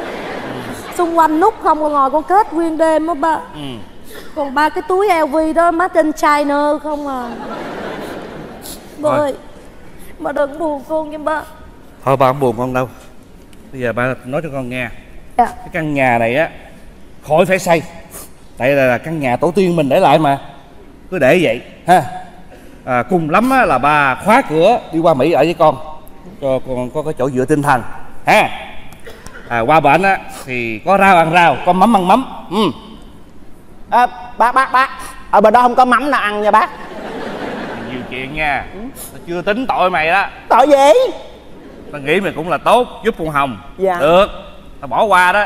Xung quanh nút không, con ngồi con kết nguyên đêm á ba. Ừ. Còn ba cái túi lờ vê đó má trên China không à. Ba ơi, ba đừng buồn con nha ba. Thôi ba không buồn con đâu. Bây giờ ba nói cho con nghe. Dạ. Cái căn nhà này á khỏi phải xây, tại là căn nhà tổ tiên mình để lại mà, cứ để vậy ha. À, cùng lắm á, là bà khóa cửa đi qua Mỹ ở với con, cho con có cái chỗ dựa tinh thần ha. À, qua bển á thì có rau ăn rau, có mắm ăn mắm. Ừ. À, bác bác bác ở bên đó không có mắm nào ăn nha bác. Nhiều chuyện nha. Ừ. Chưa tính tội mày đó. Tội gì? Tao nghĩ mày cũng là tốt, giúp con Hồng. Dạ. Được, tao bỏ qua đó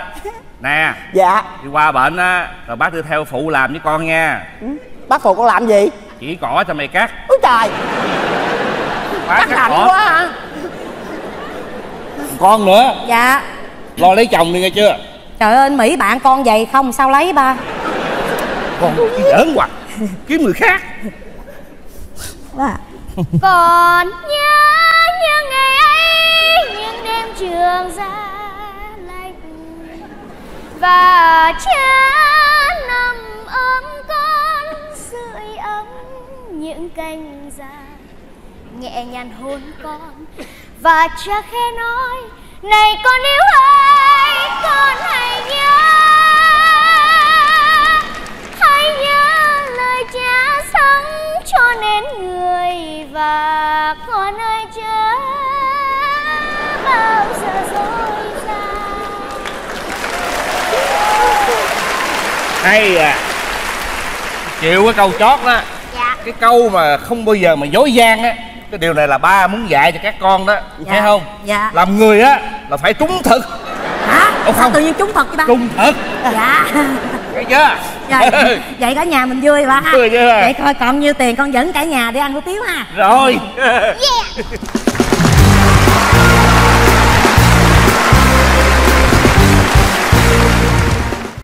nè. Dạ. Đi qua bệnh á rồi bác đưa theo phụ làm với con nha. Ừ. Bác phụ con làm gì? Chỉ cỏ cho mày cắt. Úi trời, bác cắt cỏ quá hả? Con nữa. Dạ. Lo lấy chồng đi nghe chưa. Trời ơi, Mỹ bạn con vậy không sao lấy ba. Con giỡn hoài, kiếm người khác. À. Còn nhớ những ngày ấy, những đêm trường giá lạnh và cha nằm ôm con sưởi ấm, những cành già nhẹ nhàng hôn con và cha khẽ nói này con yêu ơi, con hãy nhớ, hãy nhớ lời cha sống cho nên người, và con ơi chớ bao giờ dối ra. Hay à, chịu cái câu chót đó. Dạ. Cái câu mà không bao giờ mà dối gian á, cái điều này là ba muốn dạy cho các con đó. Dạ. Thấy không? Dạ. Làm người á là phải trúng thực. Hả? Ủa không? Tự nhiên trúng thực chứ ba. Trúng thực. Dạ. Thấy chưa? Vậy, vậy cả nhà mình vui bà ha. Vui chưa? Vậy coi còn nhiêu tiền con dẫn cả nhà đi ăn hủ tiếu ha. Rồi. Yeah.